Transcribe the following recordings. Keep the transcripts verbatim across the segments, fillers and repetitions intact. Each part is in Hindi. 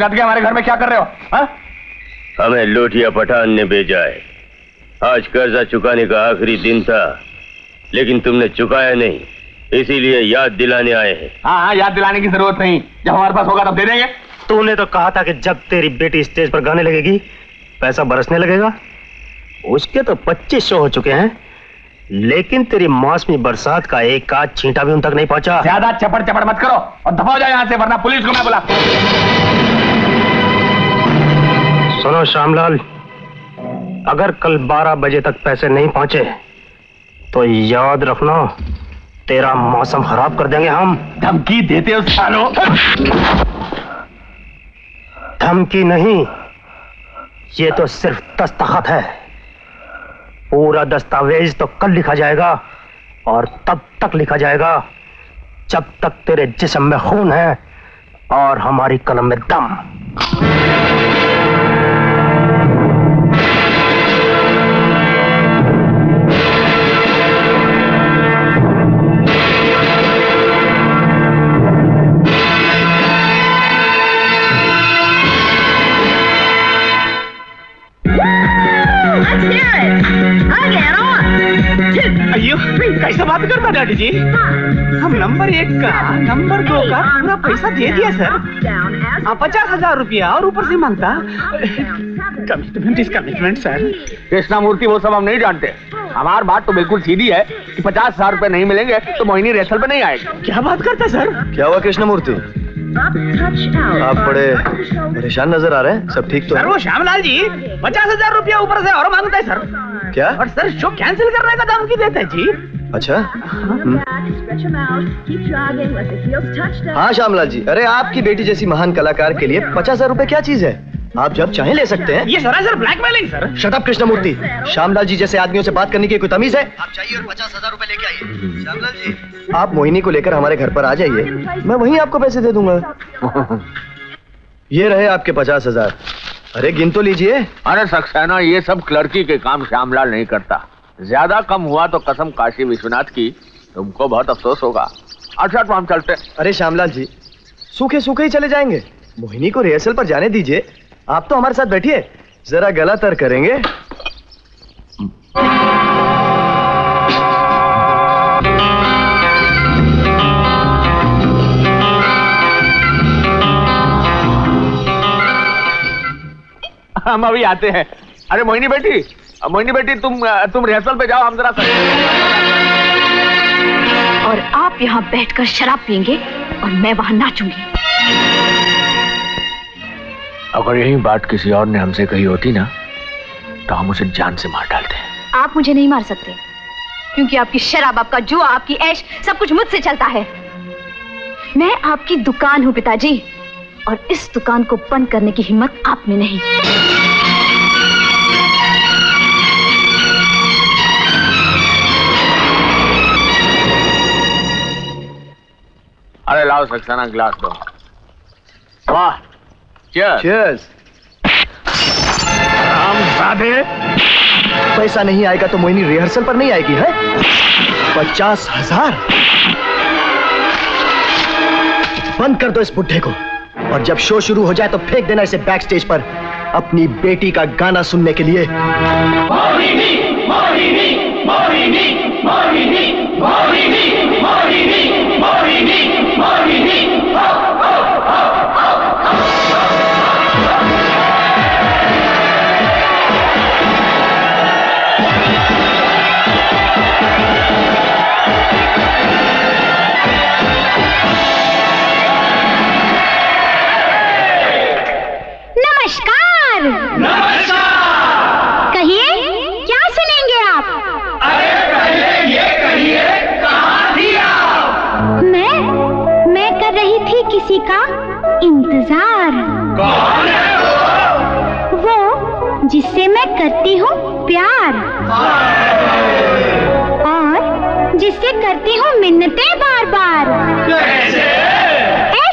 रात के हमारे घर में क्या कर रहे हो हा? हमें लोटिया पठान ने भेजा है। आज कर्जा चुकाने का आखिरी दिन था, लेकिन तुमने चुकाया नहीं, इसीलिए याद दिलाने आए हैं। हाँ हाँ, याद दिलाने की जरूरत नहीं, जब हमारे पास होगा तब दे देंगे। तूने तो कहा था कि जब तेरी बेटी स्टेज पर गाने लगेगी पैसा बरसने लगेगा। उसके तो पच्चीस शो हो चुके हैं, लेकिन तेरी मौसमी बरसात का एक आध छींटा भी उन तक नहीं पहुंचा। ज्यादा चपड़ चपड़ मत करो और दफा हो जाओ यहाँ से, वरना पुलिस को मैं बुला। सुनो श्यामलाल, अगर कल बारह बजे तक पैसे नहीं पहुंचे तो याद रखना तेरा मौसम खराब कर देंगे हम। धमकी देते हो सालो? धमकी नहीं, ये तो सिर्फ दस्तखत है। पूरा दस्तावेज तो कल लिखा जाएगा और तब तक लिखा जाएगा जब तक तेरे जिस्म में खून है और हमारी कलम में दम। कैसे बात करता डैडी जी? हम नंबर एक का नंबर दो का पूरा पैसा दे दिया सर। आप पचास हजार रुपया और ऊपर से मांगता। Commitment is commitment sir. Krishna Murthy, वो सब हम नहीं जानते। हमारी बात तो बिल्कुल सीधी है कि पचास हजार रुपए नहीं मिलेंगे तो मोहिनी रेसल पे नहीं आएगी। क्या बात करता सर? क्या हुआ कृष्णा मूर्ति, आप बड़े परेशान नजर आ रहे हैं, सब ठीक तो है? सर वो श्यामलाल जी पचास हजार रुपया ऊपर से और मांगता है सर। क्या? और सर शो कैंसिल करने का धमकी देता है जी। अच्छा, हाँ श्यामलाल जी, अरे आपकी बेटी जैसी महान कलाकार के लिए पचास हजार रूपए क्या चीज है? आप जब चाहे ले सकते हैं। ये सरासर blackmailing sir. Shut up Krishnamurthy, Shyamlal ji जैसे आदमियों से बात करने की कोई तमीज है? आप चाहिए और पचास हजार रूपए लेके आइए। श्यामलाल जी आप मोहिनी को लेकर हमारे घर पर आ जाइए, मैं वहीं आपको पैसे दे दूंगा। ये रहे आपके पचास हजार, अरे गिन तो लीजिए। अरे सक्सेना, ये सब क्लर्की के काम श्यामलाल नहीं करता। ज्यादा कम हुआ तो कसम काशी विश्वनाथ की तुमको बहुत अफसोस होगा। अच्छा तो हम चलते। अरे श्यामलाल जी सूखे सूखे ही चले जाएंगे, मोहिनी को रिहर्सल पर जाने दीजिए। आप तो हमारे साथ बैठिए, जरा गला तर करेंगे। हम अभी आते हैं। अरे मोहिनी बेटी, मोहिनी बेटी तुम तुम रिहर्सल पे जाओ, हम जरा। और आप यहाँ बैठकर शराब पियेंगे और मैं वहां नाचूंगी। अगर यही बात किसी और ने हमसे कही होती ना तो हम उसे जान से मार डालते हैं। आप मुझे नहीं मार सकते, क्योंकि आपकी शराब, आपका जुआ, आपकी ऐश सब कुछ मुझसे चलता है। मैं आपकी दुकान हूँ पिताजी, और इस दुकान को बंद करने की हिम्मत आप में नहीं। अरे लाओ सक्सेना, ग्लास दो। वाह, चीयर्स। चीयर्स। रामजादे, पैसा नहीं आएगा तो मोहिनी रिहर्सल पर नहीं आएगी है? पचास हजार? बंद कर दो इस बुड्ढे को, और जब शो शुरू हो जाए तो फेंक देना इसे बैक स्टेज पर अपनी बेटी का गाना सुनने के लिए। मोहिनी, मोहिनी, मोहिनी, मोहिनी, मोहिनी, मोहिनी, मोहिनी, मोहिनी, हाँ, हाँ, हाँ, हाँ, हाँ। नमस्कार। कहिए, क्या सुनेंगे आप? अरे पहले ये कहिए, कहाँ थी आप? मैं मैं कर रही थी किसी का इंतजार। कौन है वो? वो जिससे मैं करती हूँ प्यार और जिससे करती हूँ मिन्नतें बार बार। कैसे? ऐसे।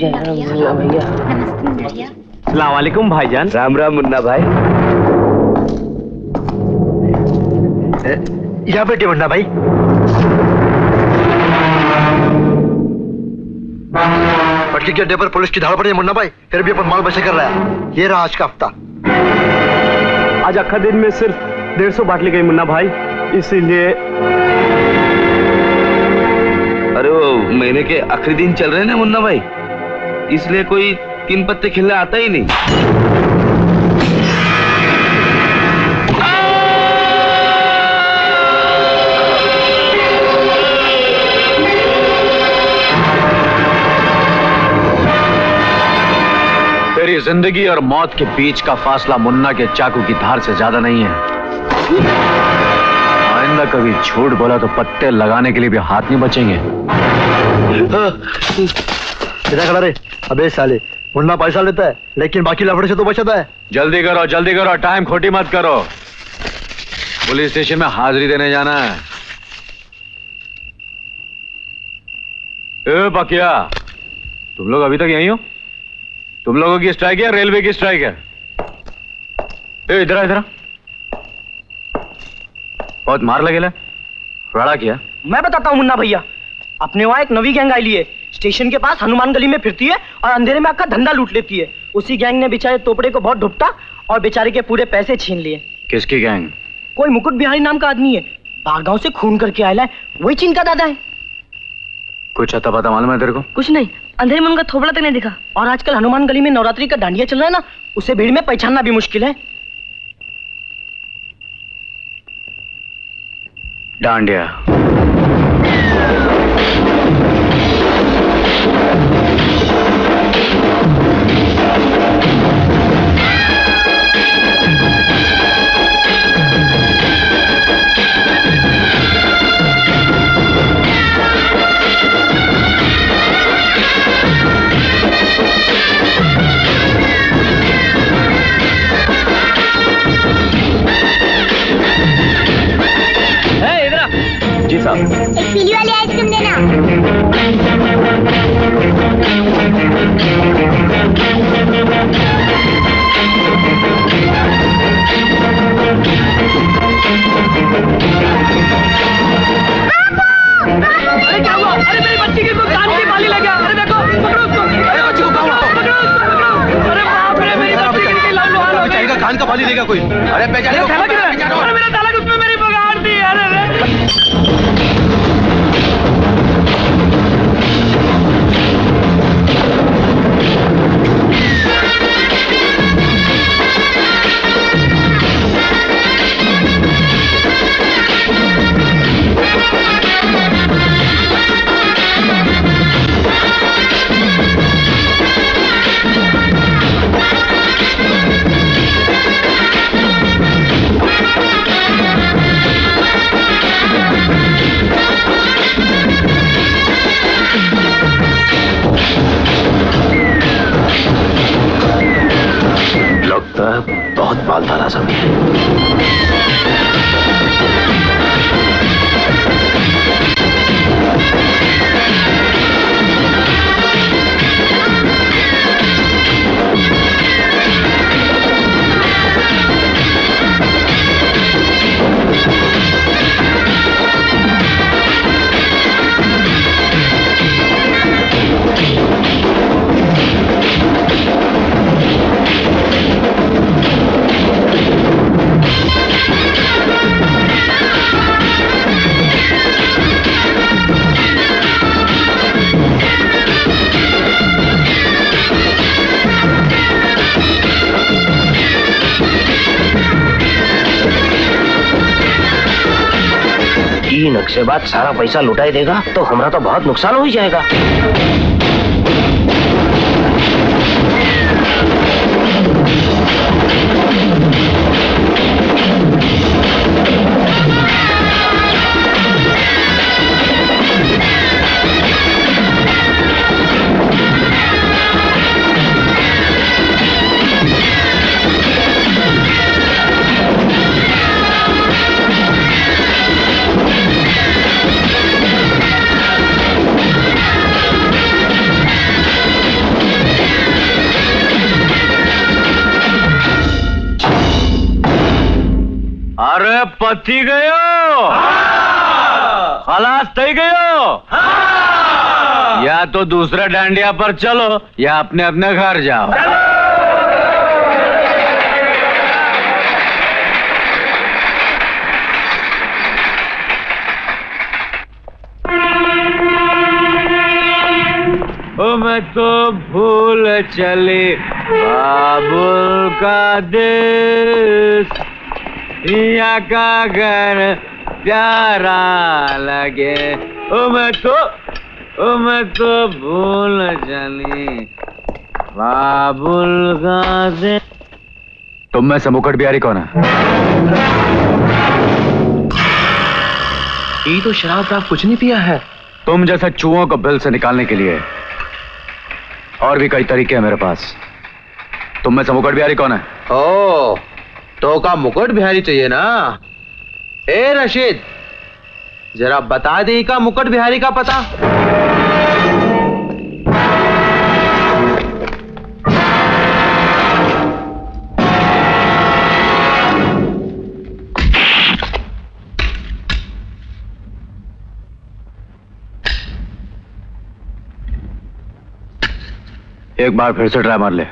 जय राम भैया। अस्सलाम वालेकुम भाईजान। राम राम मुन्ना भाई। यहाँ बैठे मुन्ना भाई। पटकी के अड्डे पर पुलिस की धाड़ पड़ी है मुन्ना भाई, फिर भी अपन माल बसे कर रहा है। ये रहा आज का हफ्ता। आज अक्खा दिन में सिर्फ डेढ़ सौ बाटली गई मुन्ना भाई, इसीलिए। अरे वो महीने के आखिरी दिन चल रहे हैं ना मुन्ना भाई, इसलिए कोई तीन पत्ते खिलने आता ही नहीं। तेरी जिंदगी और मौत के बीच का फासला मुन्ना के चाकू की धार से ज्यादा नहीं है। आइंदा कभी झूठ बोला तो पत्ते लगाने के लिए भी हाथ नहीं बचेंगे। इधर खड़ा रे। अबे साले, मुन्ना पैसा लेता है लेकिन बाकी लफड़े से तो बचाता है। जल्दी करो जल्दी करो, टाइम खोटी मत करो, पुलिस स्टेशन में हाजिरी देने जाना है। ए बकिया, तुम लोग अभी तक यहीं हो? तुम लोगों की स्ट्राइक है, रेलवे की स्ट्राइक है। ए इधर इधर, बहुत मार लगेला, रड़ा किया। मैं बताता हूँ मुन्ना भैया, अपने वहाँ एक नवी गैंग आई ली है, स्टेशन के पास हनुमान गली में फिरती है और अंधेरे में आपका धंधा लूट लेती है। उसी गैंग ने बेचारे तोपड़े को बहुत ढुपटा और बेचारे के पूरे पैसे छीन लिए। किसकी गैंग? कोई मुकुट बिहारी नाम का आदमी है, बाहर गाँव से खून करके आयला है, वही चीन का दादा है। कुछ आता पता मालूम है तेरे को? कुछ नहीं, अंधेरे में उनका थोबड़ा तक नहीं दिखा। और आजकल हनुमान गली में नवरात्रि का डांडिया चल रहा है ना, उसे भीड़ में पहचानना भी मुश्किल है। डांडिया पीली वाली आइसक्रीम देना। अरे क्या हुआ? अरे मेरी बच्ची के कान की बाली लग गया। अरे देखो, पकड़ो उसको। अरे बच्ची को पकड़ो, पकड़ो उसको। अरे बाप रे, मेरी बच्ची के लाल लोहा लग गया। कान का बाली लेगा कोई? अरे बेचारे को पकड़ो। अरे मेरा ताला उसमें मेरी बगाड़ दी। अरे बहुत बालधारा समय नक्शे बाद सारा पैसा लुटाई देगा तो हमारा तो बहुत नुकसान हो ही जाएगा। अरे पची गयो, खलास थी गयो। या तो दूसरे डांडिया पर चलो या अपने अपने घर जाओ। ओ मैं तो भूल चली बाबुल का देश, यहाँ का घर प्यारा लगे। ओ मैं तो ओ मैं तो भूल चली बाबुल गाजे। तुम में समोकट बिहारी कौन है? ये तो शराब शराब कुछ नहीं पिया है। तुम जैसे चूहों को बिल से निकालने के लिए और भी कई तरीके हैं मेरे पास। तुम में समोकट बिहारी कौन है? ओ तो का मुकुट बिहारी चाहिए ना। ए रशीद, जरा बता दे का मुकुट बिहारी का पता। एक बार फिर से ट्राई मार ले।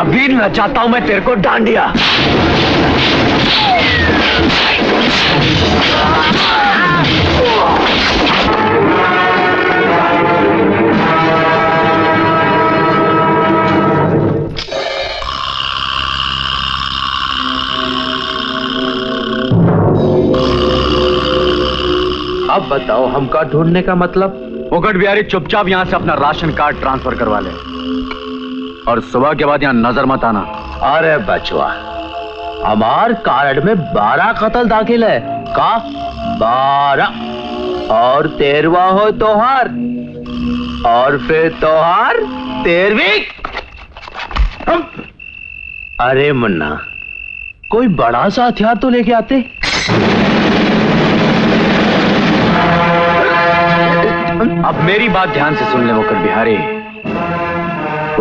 अभी मैं चाहता हूं मैं तेरे को डांडिया। अब बताओ हमका ढूंढने का मतलब? मुकुट बिहारी चुपचाप यहाँ से अपना राशन कार्ड ट्रांसफर करवा ले और सुबह के बाद यहाँ नजर मत आना। अरे बचवा, हमारे कार्ड में बारह कत्ल दाखिल है का बारह और तेरवा हो तोहार और फिर तोहार तेरहवीं। अरे मुन्ना, कोई बड़ा सा हथियार तो लेके आते। अब मेरी बात ध्यान से सुन ले मुकुट बिहारी,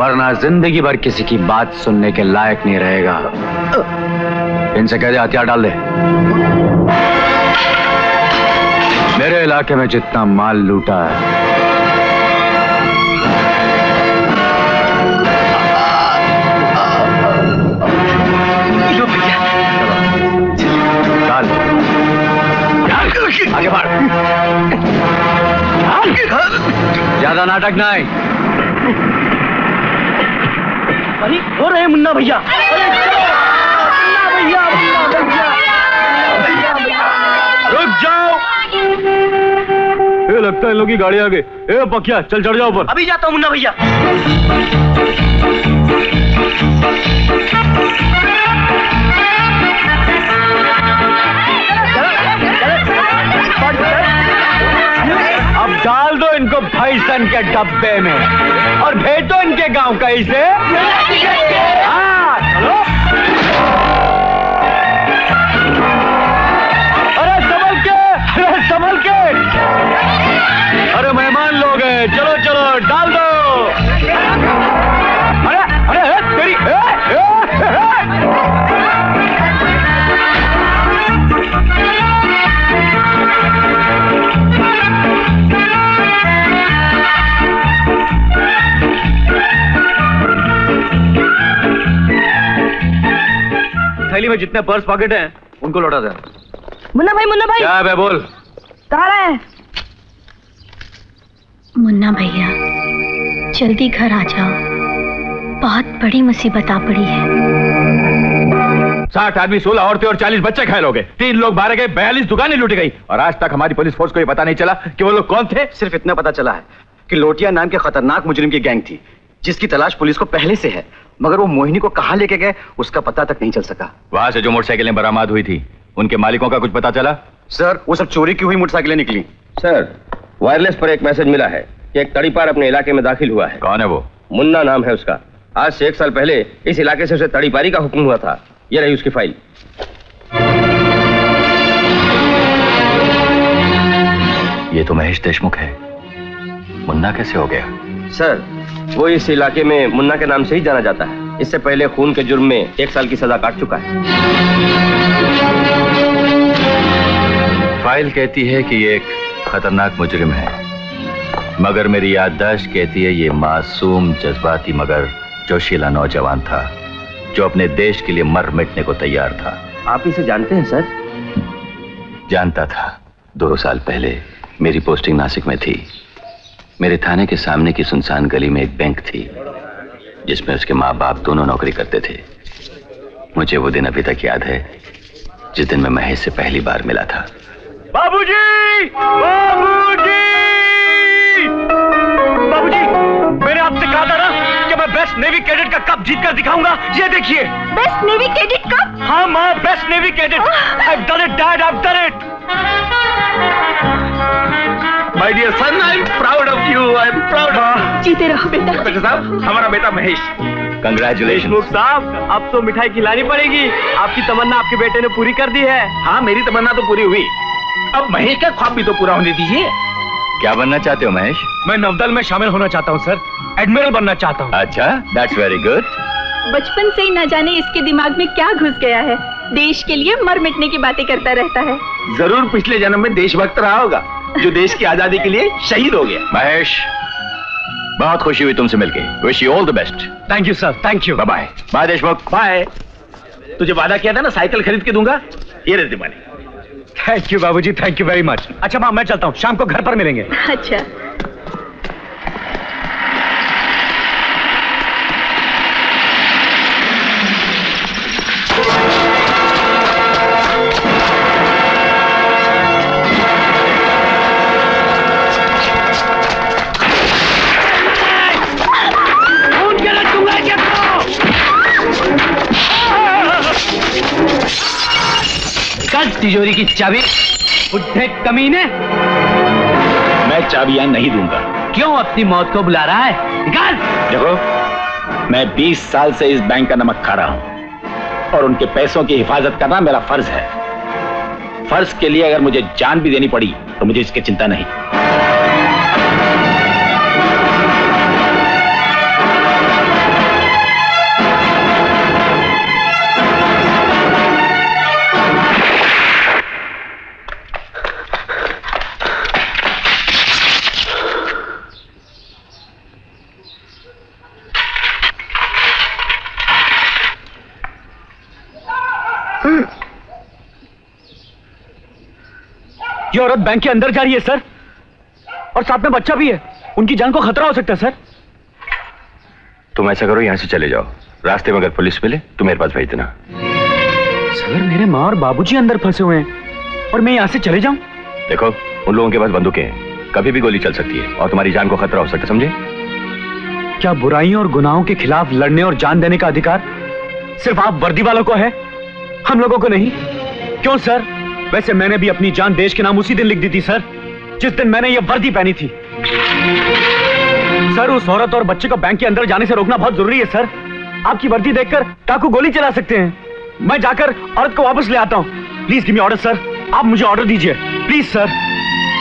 वरना जिंदगी भर किसी की बात सुनने के लायक नहीं रहेगा। इनसे कह दे हथियार डाल दे। मेरे इलाके में जितना माल लूटा है डाल। आगे बढ़, ज्यादा नाटक नहीं। अरे हो रहे मुन्ना भैया, मुन्ना भैया, रुक जाओ। ये लगता है लोग की गाड़ी आ गई। ए पकिया, चल चढ़ जाओ ऊपर। अभी जाता हूँ मुन्ना भैया। अब डाल दो इनको भाई सन के डब्बे में और भेज दो इनके गांव का इसे। हाँ चलो। अरे संभल के, अरे संभल के, अरे मेहमान लोग हैं। चलो चलो डाल दो। अरे अरे तेरी ए, ए, ए, ए। थैली में जितने पर्स पॉकेट हैं उनको लौटा दे। मुन्ना भाई, मुन्ना भाई। क्या बे, बोल कहाँ है? मुन्ना भैया जल्दी घर आ जाओ, बहुत बड़ी मुसीबत आ पड़ी है। साठ आदमी, सोलह औरतें और चालीस बच्चे घायल हो गए, तीन लोग मारे गए, बयालीस दुकानें लूटी गई और आज तक हमारी पुलिस फोर्स को ये पता नहीं चला कि वो लोग कौन थे। सिर्फ इतना पता चला है कि लोटिया नाम के खतरनाक मुजरिम की गैंग थी। जिसकी तलाश पुलिस को पहले से है, मगर वो मोहिनी को कहाँ लेके गए उसका पता तक नहीं चल सका। वहां से जो मोटरसाइकिलें बरामद हुई थी उनके मालिकों का कुछ पता चला? सर, वो सब चोरी की हुई मोटरसाइकिलें निकली। सर, वायरलेस पर एक मैसेज मिला है कि एक तड़ीपार अपने इलाके में दाखिल हुआ है। कौन है वो? मुन्ना नाम है उसका। आज से एक साल पहले इस इलाके से उसे तड़ीपारी का हुक्म हुआ था। यह रही उसकी फाइल। ये तो महेश देशमुख है। मुन्ना कैसे हो गया? सर, वो इस इलाके में मुन्ना के नाम से ही जाना जाता है। इससे पहले खून के जुर्म में एक साल की सजा काट चुका है। फाइल कहती है कि ये एक खतरनाक मुजरिम है, मगर मेरी याददाश्त कहती है ये मासूम, जज्बाती मगर जोशीला नौजवान था जो अपने देश के लिए मर मिटने को तैयार था। आप इसे जानते हैं सर? जानता था। दो साल पहले मेरी पोस्टिंग नासिक में थी। मेरे थाने के सामने की सुनसान गली में एक बैंक थी जिसमें उसके माँ बाप दोनों नौकरी करते थे। मुझे वो दिन अभी तक याद है जिस दिन मैं महेश से पहली बार मिला था। बाबूजी, बाबूजी, बाबूजी, मैंने आपसे कहा था ना कि मैं बेस्ट नेवी कैडेट का कप जीत कर दिखाऊंगा। ये देखिए, बेस्ट नेवी कैडेट कप। हाँ माँ, best navy cadet. I've done it, Dad, I've done it. My dear son, I'm proud of you. I'm proud of you. जीते रहो बेटा। डॉक्टर साहब, हमारा बेटा महेश। Congratulations. डॉक्टर साहब, अब तो मिठाई खिलानी पड़ेगी। आपकी तमन्ना आपके बेटे ने पूरी कर दी है। हाँ, मेरी तमन्ना तो पूरी हुई। अब महेश का ख्वाब भी तो पूरा होने दीजिए। क्या बनना चाहते हो महेश? मैं नवदल में शामिल होना चाहता हूँ सर। एडमिरल बनना चाहता हूँ। अच्छा, that's very good. बचपन से ही न जाने इसके दिमाग में क्या घुस गया है। देश के लिए मर मिटने की बातें करता रहता है। जरूर पिछले जन्म में देशभक्त रहा होगा जो देश की आजादी के लिए शहीद हो गया। महेश, बहुत खुशी हुई तुमसे मिलके। Wish you all the best. Thank you sir, thank you. Bye bye. Bye Deshmukh, bye. तुझे वादा किया था ना साइकिल खरीद के दूंगा, ये रहे तुम्हारी। थैंक यू बाबूजी, थैंक यू वेरी मच। अच्छा मां, मैं चलता हूँ, शाम को घर पर मिलेंगे। अच्छा तिजोरी की चाबी, उठे कमीने। मैं चाबियां नहीं दूंगा। क्यों अपनी मौत को बुला रहा है? निकाल। देखो, मैं बीस साल से इस बैंक का नमक खा रहा हूं और उनके पैसों की हिफाजत करना मेरा फर्ज है। फर्ज के लिए अगर मुझे जान भी देनी पड़ी तो मुझे इसकी चिंता नहीं। ये औरत बैंक के अंदर जा रही है सर, और साथ में बच्चा भी है। उनकी जान को खतरा हो सकता है सर। तुम ऐसा करो, यहाँ से चले जाओ। रास्ते में अगर पुलिस मिले तो मेरे पास भेज देना। सर, मेरे माँ और बाबूजी अंदर फंसे हुए हैं और मैं यहाँ से चले जाऊँ? देखो, उन लोगों के पास बंदूकें हैं, कभी भी गोली चल सकती है और तुम्हारी जान को खतरा हो सकता है, समझे? क्या बुराइयों और गुनाहों के खिलाफ लड़ने और जान देने का अधिकार सिर्फ आप वर्दी वालों को है, हम लोगों को नहीं? क्यों सर? वैसे मैंने भी अपनी जान देश के नाम उसी दिन लिख दी थी सर, जिस दिन मैंने ये वर्दी पहनी थी। सर, उस औरत और बच्चे को बैंक के अंदर जाने से रोकना बहुत जरूरी है सर। आपकी वर्दी देखकर काकू गोली चला सकते हैं। मैं जाकर औरत को वापस ले आता हूँ। Please give me order sir. आप मुझे ऑर्डर दीजिए please sir.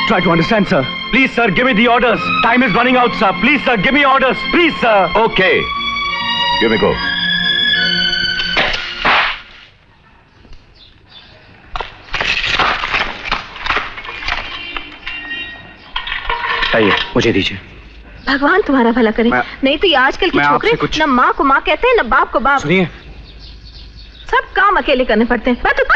Try to understand sir. Please sir, give me the orders. Time is running out sir. Please sir, give me orders please sir. Okay, give me go. मुझे दीजिए। भगवान तुम्हारा भला करे। नहीं तो ये आजकल के छोकरे न माँ को माँ कहते हैं न बाप को बाप। सुनिए, सब काम अकेले करने पड़ते हैं। बात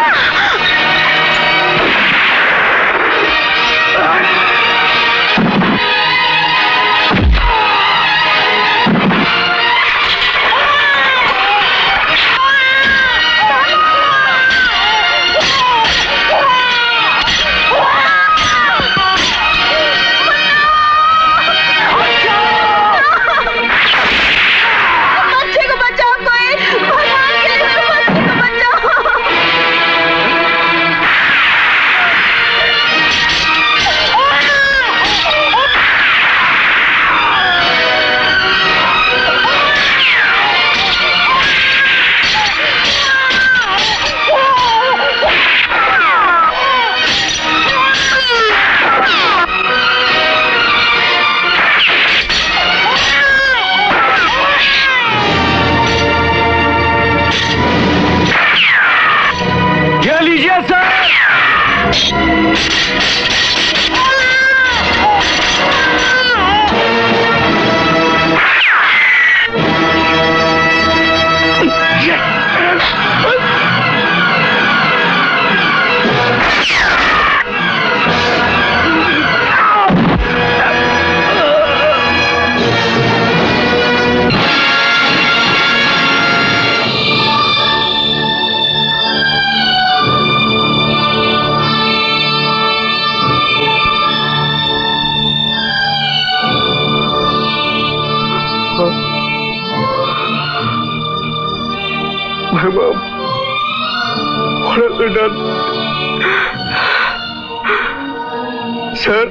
हाँ। मैं बाप बड़ा तो डर सर,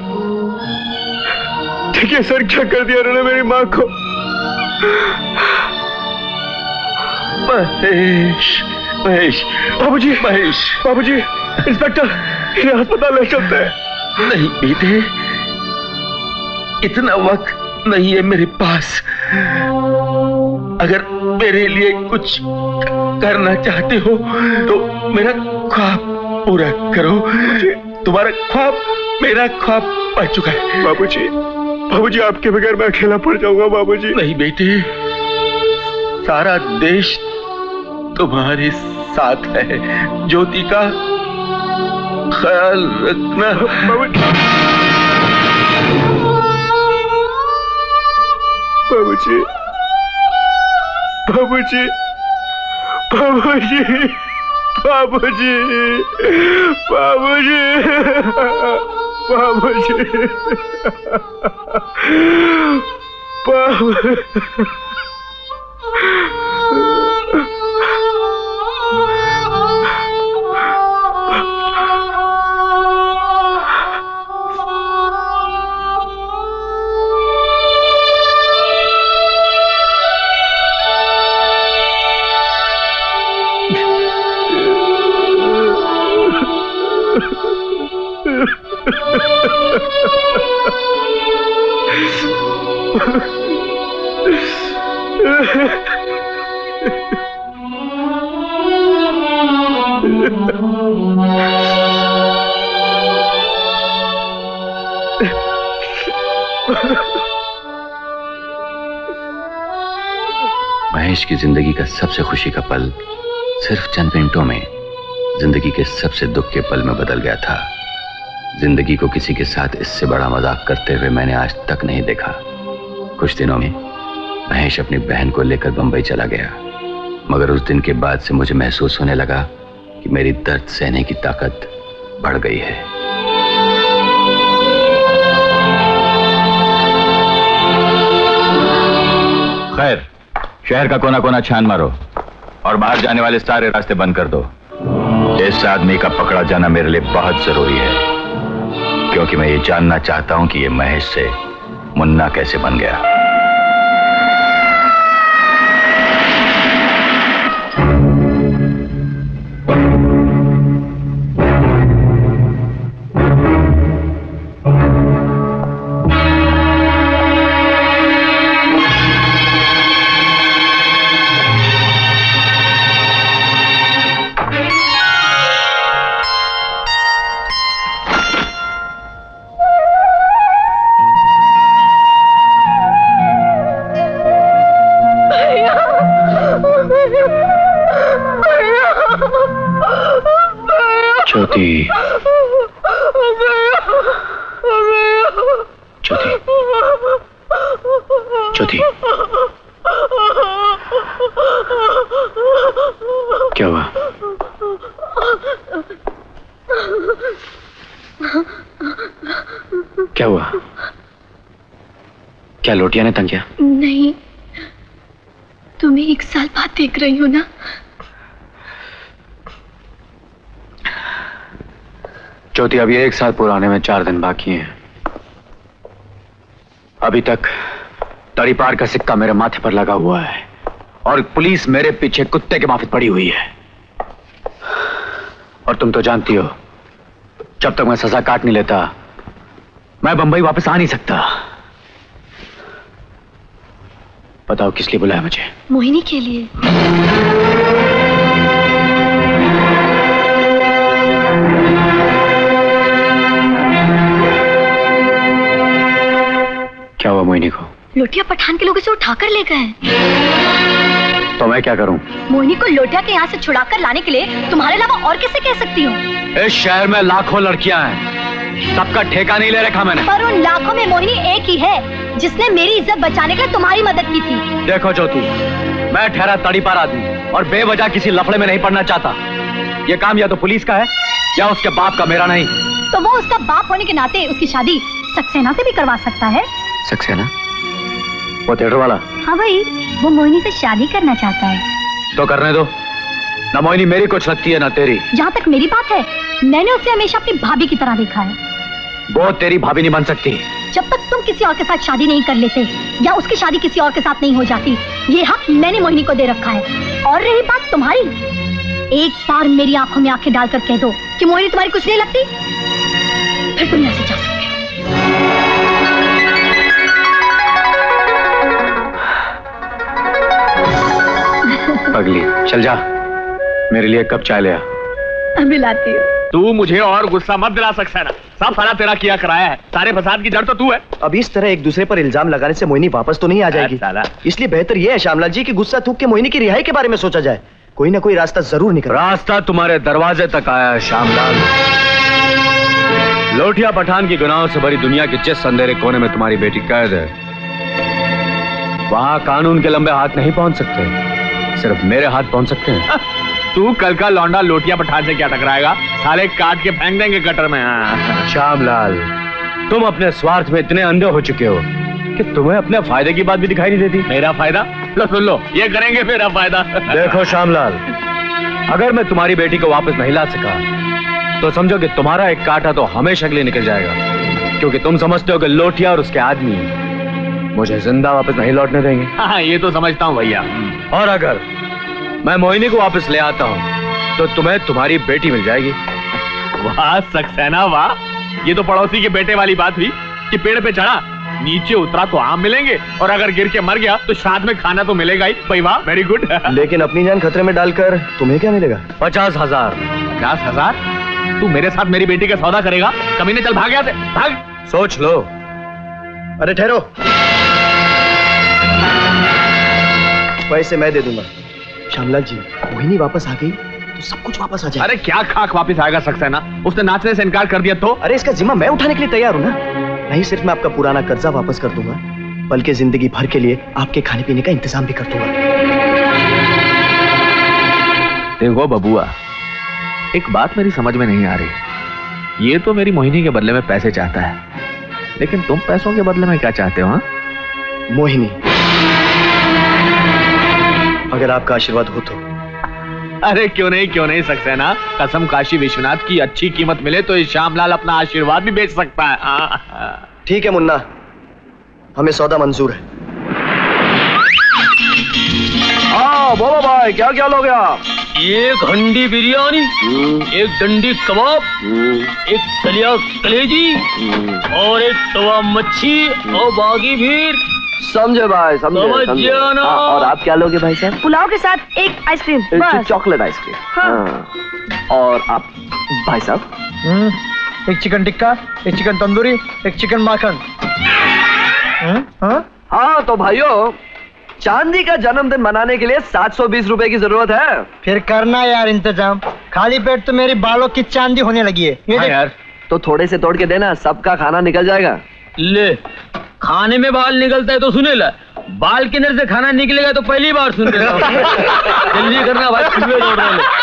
ठीक है सर, क्या कर दिया उन्होंने मेरी माँ को? महेश, महेश, बाबूजी, महेश, बाबूजी, इंस्पेक्टर इन्हें अस्पताल ले चलते हैं। नहीं बेटे, इतना वक्त नहीं है मेरे पास। अगर मेरे लिए कुछ करना चाहते हो तो मेरा ख्वाब पूरा करो। तुम्हारा ख्वाब मेरा ख्वाब बन चुका है। बाबूजी, बाबूजी आपके बगैर मैं अकेला पड़ जाऊंगा बाबूजी। नहीं बेटे, सारा देश तुम्हारे साथ है। ज्योति का ख्याल रखना बाबूजी। बाबूजी, बाबूजी, बाबूजी, बाबूजी, बाबूजी, बाबूजी, बाबू महेश की जिंदगी का सबसे खुशी का पल सिर्फ चंद मिनटों में जिंदगी के सबसे दुख के पल में बदल गया था। जिंदगी को किसी के साथ इससे बड़ा मजाक करते हुए मैंने आज तक नहीं देखा। कुछ दिनों में महेश अपनी बहन को लेकर बंबई चला गया, मगर उस दिन के बाद से मुझे महसूस होने लगा कि मेरी दर्द सहने की ताकत बढ़ गई है। खैर, शहर का कोना कोना छान मारो और बाहर जाने वाले सारे रास्ते बंद कर दो। इस आदमी का पकड़ा जाना मेरे लिए बहुत जरूरी है, क्योंकि मैं ये जानना चाहता हूं कि ये महेश से मुन्ना कैसे बन गया। लोटिया ने तंग किया? नहीं, तुम्हें एक साल बाद देख रही हो ना। ज्योति, अभी एक साल पूरा होने में चार दिन बाकी हैं। अभी तक तड़ीपार का सिक्का मेरे माथे पर लगा हुआ है और पुलिस मेरे पीछे कुत्ते के माफिक पड़ी हुई है। और तुम तो जानती हो, जब तक मैं सजा काट नहीं लेता मैं बंबई वापस आ नहीं सकता। बताओ किस लिए बुलाया मुझे? मोहिनी के लिए। क्या हुआ मोहिनी को? लोटिया पठान के लोग इसे उठाकर ले गए। तो मैं क्या करूं? मोहिनी को लोटिया के यहाँ से छुड़ाकर लाने के लिए तुम्हारे अलावा और किसे कह सकती हूँ? इस शहर में लाखों लड़कियां हैं, सबका ठेका नहीं ले रखा मैंने। पर उन लाखों में मोहिनी एक ही है जिसने मेरी इज्जत बचाने के लिए तुम्हारी मदद की थी। देखो ज्योति, मैं ठहरा तड़ीपार आदमी और बेवजह किसी लफड़े में नहीं पड़ना चाहता। ये काम या तो पुलिस का है या उसके बाप का, मेरा नहीं। तो वो उसका बाप होने के नाते उसकी शादी सक्सेना से भी करवा सकता है। सक्सेना? वो थिएटर वाला? हाँ भाई, वो मोहिनी से शादी करना चाहता है। तो करने दो ना, मोहिनी मेरी कुछ लगती है ना तेरी। जहाँ तक मेरी बात है, मैंने उसे हमेशा अपनी भाभी की तरह देखा है। वो तेरी भाभी नहीं बन सकती जब तक तुम किसी और के साथ शादी नहीं कर लेते या उसकी शादी किसी और के साथ नहीं हो जाती। ये हक मैंने मोहिनी को दे रखा है। और रही बात तुम्हारी, एक बार मेरी आंखों में आंखें डालकर कह दो कि मोहिनी तुम्हारी कुछ नहीं लगती, फिर तुम यहाँ से जा सकते हो। पगली, चल जा, मेरे लिए कप चाय ले आ। अभी लाती हूँ। तू मुझे और गुस्सा मत दिला सकता ना, सब सारा तेरा किया कराया है, सारे फसाद की जड़ तो तू है। अब इस तरह एक दूसरे पर इल्जाम लगाने से मोहिनी वापस तो नहीं आ जाएगी, इसलिए बेहतर यह है श्यामलाल जी कि गुस्सा थूक के मोहिनी की रिहाई के बारे में सोचा जाए। कोई ना कोई रास्ता जरूर निकल। रास्ता तुम्हारे दरवाजे तक आया है श्यामलाल। लोटिया पठान की गुनाहों से भरी दुनिया के जिस अंधेरे कोने में तुम्हारी बेटी कैद है, वहाँ कानून के लंबे हाथ नहीं पहुँच सकते, सिर्फ मेरे हाथ पहुँच सकते हैं। तू कल का लौंडा लोटिया पठान से क्या टकराएगा, साले काट के फेंक देंगे गटर में। हाँ। श्यामलाल, तुम अपने स्वार्थ में इतने अंधे हो चुके हो कि तुम्हें अपने फायदे की बात भी दिखाई नहीं देती। मेरा फायदा लो, सुन लो, ये करेंगे मेरा फायदा। देखो श्यामलाल, अगर मैं तुम्हारी बेटी को वापस नहीं ला सका तो समझो कि तुम्हारा एक कांटा तो हमेशा के लिए निकल जाएगा, क्योंकि तुम समझते हो कि लोटिया और उसके आदमी मुझे जिंदा वापस नहीं लौटने देंगे। हाँ, ये तो समझता हूँ भैया। और अगर मैं मोहिनी को वापस ले आता हूँ तो तुम्हें तुम्हारी बेटी मिल जाएगी। वाह सक्सेना, वाह, ये तो पड़ोसी के बेटे वाली बात हुई कि पेड़ पे चढ़ा, नीचे उतरा तो आम मिलेंगे, और अगर गिर के मर गया तो साथ में खाना तो मिलेगा ही। भाई वाह, वेरी गुड। लेकिन अपनी जान खतरे में डालकर तुम्हें क्या मिलेगा? पचास हजार। पचास हजार? तू मेरे साथ मेरी बेटी का सौदा करेगा? कमीने, चल भाग यहाँ से, भाग। सोच लो। अरे ठहरो, पैसे मैं दे दूंगा। श्यामलाल जी, मोहिनी वापस आ गई तो सब कुछ वापस आ जाएगा। अरे क्या खाक वापस आएगा सक्सेना, उसने नाचने से इनकार कर दिया तो? अरे इसका जिम्मा मैं उठाने के लिए तैयार हूँ ना। नहीं सिर्फ मैं आपका पुराना कर्जा वापस कर दूंगा, बल्कि जिंदगी भर के लिए आपके खाने पीने का इंतजाम भी कर दूंगा। देखो बबुआ, एक बात मेरी समझ में नहीं आ रही, ये तो मेरी मोहिनी के बदले में पैसे चाहता है, लेकिन तुम पैसों के बदले में क्या चाहते हो? हा? मोहिनी, अगर आपका आशीर्वाद हो तो। अरे क्यों नहीं, क्यों नहीं सक्सेना, कसम काशी विश्वनाथ की, अच्छी कीमत मिले तो श्यामलाल अपना आशीर्वाद भी बेच सकता है। ठीक है मुन्ना, हमें सौदा मंजूर है। आ, बोलो भाई, क्या क्या लोगे आप? एक हंडी बिरयानी, एक डंडी कबाब, एक तलिया कलेजी और एक तवा मच्छी और बागी भीड़। समझे भाई, समझे, समझे। आ, और आप क्या लोगे भाई साहब? पुलाव के साथ एक आइसक्रीम, चॉकलेट आइसक्रीम। हाँ। और आप भाई साहब? एक चिकन टिक्का, एक चिकन तंदूरी, एक चिकन माखन। हाँ? हाँ तो भाइयों, चांदी का जन्मदिन मनाने के लिए सात सौ बीस रुपए की जरूरत है। फिर करना यार इंतजाम, खाली पेट तो मेरी बालों की चांदी होने लगी है। ये हाँ यार, तो थोड़े से तोड़ के देना, सबका खाना निकल जाएगा। ले, खाने में बाल निकलता है तो सुने ला, बाल के अंदर से खाना निकलेगा तो पहली बार सुन रहा हूं। जल्दी करना भाई, सुबह दौड़ रहे हैं।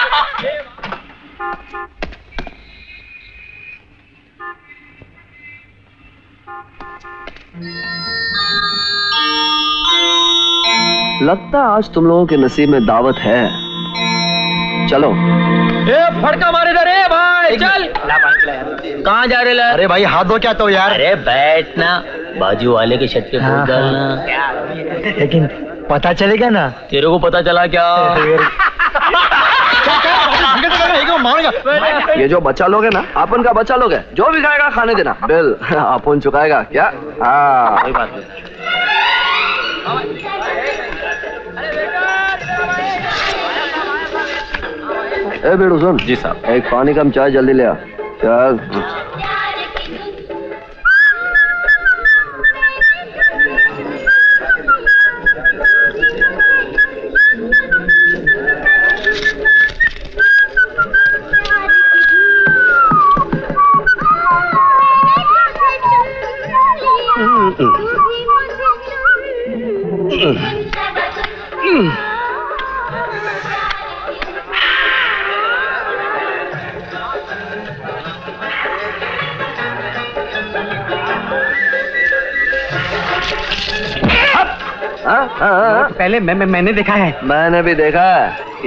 लगता आज तुम लोगों के नसीब में दावत है, चलो। ए फड़का मारे जा रे भाई, चल। कहाँ जा रहे? अरे भाई हाथ धो क्या तो यार। अरे बैठना, बाजू वाले के शर्ट पे फूंक डालना। लेकिन पता चलेगा ना? तेरे को पता चला क्या? ये जो बच्चा लोग है ना, अपन का बच्चा लोग है, जो भी खाएगा खाने देना, बिल अपन चुकाएगा। क्या? हाँ, कोई बात नहीं। ए बेड़ू सुन। जी साहब। एक पानी कम चाय जल्दी ले आ। चल। नोट पहले मैं, मैं मैंने देखा है। मैंने भी देखा,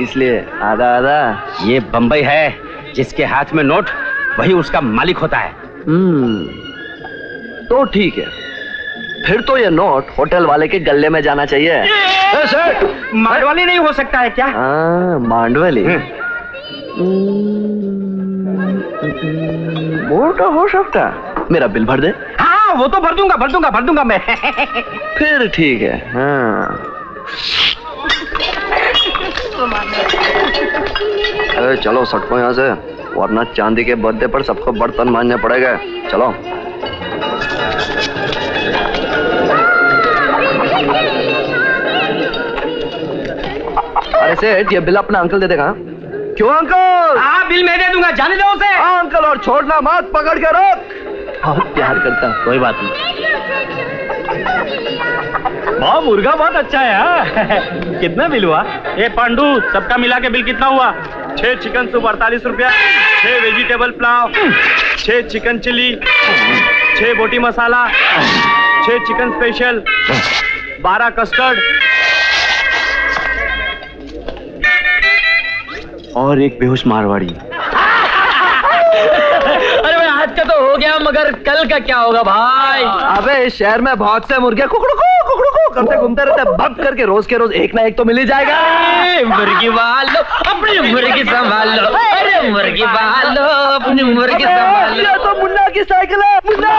इसलिए आधा आधा। ये बम्बई है, जिसके हाथ में नोट वही उसका मालिक होता है। हम्म, तो ठीक है, फिर तो ये नोट होटल वाले के गले में जाना चाहिए। ए, सर, मांडवाली नहीं हो सकता है क्या? हाँ, मांडवाली वो तो हो सकता। मेरा बिल भर दे। हाँ, वो तो भर दूंगा भर दूंगा भर दूंगा मैं। फिर ठीक है। हाँ। अरे चलो सटको यहाँ से, वरना चांदी के बर्थडे पर सबको बर्तन मांजने पड़ेगा। चलो। अरे सेठ, ये बिल अपना अंकल दे देगा। क्यों अंकल? हाँ, बिल मैं दे दूंगा, जाने दो उसे। हाँ अंकल, और छोड़ना मत, पकड़ के रख। बहुत प्यार करता। कोई बात नहीं। वाह, मुर्गा बहुत अच्छा है। कितना बिल हुआ? ए पांडू, सबका मिला के बिल कितना हुआ? छह चिकन सूप अड़तालीस रुपया, छह वेजिटेबल पुलाव, छह चिकन चिली, छह बोटी मसाला, छह चिकन स्पेशल, बारह कस्टर्ड और एक बेहोश मारवाड़ी। का तो हो गया, मगर कल का क्या होगा भाई? अबे इस शहर में बहुत से मुर्गे कुकड़ुकू कुकड़ुकू करते घूमते रहते, बप करके रोज के रोज एक ना एक तो मिल ही जाएगा। मुर्गी वालो अपनी मुर्गी संभालो, अरे मुर्गी वालो अपनी मुर्गी संभालो। ये तो मुन्ना की साइकिल है। मुन्ना,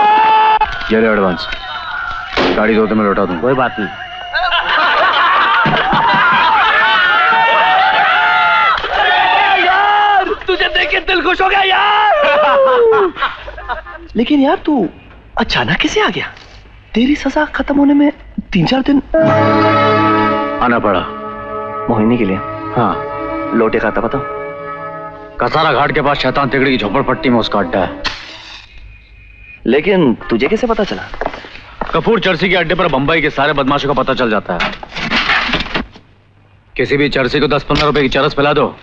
ये ले एडवांस, गाड़ी धोते में लौटा दूं। कोई बात नहीं। यार तुझे देख के दिल खुश हो गया यार। लेकिन यार तू अचानक कैसे आ गया? तेरी सजा खत्म होने में तीन चार दिन आना पड़ा। मोहिनी के लिए? हाँ, लोटे खाता पता? कसारा घाट के पास शैतान तिगड़ी की झोपड़पट्टी में उसका अड्डा है। लेकिन तुझे कैसे पता चला? कपूर चर्सी के अड्डे पर बंबई के सारे बदमाशों का पता चल जाता है। किसी भी चर्सी को दस पंद्रह रुपए की चरस पिला दो,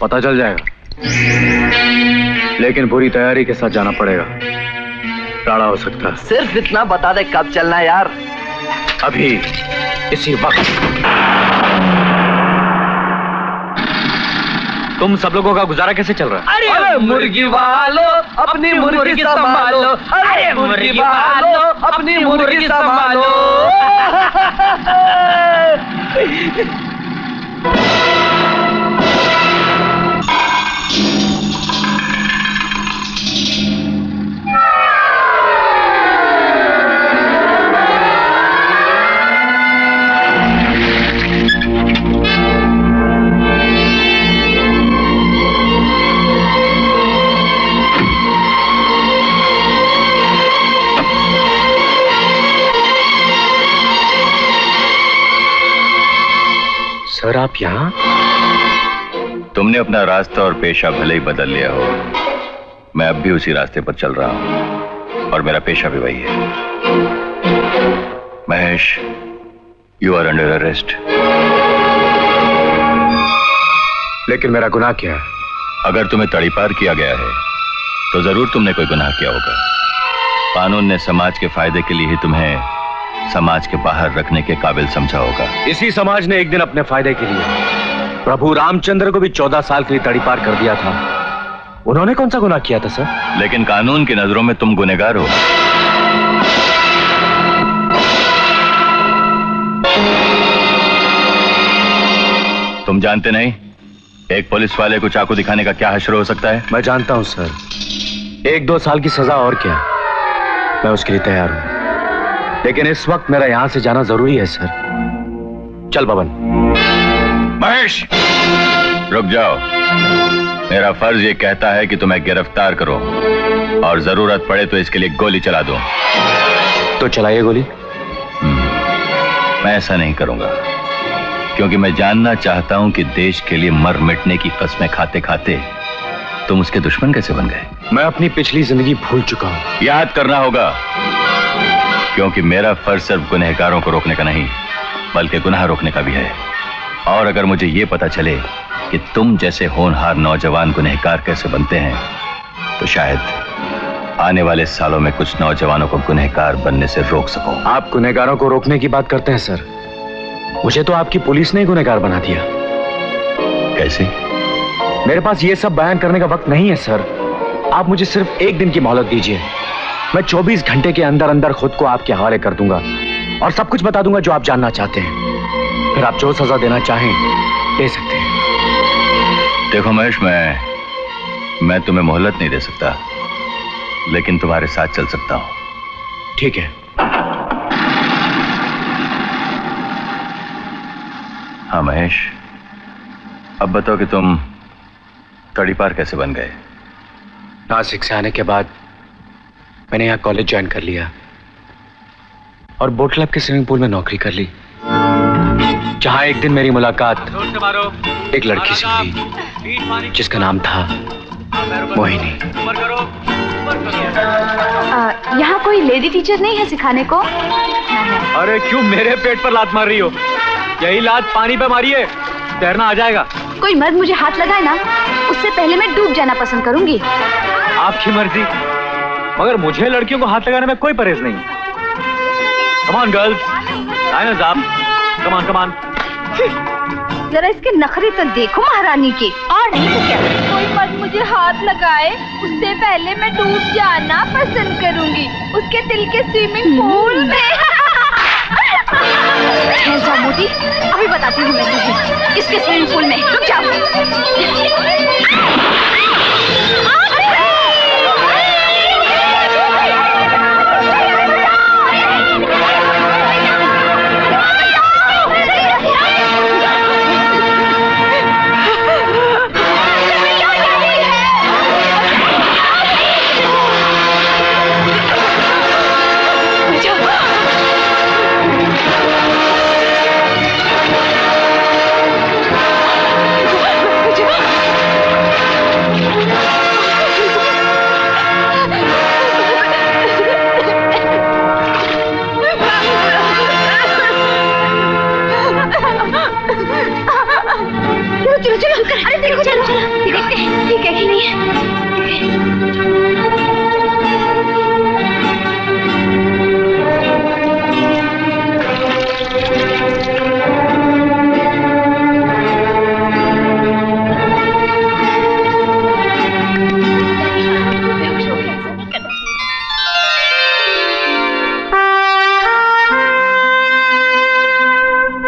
पता चल जाएगा। लेकिन पूरी तैयारी के साथ जाना पड़ेगा, टाड़ा हो सकता है। सिर्फ इतना बता दे कब चलना है यार। अभी, इसी वक्त। तुम सब लोगों का गुजारा कैसे चल रहा है? अरे, अरे मुर्गी वालो अपनी मुर्गी संभालो, अरे मुर्गी वालो अपनी मुर्गी संभालो। सर, आप यहाँ? तुमने अपना रास्ता और पेशा भले ही बदल लिया हो, मैं अब भी उसी रास्ते पर चल रहा हूं और मेरा पेशा भी वही है। Mahesh, you are under arrest. लेकिन मेरा गुनाह क्या है? अगर तुम्हें तड़ीपार किया गया है तो जरूर तुमने कोई गुनाह किया होगा। कानून ने समाज के फायदे के लिए ही तुम्हें समाज के बाहर रखने के काबिल समझा होगा। इसी समाज ने एक दिन अपने फायदे के लिए प्रभु रामचंद्र को भी चौदह साल के लिए तड़ीपार कर दिया था। उन्होंने कौन सा गुनाह किया था सर? लेकिन कानून की नजरों में तुम गुनहगार हो। तुम जानते नहीं एक पुलिस वाले को चाकू दिखाने का क्या हश्र हो सकता है? मैं जानता हूं सर, एक दो साल की सजा और क्या, मैं उसके लिए तैयार हूं। लेकिन इस वक्त मेरा यहां से जाना जरूरी है सर। चल बबन। महेश, रुक जाओ। मेरा फर्ज ये कहता है कि तुम्हें गिरफ्तार करो और जरूरत पड़े तो इसके लिए गोली चला दो। तो चलाइए गोली। मैं ऐसा नहीं करूंगा, क्योंकि मैं जानना चाहता हूं कि देश के लिए मर मिटने की कसमें खाते खाते तुम उसके दुश्मन कैसे बन गए। मैं अपनी पिछली जिंदगी भूल चुका हूं। याद करना होगा, क्योंकि मेरा फर्ज सिर्फ गुनहगारों को रोकने का नहीं बल्कि गुनाह रोकने का भी है। और अगर मुझे ये पता चले कि तुम जैसे होनहार नौजवान गुनहगार कैसे बनते हैं, तो शायद आने वाले सालों में कुछ नौजवानों को गुनहगार बनने से रोक सकूं। आप गुनहगारों को रोकने की बात करते हैं सर, मुझे तो आपकी पुलिस ने ही गुनहगार बना दिया। कैसे? मेरे पास ये सब बयान करने का वक्त नहीं है सर। आप मुझे सिर्फ एक दिन की मोहलत दीजिए। मैं चौबीस घंटे के अंदर अंदर खुद को आपके हवाले कर दूंगा और सब कुछ बता दूंगा जो आप जानना चाहते हैं। फिर आप जो सजा देना चाहें दे सकते हैं। देखो महेश, मैं मैं तुम्हें मोहलत नहीं दे सकता, लेकिन तुम्हारे साथ चल सकता हूँ। ठीक है। हाँ महेश, अब बताओ कि तुम तड़ीपार कैसे बन गए? नासिक से आने के बाद मैंने यहाँ कॉलेज ज्वाइन कर लिया और बोट क्लब के स्विमिंग पूल में नौकरी कर ली, जहाँ एक दिन मेरी मुलाकात एक लड़की से हुई जिसका नाम था मोहिनी। यहाँ कोई लेडी टीचर नहीं है सिखाने को? अरे क्यों मेरे पेट पर लात मार रही हो? यही लात पानी पे मारिए, तैरना आ जाएगा। कोई मर्द मुझे हाथ लगाए ना, उससे पहले मैं डूब जाना पसंद करूंगी। आपकी मर्जी, मगर मुझे लड़कियों को हाथ लगाने में कोई परहेज नहीं। Come on girls, liners up, come on come on. जरा इसके नखरे तो देखो महारानी के। और नहीं तो क्या, कोई मर्द मुझे हाथ लगाए उससे पहले मैं डूब जाना पसंद करूंगी, उसके दिल के स्विमिंग पूल में। मोटी, अभी बताती हूँ मैं तुझे, इसके स्विमिंग पूल में रुक जाओ।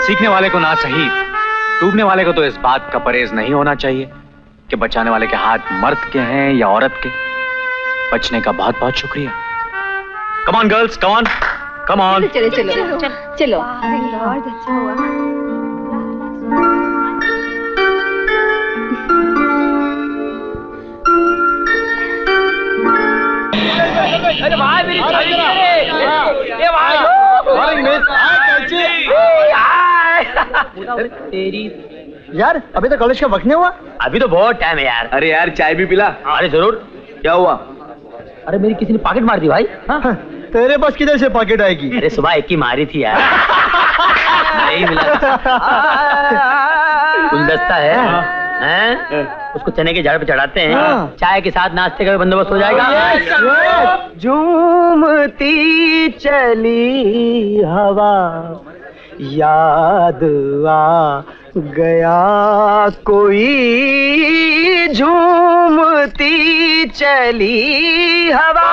सीखने वाले को ना सही, डूबने वाले को तो इस बात का परहेज नहीं होना चाहिए कि बचाने वाले के हाथ मर्द के हैं या औरत के। बचने का बहुत बहुत शुक्रिया। Come on girls, come on come on. चलो चलो चलो चलो। बहुत अच्छा हुआ। अरे भाई मेरी चाबी दे। ये भाई और मिस आ तेरी यार, अभी तो कॉलेज का वक्त नहीं हुआ। अभी तो बहुत टाइम है यार। अरे यार चाय भी पिला। अरे जरूर। क्या हुआ? अरे मेरी किसी ने पॉकेट मार दी भाई। हाँ? तेरे पास किधर से पॉकेट आएगी? अरे सुबह एक ही मारी थी यार। नहीं मिला। गुलदस्ता है, हैं? उसको चने के झाड़ पे चढ़ाते हैं, चाय के साथ नाश्ते का बंदोबस्त हो जाएगा। झूमती चली हवा याद आ गया, कोई झूमती चली हवा।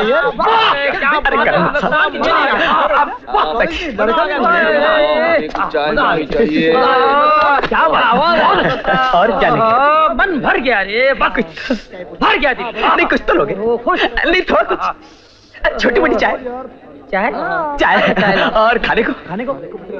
क्या और क्या मन भर गया रे, बाकी भर गया। नहीं कुछ तो लोगे, नहीं थोड़ा कुछ, छोटी मोटी चाय चाय चाय और खाने को खाने को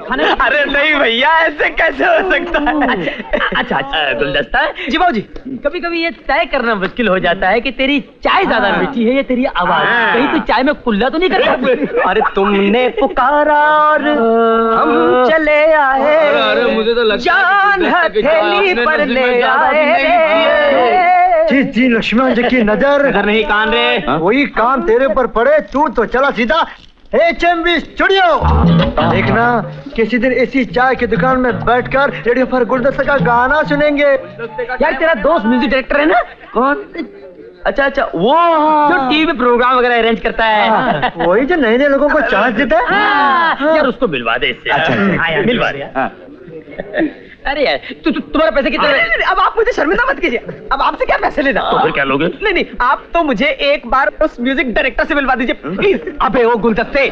खाने। अरे नहीं भैया, ऐसे कैसे हो सकता है। अच्छा अच्छा गुलदस्ता जी बाबू जी, कभी कभी ये तय करना मुश्किल हो जाता है कि तेरी चाय ज्यादा मीठी है या तेरी आवाज। कहीं तो चाय में कुल्ला तो नहीं करता? अरे तुमने पुकारा और हम चले आए, मुझे तो जान हथेली पर ले आए। जिस दिन लक्ष्मण जी की नजर नजर नहीं कान रे, वही काम तेरे पर पड़े, तू तो चला सीधा एच एम बी स्टूडियो। देखना किसी दिन ऐसी चाय की दुकान में बैठकर रेडियो पर गुलदस्ता का गाना सुनेंगे। यार तेरा दोस्त म्यूजिक डायरेक्टर है ना? कौन? अच्छा अच्छा वो जो टीवी प्रोग्राम वगैरह अरेंज करता है वही जो नए नए लोगों को चांस देता है। यार उसको मिलवा दे इससे। अच्छा मिलवा दे। अरे यार तु, तु, तुम्हारा पैसे कितने? अब आप मुझे शर्मिंदा मत कीजिए। अब आपसे क्या पैसे लेना? तो फिर क्या लोगे? नहीं नहीं आप तो मुझे एक बार उस म्यूजिक डायरेक्टर से मिलवा दीजिए प्लीज। अबे वो गुलदस्ते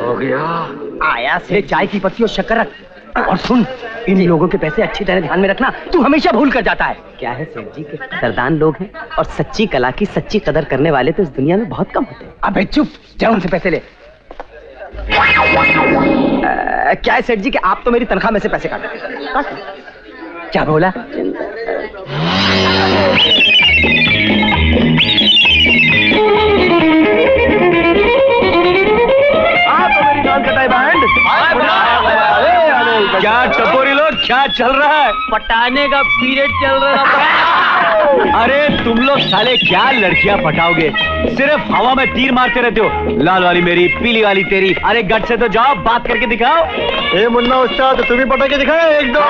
हो गया। आया से चाय की पत्ती और शक्कर रख। और सुन इन लोगों के पैसे अच्छी तरह ध्यान में रखना, तू हमेशा भूल कर जाता है। क्या है सेठ जी के सरदान लोग हैं और सच्ची कला की सच्ची कदर करने वाले तो इस दुनिया में बहुत कम होते हैं। अबे चुप, जा उनसे पैसे ले। आ, क्या है सेठ जी कि आप तो मेरी तनख्वाह में से पैसे काट रहे। क्या बोला? आप तो मेरी डांस कटाई बैंड। क्या चकोरी लोग क्या चल रहा है? पटाने का पीरियड चल रहा है। अरे तुम लोग साले क्या लड़कियां पटाओगे, सिर्फ हवा में तीर मारते रहते हो। लाल वाली मेरी, पीली वाली तेरी। अरे गट से तो जाओ, बात करके दिखाओ। ए मुन्ना उस्ताद तुम ही पटा के दिखाओ एक दो।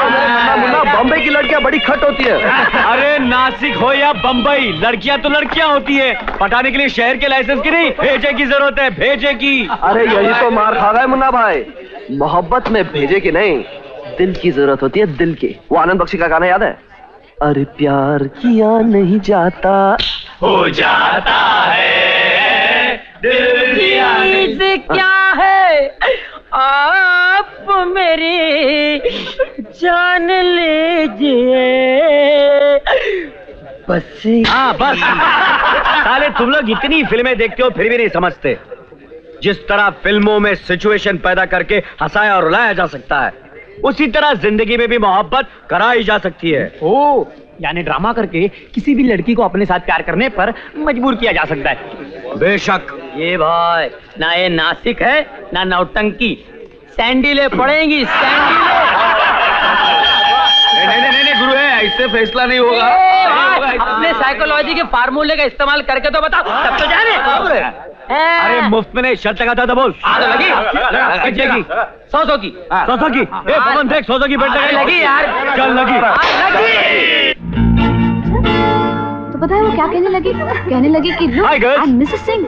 मुन्ना बम्बई की लड़कियां बड़ी खट होती है। अरे नासिक हो या बम्बई, लड़कियां तो लड़कियां होती है। पटाने के लिए शहर के लाइसेंस की नहीं, भेजे की जरूरत है, भेजे की। अरे यही तो मार खा रहा है मुन्ना भाई। मोहब्बत में भेजे की नहीं, दिल की जरूरत होती है, दिल की। वो आनंद बख्शी का गाना याद है? अरे प्यार किया नहीं जाता, हो जाता है दिल दिया नहीं। क्या है आप मेरी जान लीजिए बस। हाँ बस। साले तुम लोग इतनी फिल्में देखते हो फिर भी नहीं समझते जिस तरह फिल्मों में सिचुएशन पैदा करके हंसाया और रुलाया जा सकता है उसी तरह जिंदगी में भी मोहब्बत कराई जा सकती है। ओ, यानी ड्रामा करके किसी भी लड़की को अपने साथ प्यार करने पर मजबूर किया जा सकता है। बेशक। ये भाई ना ये नासिक है ना नौटंकी। सैंडीले पड़ेंगी सैंडीले। नहीं नहीं नहीं गुरु है, इससे फैसला नहीं होगा। अपने साइकोलॉजी के फार्मूले का इस्तेमाल करके तो बताओ तब तो जाने। अरे मुफ्त में नहीं, शर्त लगा था तो बोल। लगी लगी सौ सौ की सौ सौ की ए पवन देख सौ सौ की बेट लगी यार। चल लगी लगी। तो पता है वो क्या कहने लगी? कहने लगी कि लुक मिसेस सिंह।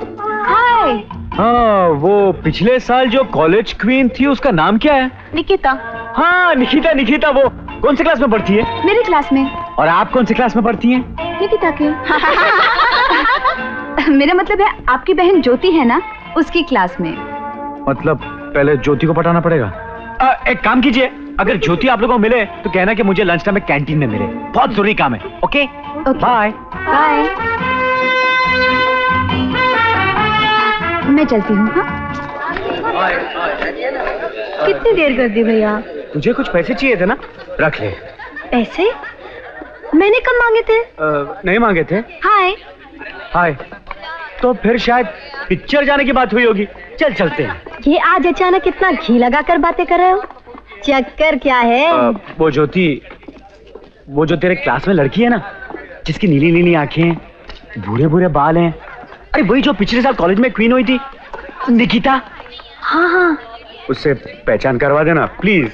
हाय। हाँ वो पिछले साल जो कॉलेज क्वीन थी उसका नाम क्या है? निकिता। हाँ निकिता निकिता वो कौन सी क्लास में पढ़ती है? मेरी क्लास में। और आप कौन सी क्लास में पढ़ती है? निकिता के। मेरा मतलब है आपकी बहन ज्योति है ना उसकी क्लास में। मतलब पहले ज्योति को पटाना पड़ेगा। आ, एक काम कीजिए अगर ज्योति आप लोगों को मिले तो कहना कि मुझे लंच टाइम में कैंटीन में मिले, बहुत जरूरी काम है। Okay bye bye. मैं चलती हूँ। कितनी देर कर दी भैया? तुझे कुछ पैसे चाहिए थे ना, रख ले। पैसे मैंने कब मांगे थे? आ, नहीं मांगे थे। हाय हाय तो फिर शायद पिक्चर जाने की बात हुई होगी, चल चलते हैं। ये आज अचानक कितना घी लगा कर बातें कर रहे हो, चक्कर क्या है? आ, वो ज्योति वो जो तेरे क्लास में लड़की है ना जिसकी नीली नीली आंखें हैं, भूरे भूरे बाल हैं, अरे वही जो पिछले साल कॉलेज में क्वीन हुई थी निकिता। हाँ हाँ उससे पहचान करवा देना प्लीज।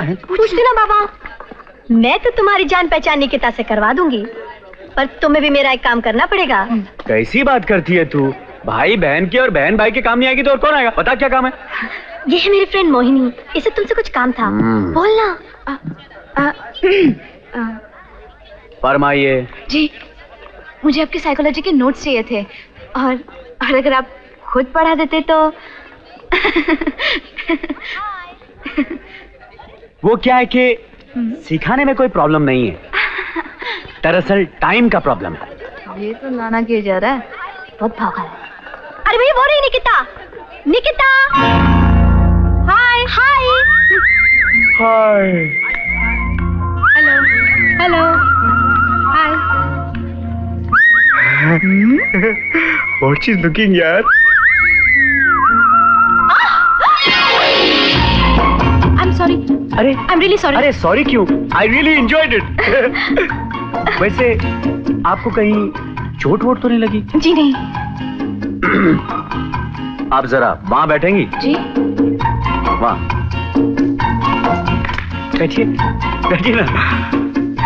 पूछ देना बाबा, मैं तो तुम्हारी जान पहचान निकिता से करवा दूंगी पर तुम्हें भी मेरा एक काम करना पड़ेगा। कैसी बात करती है तू, भाई बहन के और बहन भाई के काम नहीं आएगी तो और कौन आएगा? बता क्या काम है? ये है मेरी फ्रेंड मोहिनी, इसे तुमसे कुछ काम था। बोलना। फरमाइए। जी मुझे आपकी साइकोलॉजी के नोट्स चाहिए थे और और अगर आप खुद पढ़ा देते तो। वो क्या है कि सिखाने में कोई प्रॉब्लम नहीं है, दरअसल टाइम का प्रॉब्लम है। ये तो लाना किया जा रहा है, बहुत भागा है। अरे भैया वो रही Nikita. Nikita hi hi hi hello hello hi. What is looking यार। I am sorry. अरे आई एम रियली सॉरी। अरे सॉरी क्यों, आई रियली एंजॉयड इट। वैसे आपको कहीं चोट वोट तो नहीं लगी? जी नहीं। आप जरा वहां बैठेंगी? जी वहां बैठिए बैठिए ना।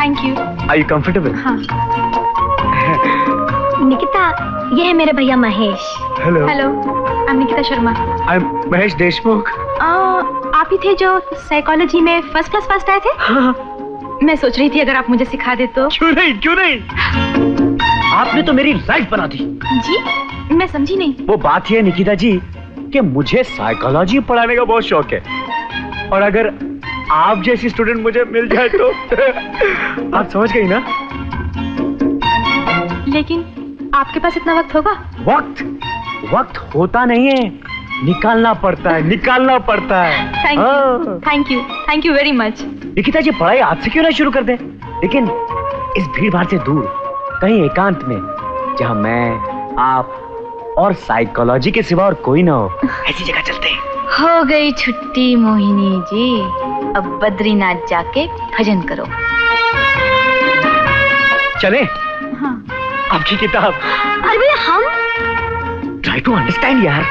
Thank you. Are you comfortable? हाँ। ये है मेरे भैया Mahesh. Hello hello, I am Nikita Sharma. I am Mahesh Deshmukh. आप ही थे जो साइकोलॉजी में फर्स्ट क्लास फर्स्ट आए थे? हाँ। मैं सोच रही थी अगर आप मुझे सिखा दे तो। क्यों नहीं, क्यों नहीं, आपने तो मेरी लाइफ बना दी। जी मैं समझी नहीं। वो बात है निकिता जी कि मुझे साइकोलॉजी पढ़ाने का बहुत शौक है, और अगर आप जैसी स्टूडेंट मुझे मिल जाए तो। आप समझ गई ना? लेकिन आपके पास इतना वक्त होगा? वक्त वक्त होता नहीं है, निकालना पड़ता है, निकालना पड़ता है। Thank you, thank you, thank you very much. Nikita ji पढ़ाई आज से क्यों ना शुरू कर दें, लेकिन इस भीड़ भाड़ से दूर कहीं एकांत में, जहां मैं, आप और साइकोलॉजी के सिवा और कोई ना हो, ऐसी जगह चलते हैं। हो गई छुट्टी मोहिनी जी, अब बद्रीनाथ जाके भजन करो। चले? हाँ। आपकी किताब। अरे भैया हम? Try to understand यार।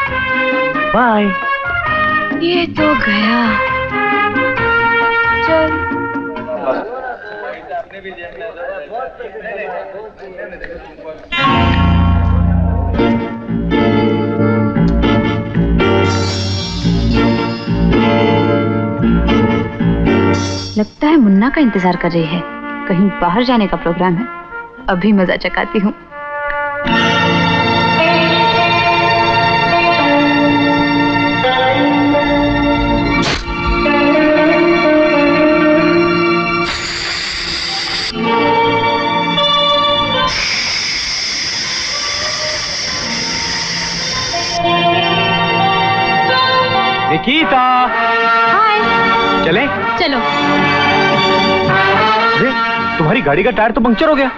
Bye। ये तो गया। चल। लगता है मुन्ना का इंतजार कर रही है, कहीं बाहर जाने का प्रोग्राम है। अभी मजा चकाती हूँ। निकिता, हाय। चले? चलो। तुम्हारी गाड़ी का टायर तो पंक्चर हो गया।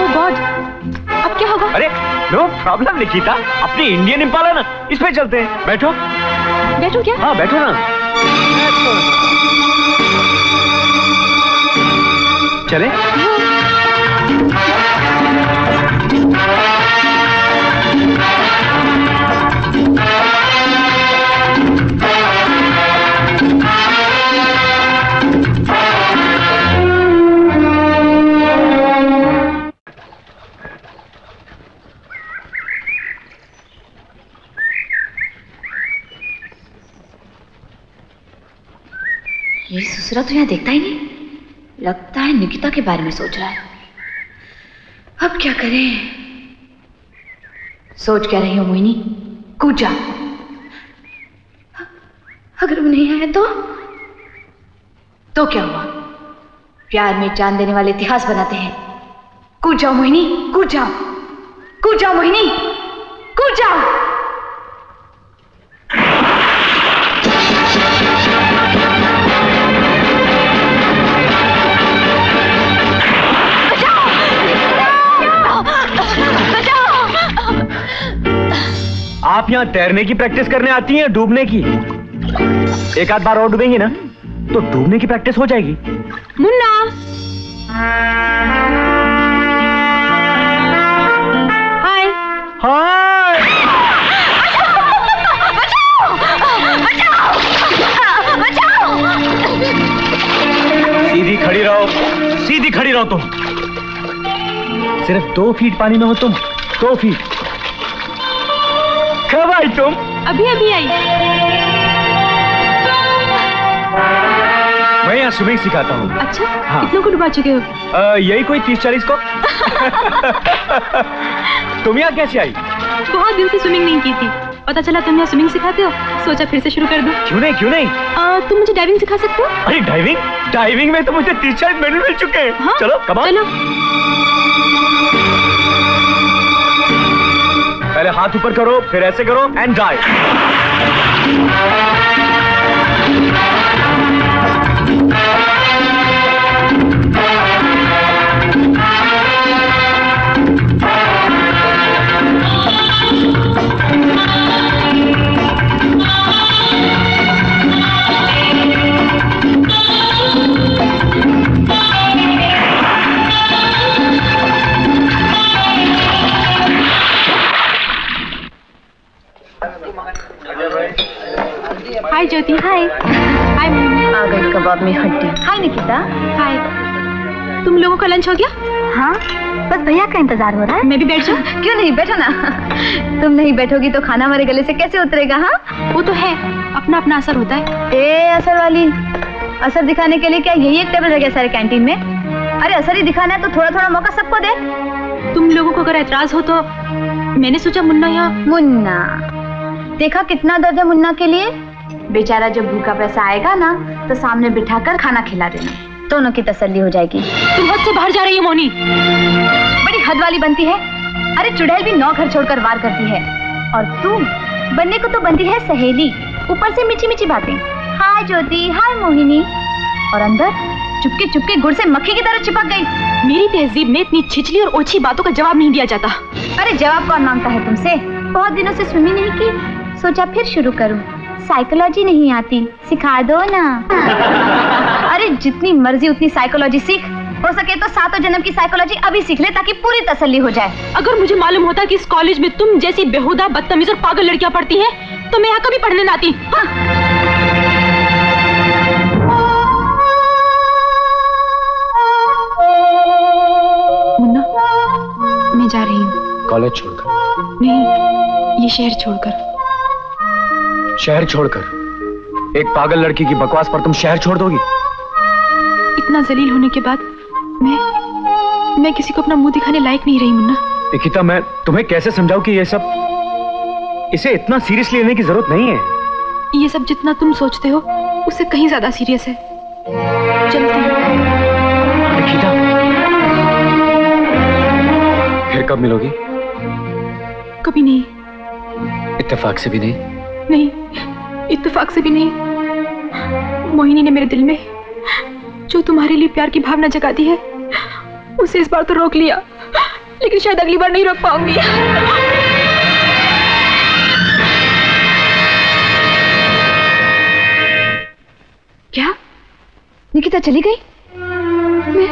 ओ गॉड, अब क्या होगा? अरे नो प्रॉब्लम निकिता, अपनी इंडियन इम्पाला ना, इस पे चलते हैं। बैठो। बैठो क्या? हाँ बैठो ना। चले? ससुरा तो यहाँ देखता ही नहीं, लगता है निकिता के बारे में सोच रहा है। अब क्या करें? सोच क्या रही हो मोहिनी, कूद जा। अगर वो नहीं आया तो तो क्या हुआ? प्यार में जान देने वाले इतिहास बनाते हैं। कूद जाओ मोहिनी, कूद जाओ, कूद जाओ मोहिनी, कूद जाओ। आप यहाँ तैरने की प्रैक्टिस करने आती हैं, डूबने की? एक आध बार और डूबेंगी ना तो डूबने की प्रैक्टिस हो जाएगी। मुन्ना, हाय। हाय। बचाओ, बचाओ, बचाओ। सीधी खड़ी रहो, सीधी खड़ी रहो। तुम सिर्फ दो फीट पानी में हो, तुम दो फीट। कब आई तुम? अभी अभी आई। मैं यहाँ स्विमिंग सिखाता हूँ। अच्छा, हाँ। कितनों को डुबा चुके हो? आ, यही कोई तीस चालीस को। तुम यहाँ कैसे आई? बहुत दिन से स्विमिंग नहीं की थी, पता चला तुम यहाँ स्विमिंग सिखाते हो, सोचा फिर से शुरू कर दूँ। क्यों नहीं, क्यों नहीं। आ, तुम मुझे डाइविंग सिखा सकते हो? अरे डाइविंग, डाइविंग में तो मुझे तीस चालीस मेडल मिल चुके हैं। हाँ? चलो कमाओ। पहले हाथ ऊपर करो, फिर ऐसे करो and dive. Hi Jyoti, hi. Hi Mohini. आ गई कबाब में हड्डी। हाय निकिता, हाय। तुम लोगों का लंच हो गया? हाँ, बस भैया का इंतजार हो रहा है। मैं भी बैठ जाऊं? क्यों नहीं, बैठो ना। तुम नहीं बैठोगी तो खाना हमारे गले से कैसे उतरेगा? हाँ वो तो है, अपना अपना असर होता है। ए असर वाली, असर दिखाने के लिए क्या यही एक टेबल रह गया सारे कैंटीन में? अरे असर ही दिखाना है तो थोड़ा थोड़ा मौका सबको दे। तुम लोगों को अगर ऐतराज हो तो मैंने सोचा मुन्ना यहाँ। मुन्ना देखा कितना दर्द है मुन्ना के लिए, बेचारा जब भूखा पैसा आएगा ना तो सामने बिठाकर खाना खिला देना, दोनों की तसल्ली हो जाएगी। तुम हद से बाहर जा रही हो मोनी, बड़ी हद वाली बनती है। अरे चुड़ैल भी नौ घर छोड़कर वार करती है और तुम बनने को तो बनती है सहेली, ऊपर से मीठी मीठी बातें, हाय ज्योति हाय मोहिनी, और अंदर चुपके चुपके गुड़ से मक्खी की तरह चिपक गई। मेरी तहजीब में इतनी छिछली और ओछी बातों का जवाब नहीं दिया जाता। अरे जवाब कौन मांगता है तुमसे? बहुत दिनों से स्विमिंग नहीं की, सोचा फिर शुरू करूं। साइकोलॉजी नहीं आती, सिखा दो ना। अरे जितनी मर्जी उतनी साइकोलॉजी सीख, हो सके तो सातों जन्म की साइकोलॉजी अभी सीख ले ताकि पूरी तसल्ली हो जाए। अगर मुझे मालूम होता कि इस कॉलेज में तुम जैसी बेहुदा बदतमीज और पागल लड़कियां पढ़ती हैं तो मैं यहाँ कभी पढ़ने न आती। हाँ? मैं जा रही हूँ कॉलेज छोड़कर। नहीं, ये शहर छोड़कर। शहर छोड़कर? एक पागल लड़की की बकवास पर तुम शहर छोड़ दोगी? इतना जलील होने के बाद मैं मैं किसी को अपना मुंह दिखाने लायक नहीं रही मुन्ना। निकिता मैं तुम्हें कैसे समझाऊं कि ये सब, इसे इतना सीरियसली लेने की जरूरत नहीं है। ये सब जितना तुम सोचते हो उससे कहीं ज्यादा सीरियस है। चलते हैं। निकिता फिर कब मिलोगी? कभी नहीं। इत्तेफाक से भी नहीं? नहीं, इत्तेफाक से भी नहीं। मोहिनी ने मेरे दिल में जो तुम्हारे लिए प्यार की भावना जगा दी है उसे इस बार तो रोक लिया, लेकिन शायद अगली बार नहीं रोक पाऊंगी। क्या निकिता चली गई? मैं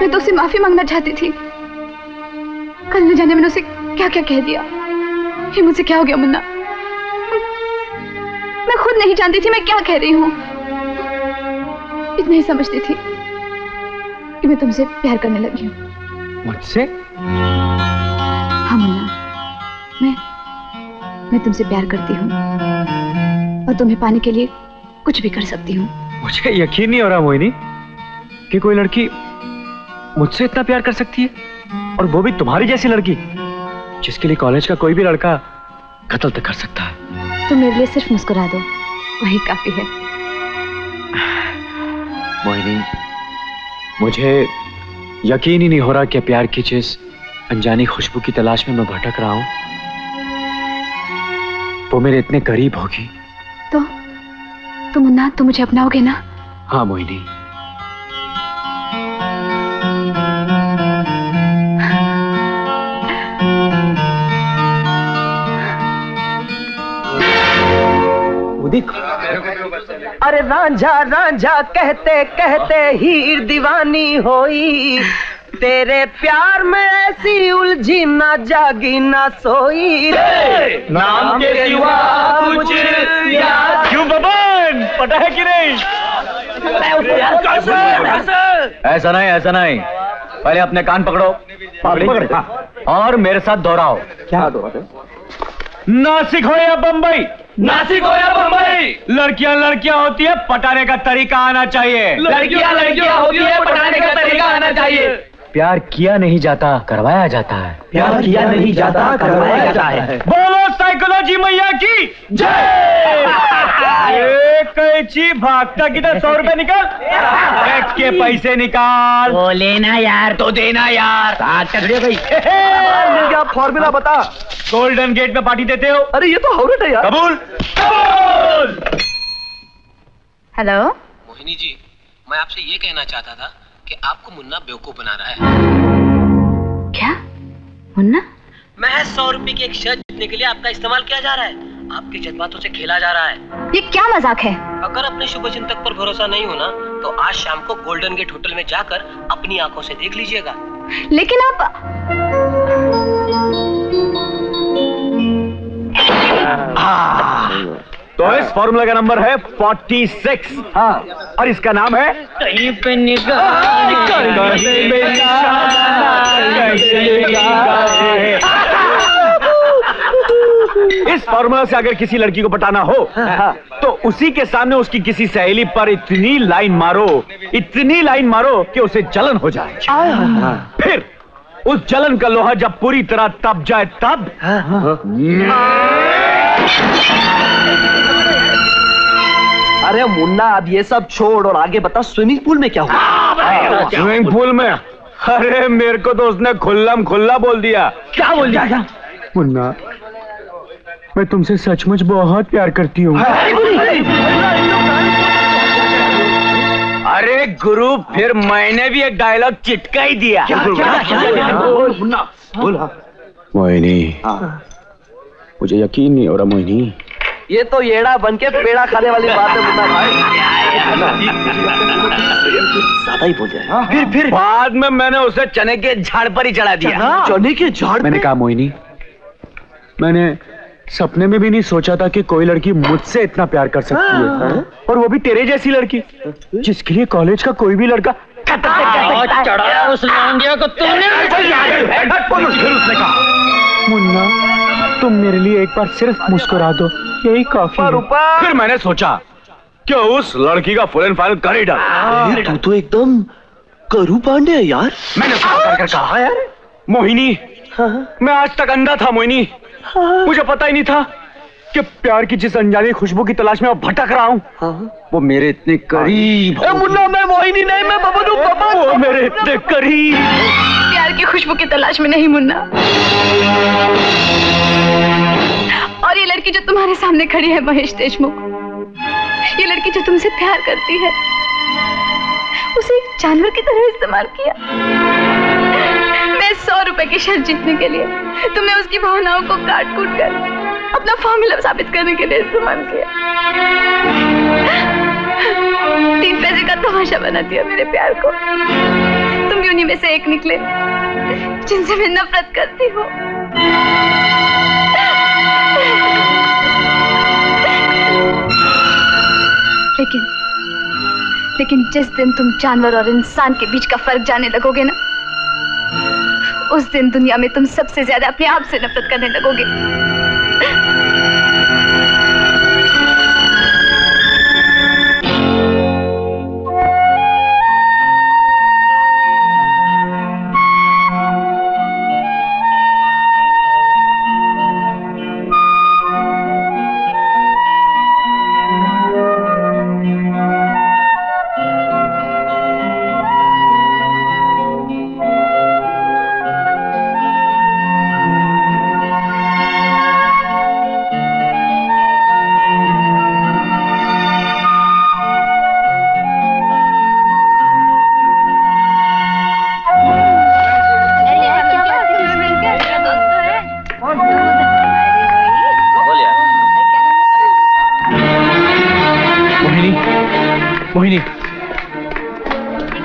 मैं तो उसे माफी मांगना चाहती थी। कल न जाने मैंने उसे क्या क्या कह दिया। ये मुझसे क्या हो गया मुन्ना? मैं खुद नहीं जानती थी मैं क्या कह रही हूँ। इतना ही समझती थी कि मैं तुमसे प्यार करने लगी हूँ। मुझसे? हाँ मुन्ना, मैं मैं तुमसे प्यार करती हूँ और तुम्हें पाने के लिए कुछ भी कर सकती हूँ। मुझे यकीन नहीं हो रहा मोहिनी कि कोई लड़की मुझसे इतना प्यार कर सकती है, और वो भी तुम्हारी जैसी लड़की जिसके लिए कॉलेज का कोई भी लड़का कत्ल तक कर सकता है। तुम मेरे लिए सिर्फ मुस्कुरा दो, वही काफी है। मोहिनी मुझे यकीन ही नहीं हो रहा कि प्यार की चीज अनजानी खुशबू की तलाश में मैं भटक रहा हूँ, वो मेरे इतने करीब होगी। तो तुम मुन्ना तुम मुझे अपनाओगे ना? हाँ मोहिनी। अरे रांझा रांझा कहते कहते हीर दीवानी होई, तेरे प्यार में ऐसी उलझी ना जागी ना सोई। नाम के सिवा कुछ याद क्यों बबन? पता है कि नहीं? ऐसा नहीं ऐसा नहीं, पहले अपने कान पकड़ो और मेरे साथ दोहराओ। क्या दोहराओ? नासिक हो या बम्बई, नासिक हो या बम्बई, लड़कियां लड़कियां होती है, पटाने का तरीका आना चाहिए। लड़कियां लड़कियां होती है, पटाने का तरीका आना चाहिए। प्यार किया नहीं जाता, करवाया जाता है। प्यार किया नहीं जाता, करवाया जाता है। बोलो साइकोलॉजी मैया की जय। एक कैची भागता किधर? सौ रुपए निकाल, बैठ के पैसे निकाल। वो लेना यार तो देना यार, फॉर्मूला बता। गोल्डन गेट में पार्टी देते हो? अरे ये तो हाउरेट है यार। कबूल कबूल। हेलो मोहिनी जी, मैं आपसे ये कहना चाहता था कि आपको मुन्ना बेवकूफ बना रहा है। क्या मुन्ना? महज सौ रुपए की एक शर्ट जीतने के लिए आपका इस्तेमाल किया जा रहा है, आपके जज्बातों से खेला जा रहा है। ये क्या मजाक है? अगर अपने शुभ चिंतक पर भरोसा नहीं होना तो आज शाम को गोल्डन गेट होटल में जाकर अपनी आंखों से देख लीजिएगा। लेकिन आप तो इस फॉर्मूला का नंबर है छियालीस। हाँ, और इसका नाम है कहीं पे निगाह कहीं पे निगाह। इस फॉर्मूला से अगर किसी लड़की को पटाना हो तो उसी के सामने उसकी किसी सहेली पर इतनी लाइन मारो, इतनी लाइन मारो कि उसे जलन हो जाए। फिर उस जलन का लोहा जब पूरी तरह तप जाए तब अरे मुन्ना अब ये सब छोड़ और आगे बता स्विमिंग पूल में क्या हुआ? स्विमिंग पूल में अरे मेरे को तो उसने खुल्लम खुल्ला बोल दिया। क्या बोल दिया? क्या मुन्ना मैं तुमसे सचमुच बहुत प्यार करती हूँ। अरे गुरु फिर मैंने भी एक डायलॉग चिटका ही दिया। क्या क्या बोला? मोहिनी मुझे यकीन नहीं हो रहा मोहिनी, ये तो येड़ा बनके पेड़ा खाने वाली बात है मुन्ना भाई। ज्यादा ही बोल जाए। फिर फिर बाद में मैंने उसे चने के झाड़ पर ही चढ़ा दिया। चने के झाड़? मैंने कहा मोहिनी मैंने सपने में भी नहीं सोचा था कि कोई लड़की मुझसे इतना प्यार कर सकती है। हाँ। और वो भी तेरे जैसी लड़की जिसके लिए कॉलेज का कोई भी लड़का चढ़ाया उस लौंडिया को तूने। उसने कहा मुन्ना तुम मेरे लिए एक बार सिर्फ मुस्कुरा दो यही काफी है। फिर मैंने सोचा कि उस लड़की का फुल एंड फाइनल कर ही डाल। तू तो एकदम करू पांडे है यार। मैंने कहा यार मोहिनी मैं आज तक अंधा था मोहिनी, मुझे पता ही नहीं था कि प्यार की जिस अनजानी खुशबू की तलाश में मैं भटक रहा हूँ वो मेरे इतने करीब। मुन्ना मैं मोहिनी नहीं मैं बबन हूँ, बबन वो मेरे इतने करीब। प्यार की खुशबू की तलाश में नहीं मुन्ना, और ये लड़की जो तुम्हारे सामने खड़ी है महेश देशमुख, ये लड़की जो तुमसे प्यार करती है उसे एक जानवर की तरह इस्तेमाल किया। मैं सौ रुपए की शर्त जीतने के लिए तुमने उसकी भावनाओं को काट कूट कर अपना फॉर्मूला साबित करने के लिए इस्तेमाल किया। तीन पैसे का तमाशा बना दिया मेरे प्यार को। तुम भी उन्हीं में से एक निकले जिनसे मैं नफरत करती हूँ। लेकिन लेकिन जिस दिन तुम जानवर और इंसान के बीच का फर्क जानने लगोगे ना उस दिन दुनिया में तुम सबसे ज्यादा अपने आप से नफरत करने लगोगे।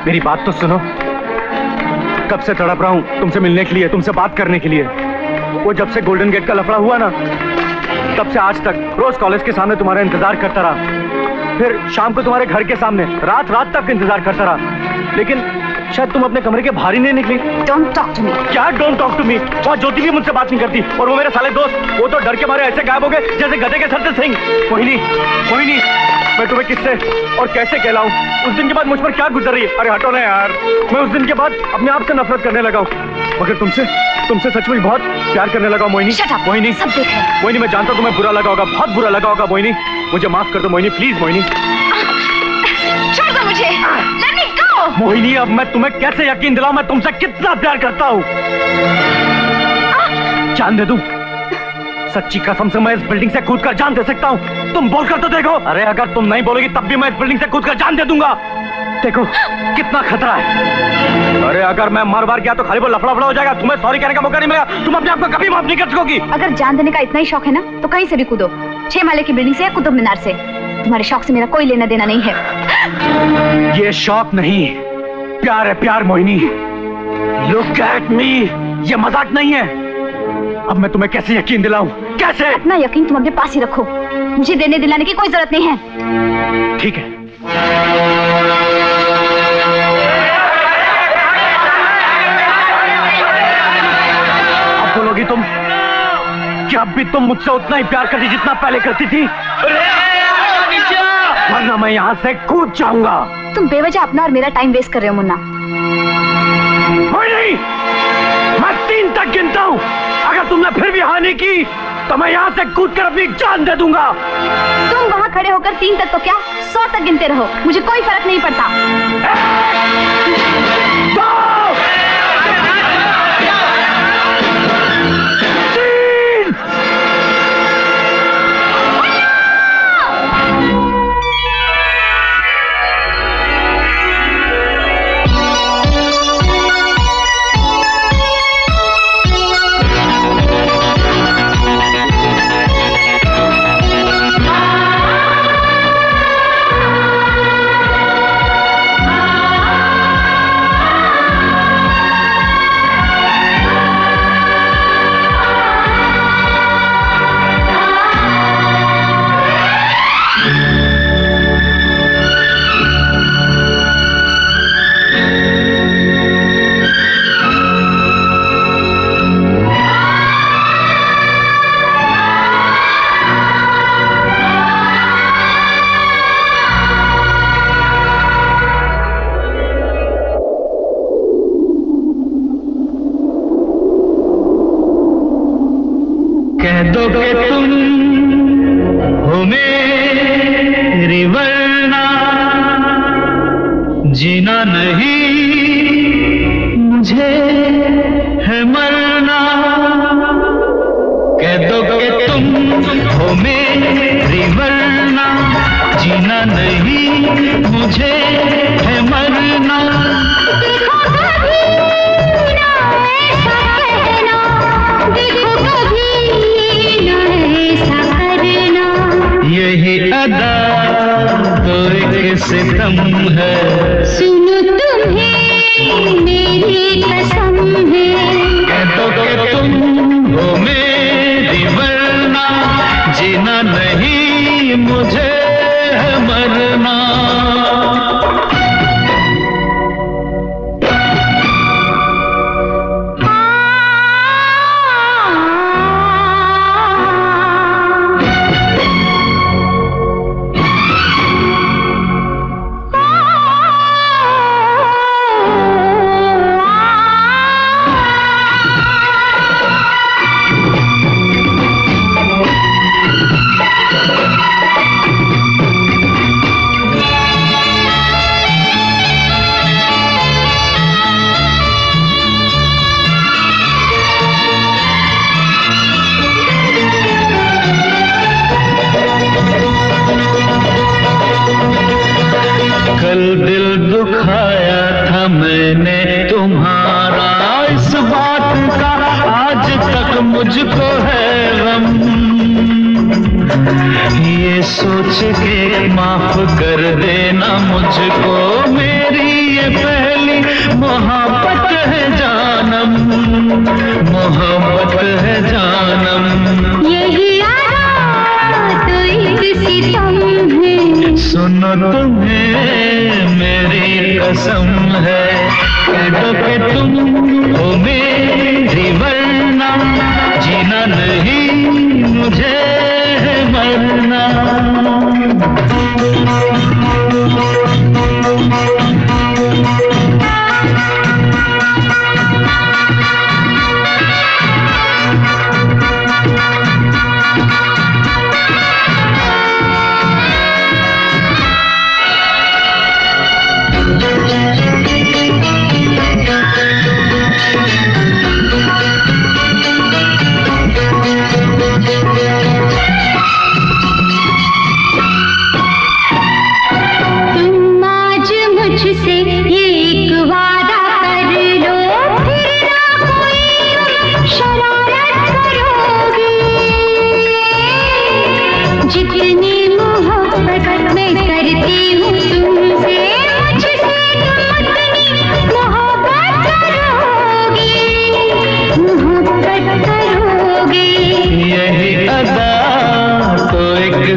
मेरी बात तो सुनो, कब से तड़प रहा हूँ तुमसे मिलने के लिए, तुमसे बात करने के लिए। वो जब से गोल्डन गेट का लफड़ा हुआ ना तब से आज तक रोज कॉलेज के सामने तुम्हारा इंतजार करता रहा, फिर शाम को तुम्हारे घर के सामने रात रात तक इंतजार करता रहा, लेकिन शायद तुम अपने कमरे के बाहर ही नहीं निकली। Don't talk to me. क्या डोंट टॉक टू मी? और ज्योति भी मुझसे बात नहीं करती और वो मेरे साले दोस्त वो तो डर के मारे ऐसे गायब हो गए जैसे गधे के सर से सिंह। मोहिनी मोहिनी मैं तुम्हें किससे और कैसे कहलाऊं? उस दिन के बाद मुझ पर क्या गुजर रही है? अरे हटो ना यार। मैं उस दिन के बाद अपने आप से नफरत करने लगा हूं, मगर तुमसे तुमसे सचमुच बहुत प्यार करने लगा हूं मोहिनी। मोहिनी मोहिनी मैं जानता हूं तुम्हें बुरा लगा होगा, बहुत बुरा लगा होगा मोहिनी, मुझे माफ कर दो मोहिनी, प्लीज मोहिनी छोड़ दो मुझे। लेट मी गो। मोहिनी अब मैं तुम्हें कैसे यकीन दिलाऊं मैं तुमसे कितना प्यार करता हूँ? जान दे दूं, सच्ची कसम से मैं इस बिल्डिंग से कूद कर जान दे सकता हूँ। तुम बोलकर तो देखो। अरे अगर तुम नहीं बोलोगी तब भी मैं इस बिल्डिंग से कूद कर जान दे दूंगा। देखो कितना खतरा है। अरे अगर मैं मर बार गया तो खाली वो लफड़ा फड़ा हो जाएगा, तुम्हें सॉरी कहने का मौका नहीं मिलेगा, तुम अपने आप को कभी माफ नहीं कर सकोगी। अगर जान देने का इतना ही शौक है ना तो कहीं से भी कूदो, छह माले की बिल्डिंग से या कुतुब मीनार से, तुम्हारे शौक से मेरा कोई लेना देना नहीं है। ये शौक नहीं प्यार है, प्यार मोहिनी। लुक एट मी, ये मजाक नहीं है। अब मैं तुम्हें कैसे यकीन दिलाऊं? कैसे? अपना यकीन तुम अपने पास ही रखो, मुझे देने दिलाने की कोई जरूरत नहीं है। ठीक है। अब बोलोगी तुम कि अब भी तुम मुझसे उतना ही प्यार करती जितना पहले करती थी, वरना मैं यहाँ से कूद जाऊंगा। तुम बेवजह अपना और मेरा टाइम वेस्ट कर रहे हो मुन्ना। नहीं, मैं तीन तक गिनता हूँ, अगर तुमने फिर भी हानि की तो मैं यहाँ से कूद कर अपनी जान दे दूंगा। तुम वहाँ खड़े होकर तीन तक तो क्या सौ तक गिनते रहो, मुझे कोई फर्क नहीं पड़ता।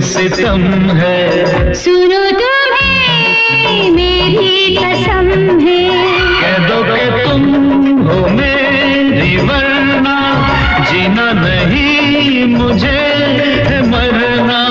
सितम है। सुनो तुम्हें मेरी कसम है, कह दो कि तुम हो मेरी, वरना जीना नहीं मुझे मरना।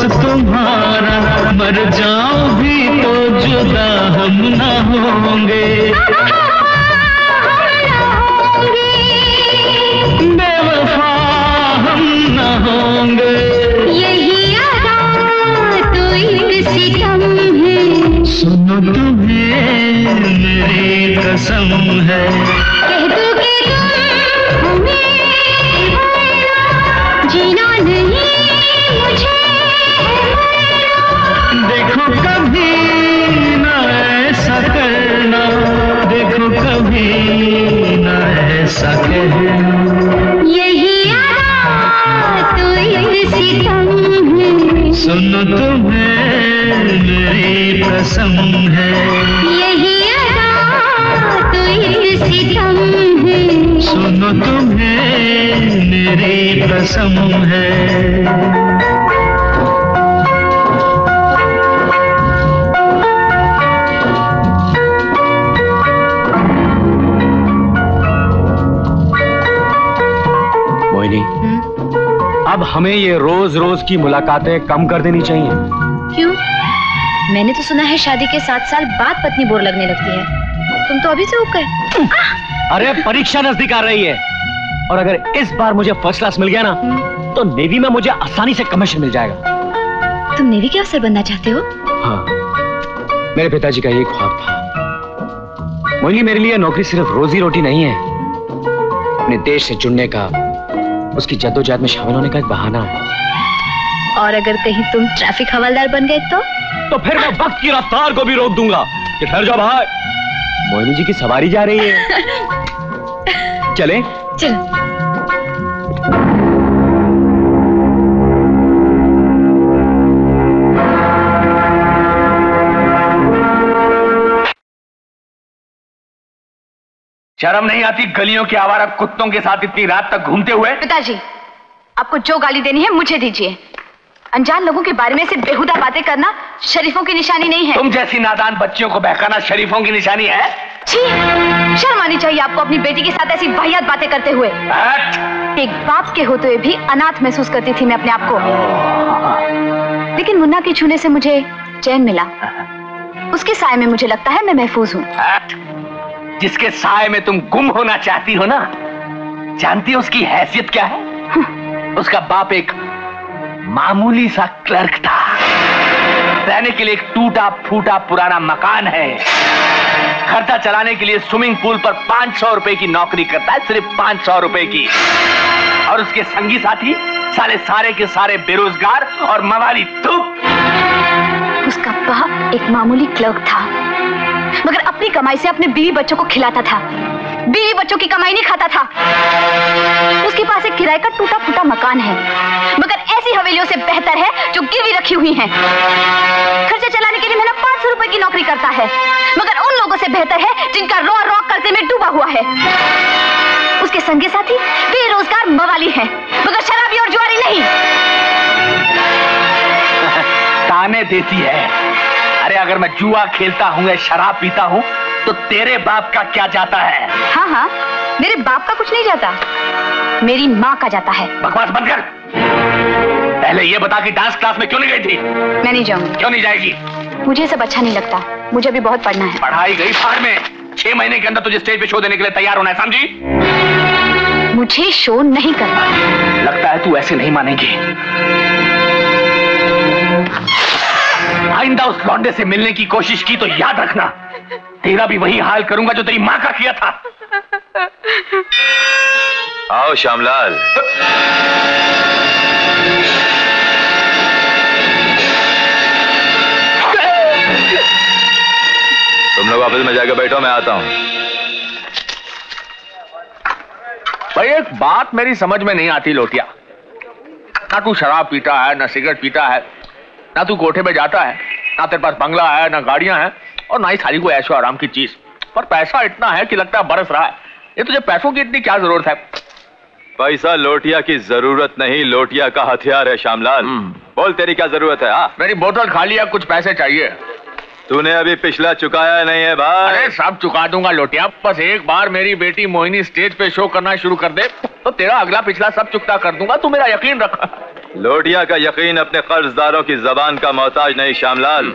तुम्हारा मर जाओ भी तो जुदा हम न होंगे, बेवफा हम न होंगे। यही अदा तो एक सितम है, सुनो तुम्हें मेरी कसम है, कह दो कि तुम हमें जीना नहीं मुझे। देखो कभी ना ऐसा करना, देखो कभी ना ऐसा कहना, यही तो एक सितम है। सुनो तुम्हें मेरी कसम है, यही तो एक सितम है। सुनो तुम्हें मेरी कसम है। अब हमें ये रोज रोज की मुलाकातें कम कर देनी चाहिए। क्यों? मैंने तो सुना है शादी के सात साल बाद पत्नी बोर लगने लगती है। तुम तो अभी से उब गए। अरे परीक्षा नजदीक आ रही है और अगर इस बार मुझे फर्स्ट क्लास मिल गया ना तो नेवी में मुझे आसानी से कमीशन मिल जाएगा। तुम नेवी के अफसर बनना चाहते हो? हाँ, मेरे पिताजी का ये ख्वाब था। मोहिनी, मेरे लिए नौकरी सिर्फ रोजी रोटी नहीं है, अपने देश से जुड़ने का, उसकी जद्दोजहद में शामिल होने का एक बहाना है। और अगर कहीं तुम ट्रैफिक हवालदार बन गए तो? तो फिर मैं वक्त की रफ्तार को भी रोक दूंगा। कि ठहर जा भाई, मोहिनी जी की सवारी जा रही है। चलें? चलो। शर्म नहीं आती गलियों के आवारा कुत्तों के साथ इतनी रात तक घूमते हुए? पिताजी, आपको जो गाली देनी है मुझे दीजिए। अनजान लोगों के बारे में से बेहुदा बातें करना शरीफों की निशानी नहीं है। तुम जैसी नादान बच्चियों को बहकाना शरीफों की निशानी है? छी, शर्म आनी चाहिए आपको अपनी बेटी के साथ ऐसी वाहियात बातें करते हुए। एक बाप के होते हुए भी अनाथ महसूस करती थी मैं अपने आप को, लेकिन मुन्ना के छूने से मुझे चैन मिला। उसके साय में मुझे लगता है मैं महफूज हूँ। जिसके साय में तुम गुम होना चाहती हो ना, जानती हो उसकी हैसियत क्या है? उसका बाप एक मामूली सा क्लर्क था। रहने के लिए एक टूटा फूटा पुराना मकान है। खर्चा चलाने के लिए स्विमिंग पूल पर पांच सौ रुपए की नौकरी करता है, सिर्फ पांच सौ रुपए की। और उसके संगी साथी साले सारे के सारे बेरोजगार और मवाली तुप। उसका बाप एक मामूली क्लर्क था मगर अपनी कमाई से अपने बीवी बच्चों को खिलाता था, बीवी बच्चों की कमाई नहीं खाता था। उसके पास एक किराए का टूटा फूटा मकान है मगर ऐसी हवेलियों से बेहतर है जो गिरवी रखी हुई हैं। खर्चा चलाने के लिए महीना पाँच सौ रुपए की नौकरी करता है मगर उन लोगों से बेहतर है जिनका रौ रौ कर्जे में डूबा हुआ है। उसके संगी साथी बेरोजगार मवाली है मगर शराबी और जुआरी नहीं। ताने देती है। अरे अगर मैं जुआ खेलता हूँ या शराब पीता हूँ तो तेरे बाप का क्या जाता है? हाँ हाँ, मेरे बाप का कुछ नहीं जाता, मेरी माँ का जाता है। बकवास बंद कर। पहले ये बता कि डांस क्लास में क्यों नहीं गई थी? मैं नहीं जाऊँगी। क्यों नहीं जाएगी? मुझे सब अच्छा नहीं लगता, मुझे अभी बहुत पढ़ना है। पढ़ाई गई फाड़ में, छह महीने के अंदर तुझे स्टेज पे शो देने के लिए तैयार होना है, समझी? मुझे शो नहीं करना। लगता है तू ऐसे नहीं मानेगी। आइंदा उस लौंडे से मिलने की कोशिश की तो याद रखना तेरा भी वही हाल करूंगा जो तेरी माँ का किया था। आओ श्यामलाल। तुम लोग ऑफिस में जाकर बैठो, मैं आता हूँ। भाई एक बात मेरी समझ में नहीं आती लोटिया, ना तू शराब पीता है, ना सिगरेट पीता है, ना तू कोठे में जाता है, ना तेरे पास बंगला है, ना गाड़ियां हैं, और ना ही सारी को ऐशो आराम की चीज, पर पैसा इतना है कि लगता है बरस रहा है। ये तुझे पैसों की इतनी क्या जरूरत है? पैसा लोटिया की जरूरत नहीं, लोटिया का हथियार है। श्यामलाल बोल तेरी क्या जरूरत है? हा? मेरी बोतल खाली है, कुछ पैसे चाहिए। तूने अभी पिछला चुकाया नहीं है भाई। अरे सब चुका दूंगा लोटिया, बस एक बार मेरी बेटी मोहिनी स्टेज पे शो करना शुरू कर दे तो तेरा अगला पिछला सब चुकता कर दूंगा, तू मेरा यकीन रख। लोटिया का यकीन अपने कर्जदारों की जबान का मोहताज नहीं श्यामलाल।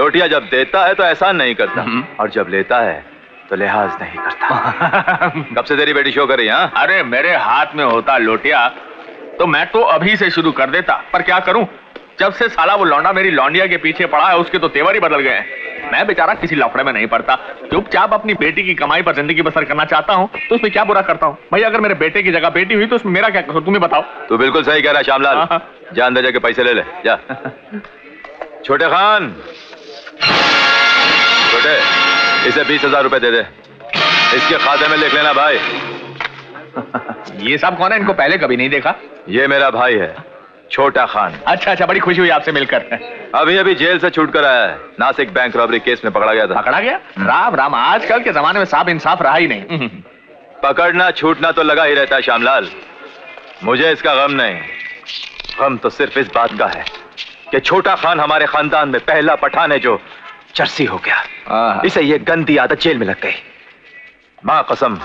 लोटिया जब देता है तो एहसान नहीं करता, और जब लेता है तो लिहाज नहीं करता। कब से तेरी बेटी शो कर रही है? अरे मेरे हाथ में होता लोटिया तो मैं तो अभी से शुरू कर देता, पर क्या करूं, जब से साला वो लौंडा मेरी लौंडिया के पीछे पड़ा है उसके तो तेवर ही बदल गए हैं। मैं बेचारा किसी लफड़े में नहीं पड़ता, चुपचाप अपनी बेटी की कमाई पर जिंदगी बसर करना चाहता हूँ, तो उसमें क्या बुरा करता हूँ भाई? अगर मेरे बेटे की जगह बेटी हुई तो उसमें मेरा क्या कसूर, तुम ही बताओ। तू बिल्कुल सही कह रहा है श्यामलाल, जा अंदर जाके पैसे ले ले जा। छोटे खान, छोटे इसे बीस हजार रुपए दे दे, इसके खाते में लिख लेना भाई। ये सब कौन है, इनको पहले कभी नहीं देखा। ये मेरा भाई है छोटा खान। अच्छा अच्छा, बड़ी खुशी हुई आपसे मिलकर। अभी अभी जेल से छूट कर आया है, नासिक बैंक रॉबरी केस में पकड़ा गया था। पकड़ा गया? राम राम, आजकल के जमाने में साफ इंसाफ रहा ही नहीं। पकड़ना छूटना तो लगा ही रहता है श्यामलाल, मुझे इसका गम नहीं। गम तो सिर्फ इस बात का है कि छोटा खान हमारे खानदान में पहला पठान है जो चर्सी हो गया, इसे ये गंदी आदत जेल में लग गई। मां कसम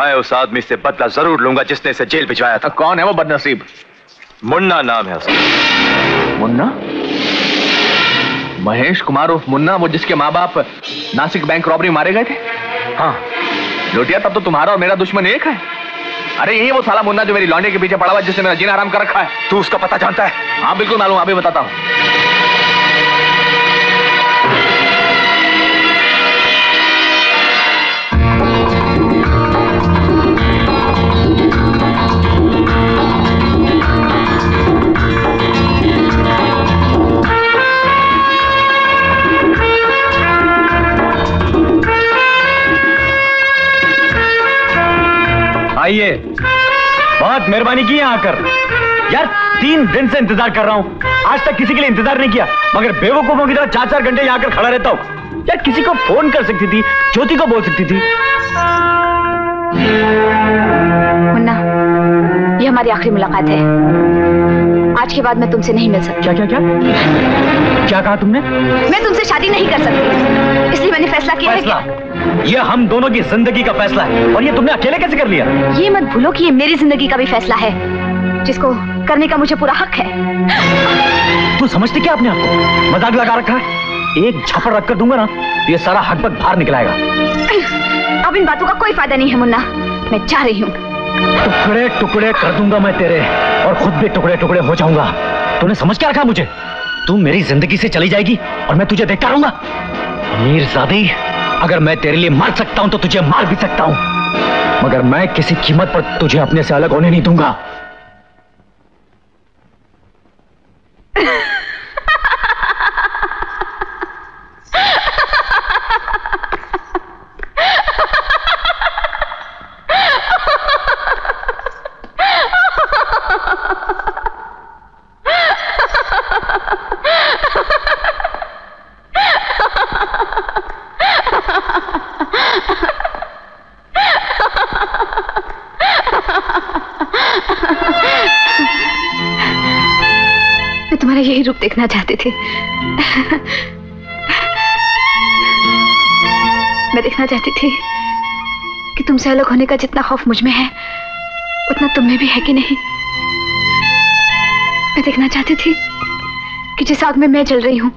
मैं उस आदमी से बदला जरूर लूंगा जिसने इसे जेल भिजवाया था। कौन है वो बदनसीब? मुन्ना नाम है उसका। मुन्ना? महेश कुमार उर्फ मुन्ना, वो जिसके माँ बाप नासिक बैंक रॉबरी मारे गए थे? हाँ लोटिया, तब तो तुम्हारा और मेरा दुश्मन एक है। अरे यही वो साला मुन्ना जो मेरी लौंडे के पीछे पड़ा हुआ, जिसने मेरा जीना आराम कर रखा है। तू उसका पता जानता है? हाँ बिल्कुल मालूम, अभी बताता हूँ। आइए, बहुत मेहरबानी की यहाँ आकर। यार तीन दिन से इंतजार कर रहा हूँ, आज तक किसी के लिए इंतजार नहीं किया, मगर बेवकूफों की तरह चार चार घंटे यहाँ आकर खड़ा रहता हूँ। यार किसी को फोन कर सकती थी, ज्योति को बोल सकती थी। मुन्ना, ये हमारी आखिरी मुलाकात है, आज के बाद मैं तुमसे नहीं मिल सकती। क्या क्या क्या क्या कहा तुमने? मैं तुमसे शादी नहीं कर सकती, इसलिए मैंने फैसला किया है। ये हम दोनों की जिंदगी का फैसला है, और ये तुमने अकेले कैसे कर लिया? ये मत भूलो कि ये मेरी जिंदगी का भी फैसला है, जिसको करने का मुझे पूरा हक है। तू समझती क्या अपने आप को? मजाक लगा रखा है, एक झपड़ रख कर दूंगा ना तो ये सारा हकबक बाहर निकल आएगा। अब इन बातों का कोई फायदा नहीं है मुन्ना, मैं जा रही हूँ। टुकड़े टुकड़े कर दूंगा मैं तेरे, और खुद भी टुकड़े टुकड़े हो जाऊंगा। तूने समझ क्या रखा मुझे? तू मेरी जिंदगी से चली जाएगी और मैं तुझे देखता रहूंगा। अमीर ज़ादी, अगर मैं तेरे लिए मर सकता हूं तो तुझे मार भी सकता हूं, मगर मैं किसी कीमत पर तुझे अपने से अलग होने नहीं दूंगा। यही रूप देखना चाहते थे, मैं देखना चाहती थी कि तुमसे अलग होने का जितना खौफ मुझ में है उतना तुम में भी है कि नहीं। मैं देखना चाहती थी कि जिस आग में मैं जल रही हूं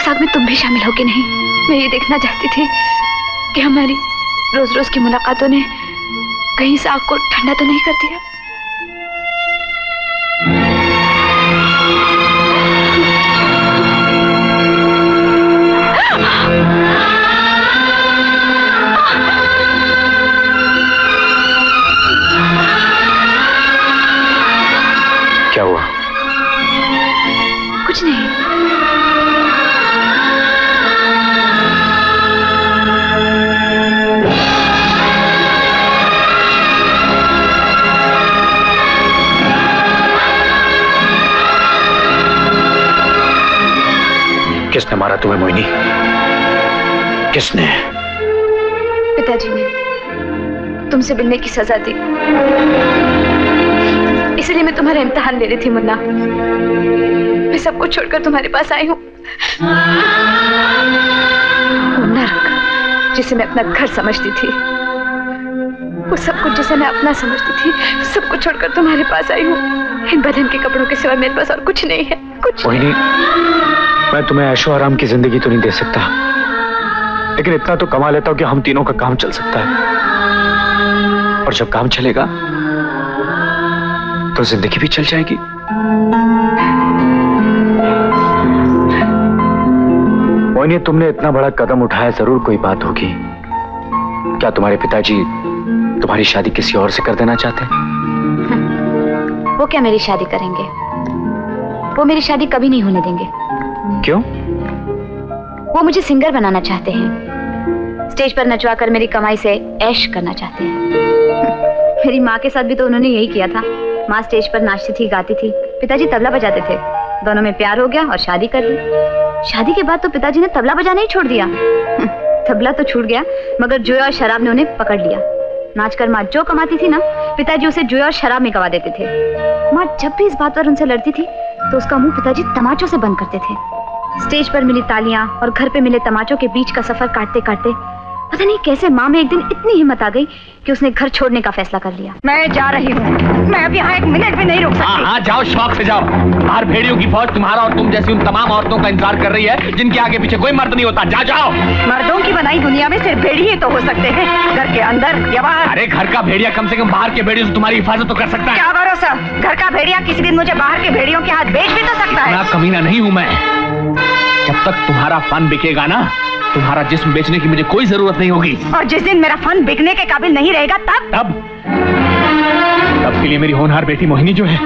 उस आग में तुम भी शामिल हो कि नहीं। मैं ये देखना चाहती थी कि हमारी रोज रोज की मुलाकातों ने कहीं इस आग को ठंडा तो नहीं कर दिया। क्या हुआ? कुछ नहीं। किसने मारा तुम्हें मोहिनी? किसने? पिताजी ने तुमसे मिलने की सजा दी, इसलिए मैं तुम्हारा इम्तिहान ले रही थी मुन्ना। मैं सब कुछ छोड़कर तुम्हारे पास आई हूँ। नरक जिसे मैं अपना घर समझती थी, वो सब कुछ जिसे मैं अपना समझती थी, सब कुछ छोड़कर तुम्हारे पास आई हूँ। इन बदन के कपड़ों के सिवा मेरे पास और कुछ नहीं है। कुछ नहीं। मैं तुम्हें ऐशो आराम की जिंदगी तो नहीं दे सकता, लेकिन इतना तो कमा लेता हूँ कि हम तीनों का काम चल सकता है। और जब काम चलेगा तो जिंदगी भी चल जाएगी। मोहिनी, तुमने इतना बड़ा कदम उठाया, जरूर कोई बात होगी। क्या तुम्हारे पिताजी तुम्हारी शादी किसी और से कर देना चाहते हैं? वो क्या मेरी शादी करेंगे? वो मेरी शादी कभी नहीं होने देंगे। क्यों? वो मुझे सिंगर बनाना चाहते हैं। स्टेज पर नचवाकर मेरी कमाई से ऐश करना चाहते हैं। मेरी माँ के साथ भी तो उन्होंने यही किया था। माँ स्टेज पर नाचती थी, गाती थी, पिताजी तबला बजाते थे। दोनों में प्यार हो गया और शादी कर ली। शादी के बाद तो पिताजी ने तबला बजाना ही छोड़ दिया। तबला तो छूट गया, मगर जुए और शराब ने उन्हें पकड़ लिया। नाचकर माँ जो कमाती थी ना, पिताजी उसे जुए और शराब में गवा देते थे। माँ जब भी इस बात पर उनसे लड़ती थी तो उसका मुँह पिताजी तमाचों से बंद करते थे। स्टेज पर मिली तालियां और घर पे मिले तमाचों के बीच का सफर काटते काटते पता नहीं कैसे माँ में एक दिन इतनी हिम्मत आ गई कि उसने घर छोड़ने का फैसला कर लिया। मैं जा रही हूँ, मैं अब यहाँ एक मिनट भी नहीं रुक सकती। हाँ, हाँ, जाओ, शौक से जाओ। बाहर भेड़ियों की फौज तुम्हारा और तुम जैसी उन तमाम औरतों का इंतजार कर रही है जिनके आगे पीछे कोई मर्द नहीं होता। जा जाओ। मर्दों की बनाई दुनिया में सिर्फ भेड़िए तो हो सकते हैं, घर के अंदर या बाहर। अरे घर का भेड़िया कम से कम बाहर के भेड़ियों से तुम्हारी हिफाजत तो कर सकता है। क्या भरोसा, घर का भेड़िया किसी दिन मुझे बाहर के भेड़ियों के हाथ बेच भी तो सकता है। कमीना नहीं हूँ मैं। जब तक तुम्हारा फन बिकेगा ना, तुम्हारा जिस्म बेचने की मुझे कोई जरूरत नहीं होगी। और जिस दिन मेरा फन बिकने के काबिल नहीं रहेगा तब तब तब के लिए मेरी होनहार बेटी मोहिनी जो है,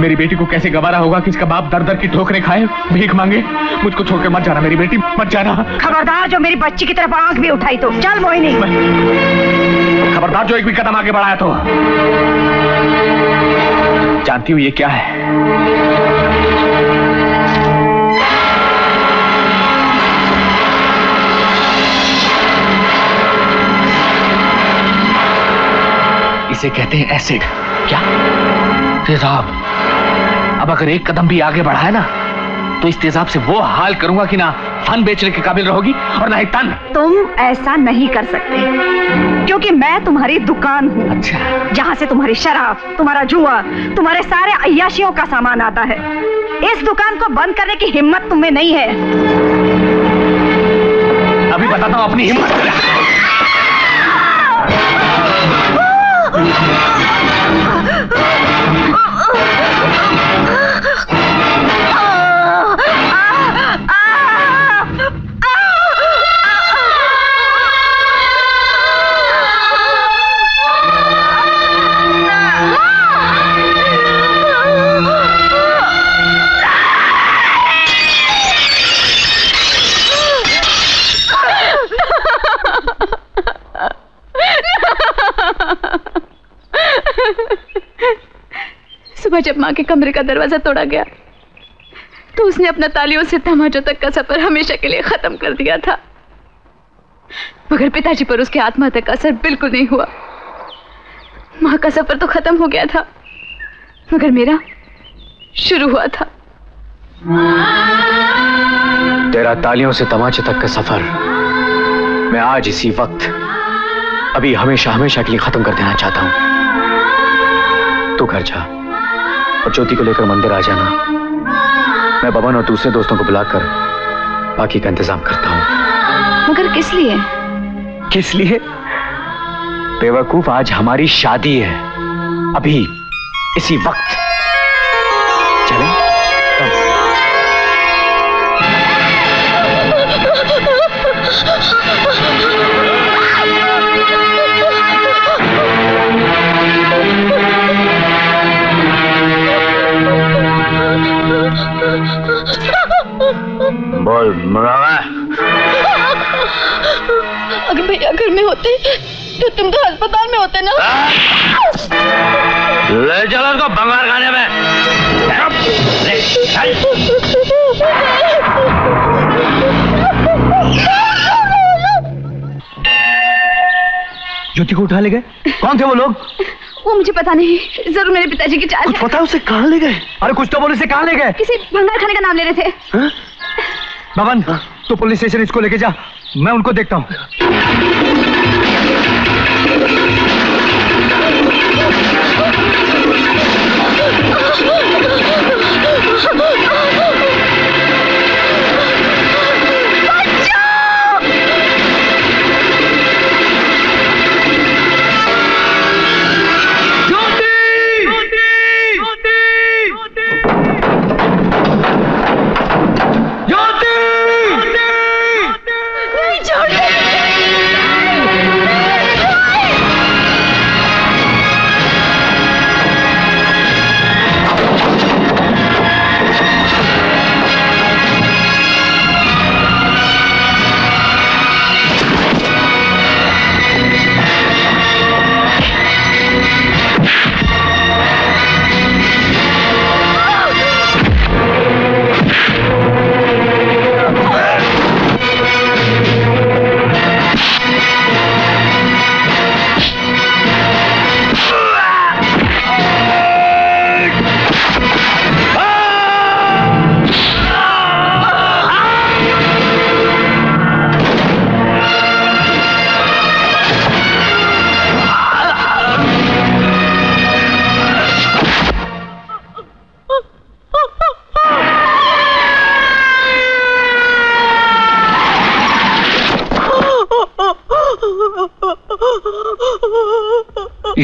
मेरी बेटी को कैसे गवारा होगा कि इसका बाप दर दर की ठोकरें खाए, भीख मांगे। मुझको छोड़कर मत जाना मेरी बेटी, मत जाना। खबरदार जो मेरी बच्ची की तरफ आंख भी उठाई तो। चल मोहिनी। खबरदार जो एक भी कदम आगे बढ़ाया तो। जानती हूँ ये क्या है? इसे कहते हैं एसिड। क्या? तेजाब। अब अगर एक कदम भी आगे बढ़ाया ना तो इस तेजाब से वो हाल करूंगा कि ना फन बेचने के काबिल रहोगी और ना ही तन। तुम ऐसा नहीं कर सकते क्योंकि मैं तुम्हारी दुकान हूँ। अच्छा। जहाँ से तुम्हारी शराब, तुम्हारा जुआ, तुम्हारे सारे अय्याशियों का सामान आता है। इस दुकान को बंद करने की हिम्मत तुम्हें नहीं है। अभी बताता हूँ अपनी हिम्मत। सुबह जब माँ के कमरे का दरवाजा तोड़ा गया तो उसने अपना तालियों से तमाचों तक का सफर हमेशा के लिए खत्म कर दिया था, मगर पिताजी पर उसके आत्मा तक असर बिल्कुल नहीं हुआ। माँ का सफर तो खत्म हो गया था, मगर मेरा शुरू हुआ था। तेरा तालियों से तमाचे तक का सफर मैं आज इसी वक्त अभी हमेशा हमेशा के लिए खत्म कर देना चाहता हूँ। तू घर जा और ज्योति को लेकर मंदिर आ जाना। मैं बबन और दूसरे दोस्तों को बुलाकर बाकी का इंतजाम करता हूँ। मगर किस लिए? किस लिए? बेवकूफ, आज हमारी शादी है, अभी इसी वक्त। चलें? बोल मुनावा। अगर भैया घर में होते तो तुम तो अस्पताल में होते ना। ले चलो उसको बंगाल खाने में। ले, ज्योति को उठा ले गए। कौन थे वो लोग? वो मुझे पता नहीं, जरूर मेरे पिताजी की चाल। कुछ पता है उसे कहाँ ले गए? अरे कुछ तो बोले, उसे कहाँ ले गए? किसी भंगाल खाने का नाम ले रहे थे। हा? बबन, तो पुलिस स्टेशन इसको लेके जा, मैं उनको देखता हूँ।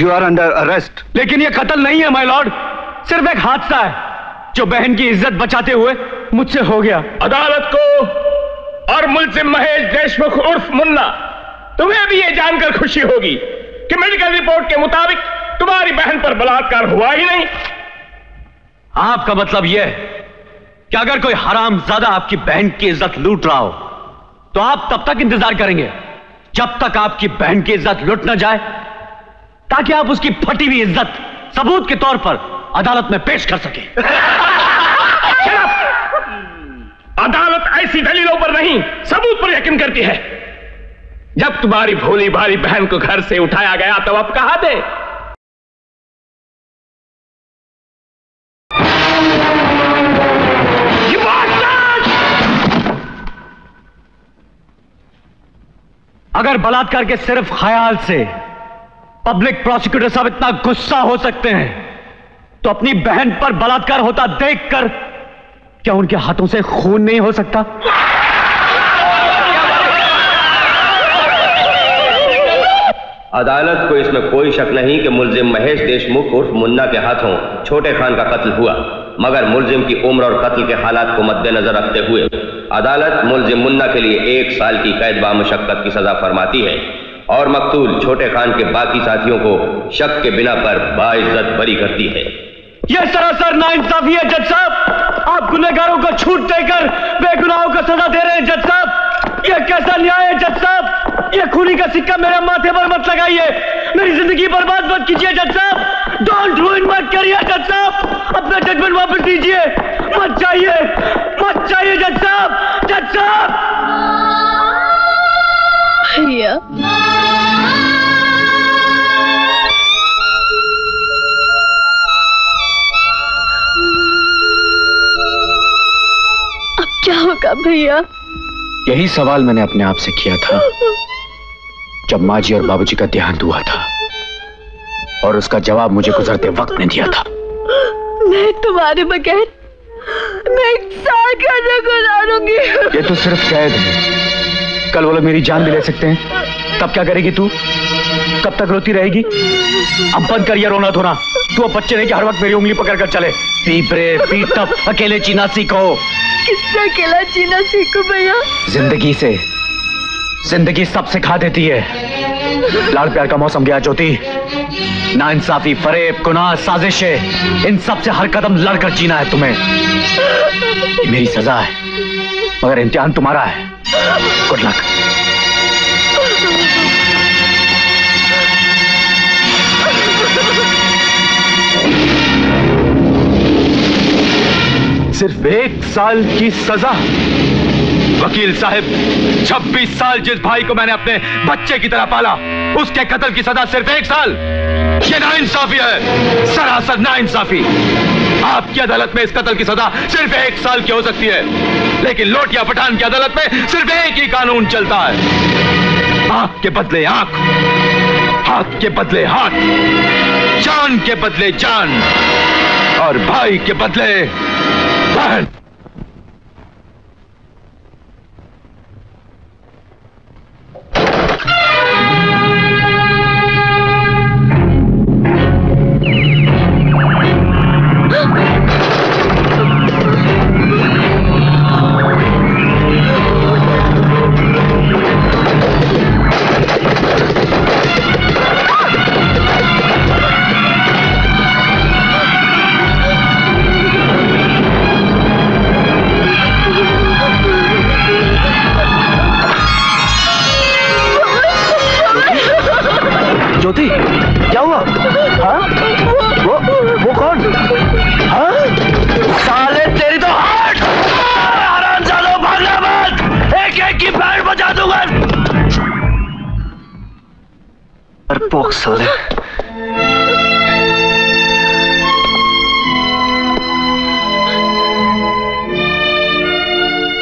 You are under arrest. लेकिन ये कत्ल नहीं है माय लॉर्ड, सिर्फ एक हादसा है जो बहन की इज्जत बचाते हुए मुझसे हो गया। अदालत को और मुल्जिम महेश देशमुख उर्फ मुन्ना, तुम्हें भी ये जानकर खुशी होगी कि मेडिकल रिपोर्ट के मुताबिक तुम्हारी बहन पर बलात्कार हुआ ही नहीं। आपका मतलब यह है कि अगर कोई हरामजादा आपकी बहन की इज्जत लूट रहा हो तो आप तब तक इंतजार करेंगे जब तक आपकी बहन की इज्जत लूट ना जाए, ताकि आप उसकी फटी हुई इज्जत सबूत के तौर पर अदालत में पेश कर सके। अदालत ऐसी दलीलों पर नहीं, सबूत पर यकीन करती है। जब तुम्हारी भोली भाली बहन को घर से उठाया गया तब आप कहाँ थे? अगर बलात्कार के सिर्फ ख्याल से पब्लिक प्रोसिक्यूटर साहब इतना गुस्सा हो सकते हैं, तो अपनी बहन पर बलात्कार होता देखकर क्या उनके हाथों से खून नहीं हो सकता? अदालत को इसमें कोई शक नहीं कि मुल्जिम महेश देशमुख उर्फ मुन्ना के हाथों छोटे खान का कत्ल हुआ, मगर मुल्जिम की उम्र और कत्ल के हालात को मद्देनजर रखते हुए अदालत मुल्जिम मुन्ना के लिए एक साल की कैद बामुशक्कत की सजा फरमाती है और मकतूल छोटे खान के बाकी साथियों को शक के बिना पर बाइज्जत बरी करती है। यह सरासर नाइंसाफी है जज साहब, आप गुनहगारों को छूट देकर बेगुनाहों को सजा दे रहे हैं जज साहब। यह कैसा न्याय है जज साहब? यह खूनी का सिक्का मेरे माथे पर मत लगाइए, मेरी जिंदगी बर्बाद मत कीजिए जज साहब। डोंट रूइन माय करियर जज साहब, अपना जजमेंट वापस दीजिए। मत चाहिए, मत चाहिए जज साहब, जज साहब। भैया क्या होगा भैया? यही सवाल मैंने अपने आप से किया था जब माँ जी और बाबूजी का देहांत हुआ था, और उसका जवाब मुझे गुजरते वक्त ने दिया था। मैं तुम्हारे बगैर मैं कर ये तो सिर्फ कैद है। कल वो लोग मेरी जान भी ले सकते हैं, तब क्या करेगी तू? कब तक रोती रहेगी? अब बंद कर यार रोना धोना। तू अब बच्चे नहीं कि हर वक्त मेरी उंगली पकड़ कर चले। पीप रे पीप, तब अकेले जीना सीखो। किससे अकेला जीना सीखो भैया? जिंदगी से। जिंदगी सब सिखा देती है। लाड़ प्यार का मौसम गया ज्योति, ना इंसाफी, फरेब, गुनाह, साजिशें, इन सब से हर कदम लड़कर जीना है तुम्हें। ये मेरी सजा है, मगर इम्तिहान तुम्हारा है। Good luck. सिर्फ एक साल की सजा। वकील साहब, छब्बीस साल जिस भाई को मैंने अपने बच्चे की तरह पाला, उसके कत्ल की सजा सिर्फ एक साल। ये नाइंसाफी है, सरासर नाइंसाफी। आपकी अदालत में इस कत्ल की सजा सिर्फ एक साल की हो सकती है, लेकिन लोटिया पठान की अदालत में सिर्फ एक ही कानून चलता है। आंख के बदले आंख, हाथ के बदले हाथ, जान के बदले जान, और भाई के बदले बहन।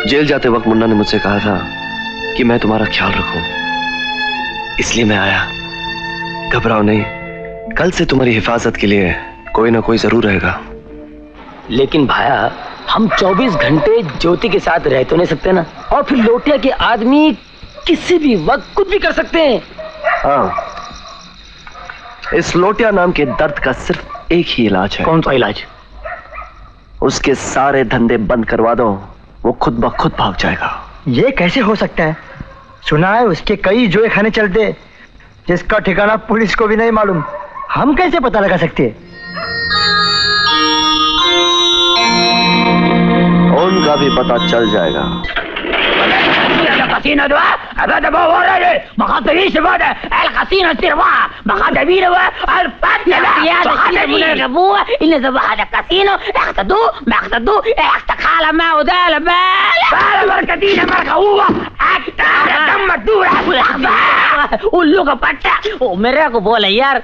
जेल जाते वक्त मुन्ना ने मुझसे कहा था कि मैं तुम्हारा ख्याल रखूं, इसलिए मैं आया। घबराओ नहीं, कल से तुम्हारी हिफाजत के लिए कोई ना कोई जरूर रहेगा। लेकिन भाया, हम चौबीस घंटे ज्योति के साथ रह तो नहीं सकते ना, और फिर लोटिया के आदमी किसी भी वक्त कुछ भी कर सकते हैं। हाँ, इस लोटिया नाम के दर्द का सिर्फ एक ही इलाज है। कौन सा इलाज? उसके सारे धंधे बंद करवा दो, वो खुद ब खुद भाग जाएगा। ये कैसे हो सकता है? सुना है उसके कई जुए खाने चलते, जिसका ठिकाना पुलिस को भी नहीं मालूम। हम कैसे पता लगा सकते हैं? उनका भी पता चल जाएगा। कसीना दवा अगर दबा हो रहा है मखातरी से बात है। अल कसीना तिरवा मखादबीर व अल पत्तला मखादबीर वो इन ذبح الكسينو اعتدوا ما اعتدوا اعتقال ما ودال بال بركتين مرغوه حتى دم الدور उन लोग का पट्टा। ओ मेरे को बोला यार,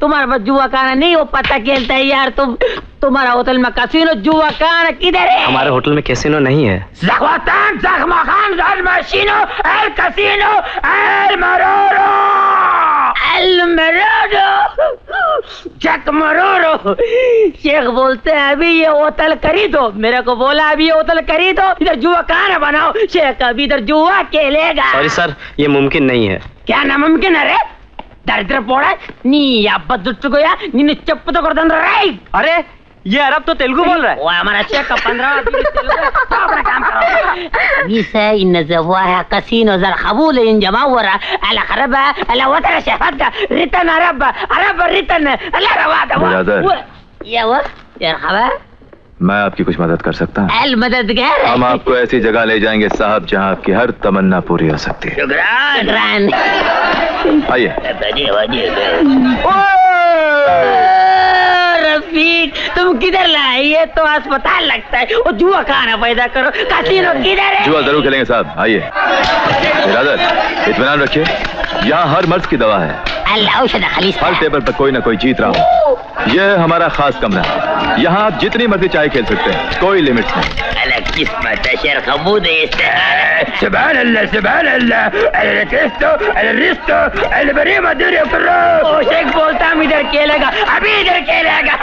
तुम्हारा बस जुआ खाना नहीं, वो पत्ता खेलता है यार। तुम तुम्हारा होटल में कैसीनो जुआ खाना किधर है? हमारे होटल में कैसीनो नहीं है। जखवातान जखमा खान राज मशीनो एल कैसीनो एल मरोरो एल मरोरो जक मरोरो। शेख बोलते हैं अभी ये होटल खरीदो। मेरे को बोला अभी ये होटल खरीदो, इधर जुआ खाना बनाओ। शेख अभी इधर जुआ खेलेगा। सॉरी सर, ये मुमकिन नहीं है। क्या नामुमकिन है रे? दरिद्र पोड़ा नी या बद्दुट को या नी चप्पू तो गर्दन राइट। अरे ये अरब तो तेलुगु बोल रहा है। वो हमारा चेक का पंद्रह तेलुगु अपना काम करो। ये से इन जवाहा कैसीनो जर खबूल इन जमावर अल खरब अल वतर शहद का रितन अरब अरब रितन अल रवाद। ये वो यार खबर मैं आपकी कुछ मदद कर सकता हूँ। अल मददगार, हम आपको ऐसी जगह ले जाएंगे साहब जहाँ आपकी हर तमन्ना पूरी हो सकती है। आइए रफीक, तुम किधर लाए? ये तो अस्पताल लगता है। और जुआ खाना पैदा करो, कैसीनो किधर है? जुआ जरूर खेलेंगे साहब, आइए। इरादत इत्मीनान रखिए, यहाँ हर मर्ज की दवा है। हर टेबल पर कोई ना कोई जीत रहा हो। यह हमारा खास कमरा है, यहाँ आप जितनी मर्जी चाय खेल सकते हैं, कोई लिमिट नहीं। अलग किस्मत है शेर खमूद। सुभान अल्लाह सुभान अल्लाह। शेख बोलता हम इधर खेलेगा, अभी इधर खेलेगा।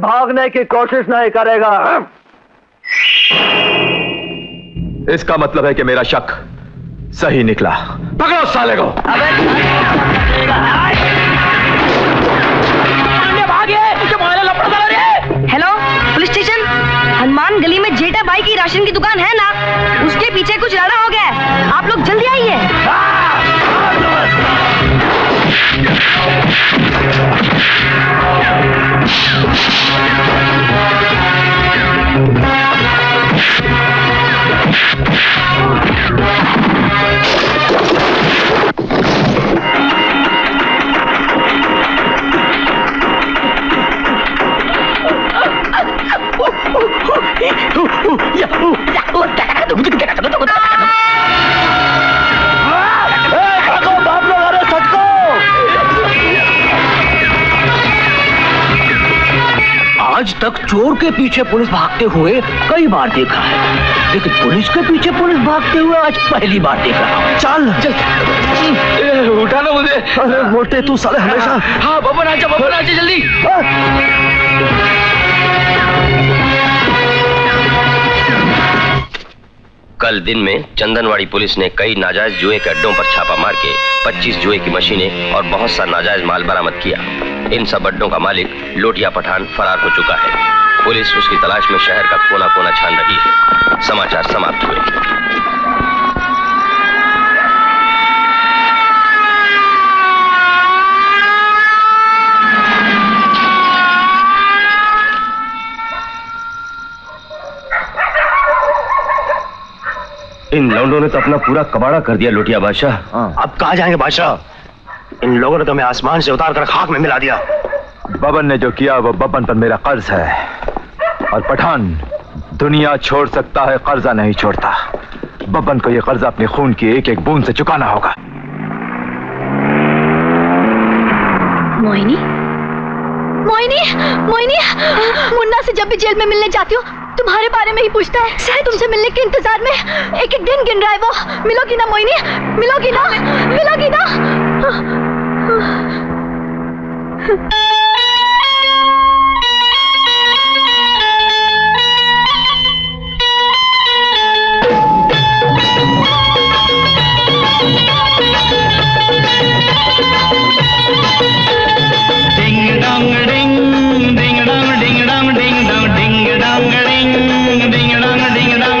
भागने की कोशिश नहीं करेगा। इसका मतलब है कि मेरा शक सही निकला। पकड़ो साले को। अबे भागे, हेलो पुलिस स्टेशन। हनुमान गली में जेठा भाई की राशन की दुकान है ना, उसके पीछे कुछ लड़ा हो गया है, आप लोग जल्दी आइए। आज तक चोर के पीछे पुलिस भागते हुए कई बार देखा है, लेकिन पुलिस के पीछे पुलिस भागते हुए आज पहली बार देख रहा हूँ। चल चल उठा लो मुझे। अरे मोटे तू साले हमेशा। हाँ बब्बन आ जा, बब्बन आ जा जल्दी। कल दिन में चंदनवाड़ी पुलिस ने कई नाजायज जुए के अड्डों पर छापा मार के पच्चीस जुए की मशीनें और बहुत सा नाजायज माल बरामद किया। इन सब अड्डों का मालिक लोटिया पठान फरार हो चुका है। पुलिस उसकी तलाश में शहर का कोना कोना छान रही है। समाचार समाप्त हुए। इन लौंडों ने तो अपना पूरा कबाड़ा कर दिया लोटिया बादशाह। अब कहाँ जाएंगे बादशाह? इन लोगों ने तो मैं आसमान से उतार कर खाक में मिला दिया। बबन ने जो किया वो बबन पर मेरा कर्ज है, और पठान दुनिया छोड़ सकता है, कर्जा नहीं छोड़ता। बबन को ये कर्जा अपने खून की एक एक बूंद से चुकाना होगा। मोहिनी, मोहिनी, मोहिनी, मुन्ना से जब भी जेल में मिलने जाती हूँ तुम्हारे बारे में ही पूछता है। शायद तुमसे मिलने के इंतजार में एक एक दिन गिन रहा है वो। मिलोगी ना मोहिनी, मिलोगी ना, मिलोगी ना। डिंग डंग डिंग, डिंग डंग डिंग डंग डिंग डंग, डिंग डंग डिंग, डिंग डंग डिंग डंग डिंग डंग, डिंग डंग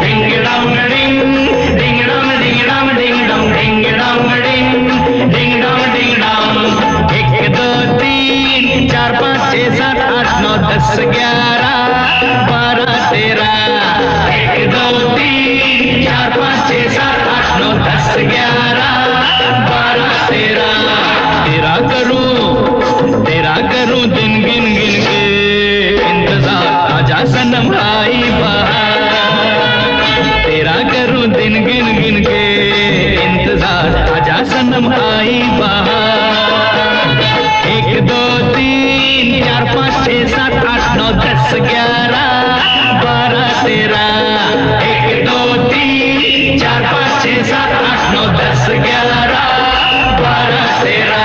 डिंग, डिंग डंग डिंग डंग डिंग डंग, डिंग डंग डिंग, डिंग डंग डिंग डंग। एक दो तीन चार पाँच छः सात आठ नौ दस ग्यारह बारह तेरह। एक दो तीन चार पाँच छः सात आठ नौ दस ग्यारह बारह तेरह। तेरा करूँ तेरा करूँ दिन गिन गिन के इंतजार, आजा सनम आई बहार। तेरा करूँ दिन गिन गिन के इंतजार, आजा सनम आई बहार। एक दो तीन चार पाँच छः सात आठ नौ दस ग्यारह बारह तेरह। एक दो तीन चार पाँच छः सात आठ नौ दस ग्यारह बारह तेरह।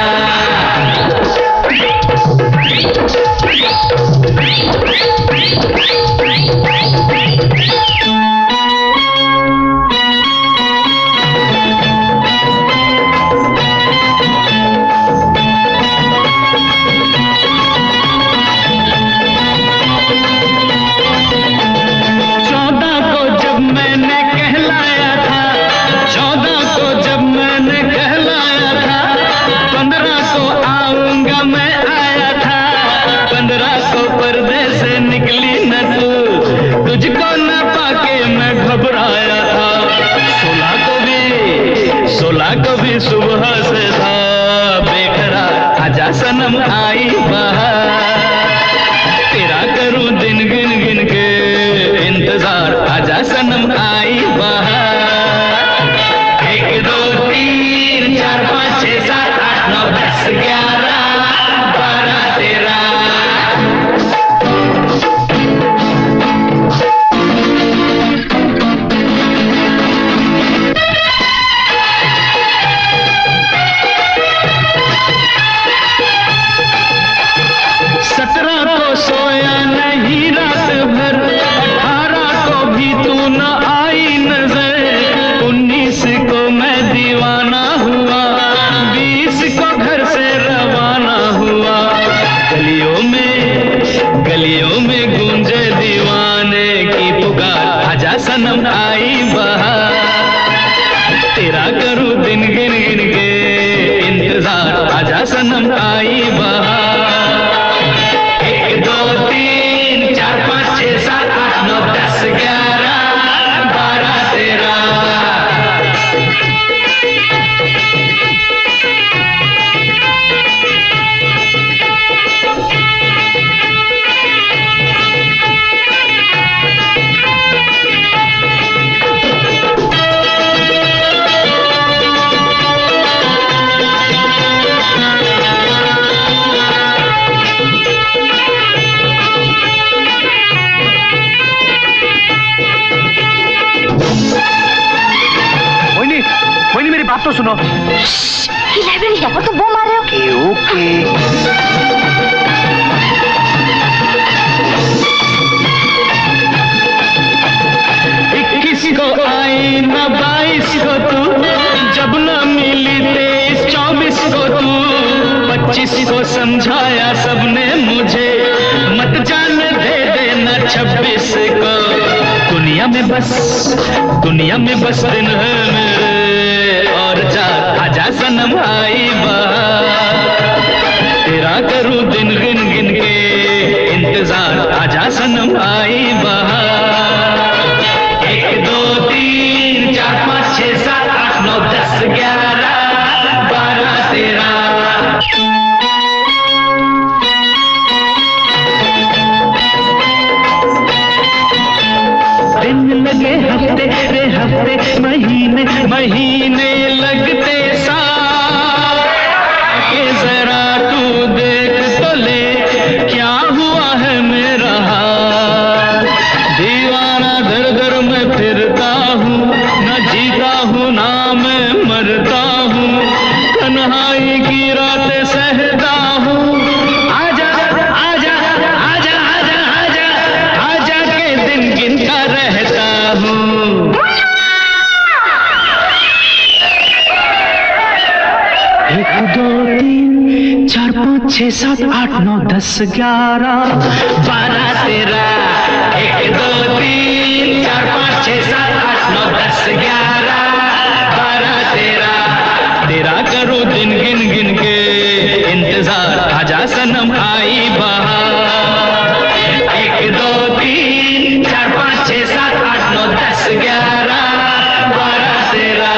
सनम आई बहार तेरा करूं दिन गिन गिन के इंतजार, आजा सनम आई बहार। एक दो तीन चार पाँच छः सात आठ नौ दस ग्यारह बारह तो सुनो ये लाइब्रेरी है पर तुम बम मार रहे हो। ए, ओके इक्कीस को आई ना बाईस को तू जब ना मिली तेईस चौबीस को तू पच्चीस को समझाया सबने मुझे मत जाने दे देना छब्बीस को। दुनिया में बस दुनिया में बस दिन है मेरे आजा सनम आई बहार तेरा करूं दिन गिन गिन के इंतजार, आजा सनम आई बहार। एक दो तीन चार पाँच छः सात आठ नौ दस ग्यारह बारह तेरह। हफ्ते रे हफ्ते महीने महीने लगते सारे, जरा तू देख तो ले क्या हुआ है मेरा हाल। दीवाना दर दर में फिरता हूँ न जीता हूँ ना मैं मरता हूँ, तन्हाई की रातें सहता हूँ। आजा आजा आजा आजा आजा आजा के दिन गिनता रहता। एक दो तीन चार पाँच छः सात आठ नौ दस ग्यारह बारह तेरह। एक दो तीन चार पाँच छः सात आठ नौ दस ग्यारह बारह तेरह तेरा करो दिन गिन गिन के इंतजार, आजा सनम आई बहार। एक दो तीन चार पाँच छः सात आठ नौ दस ग्यारह बारह तेरह।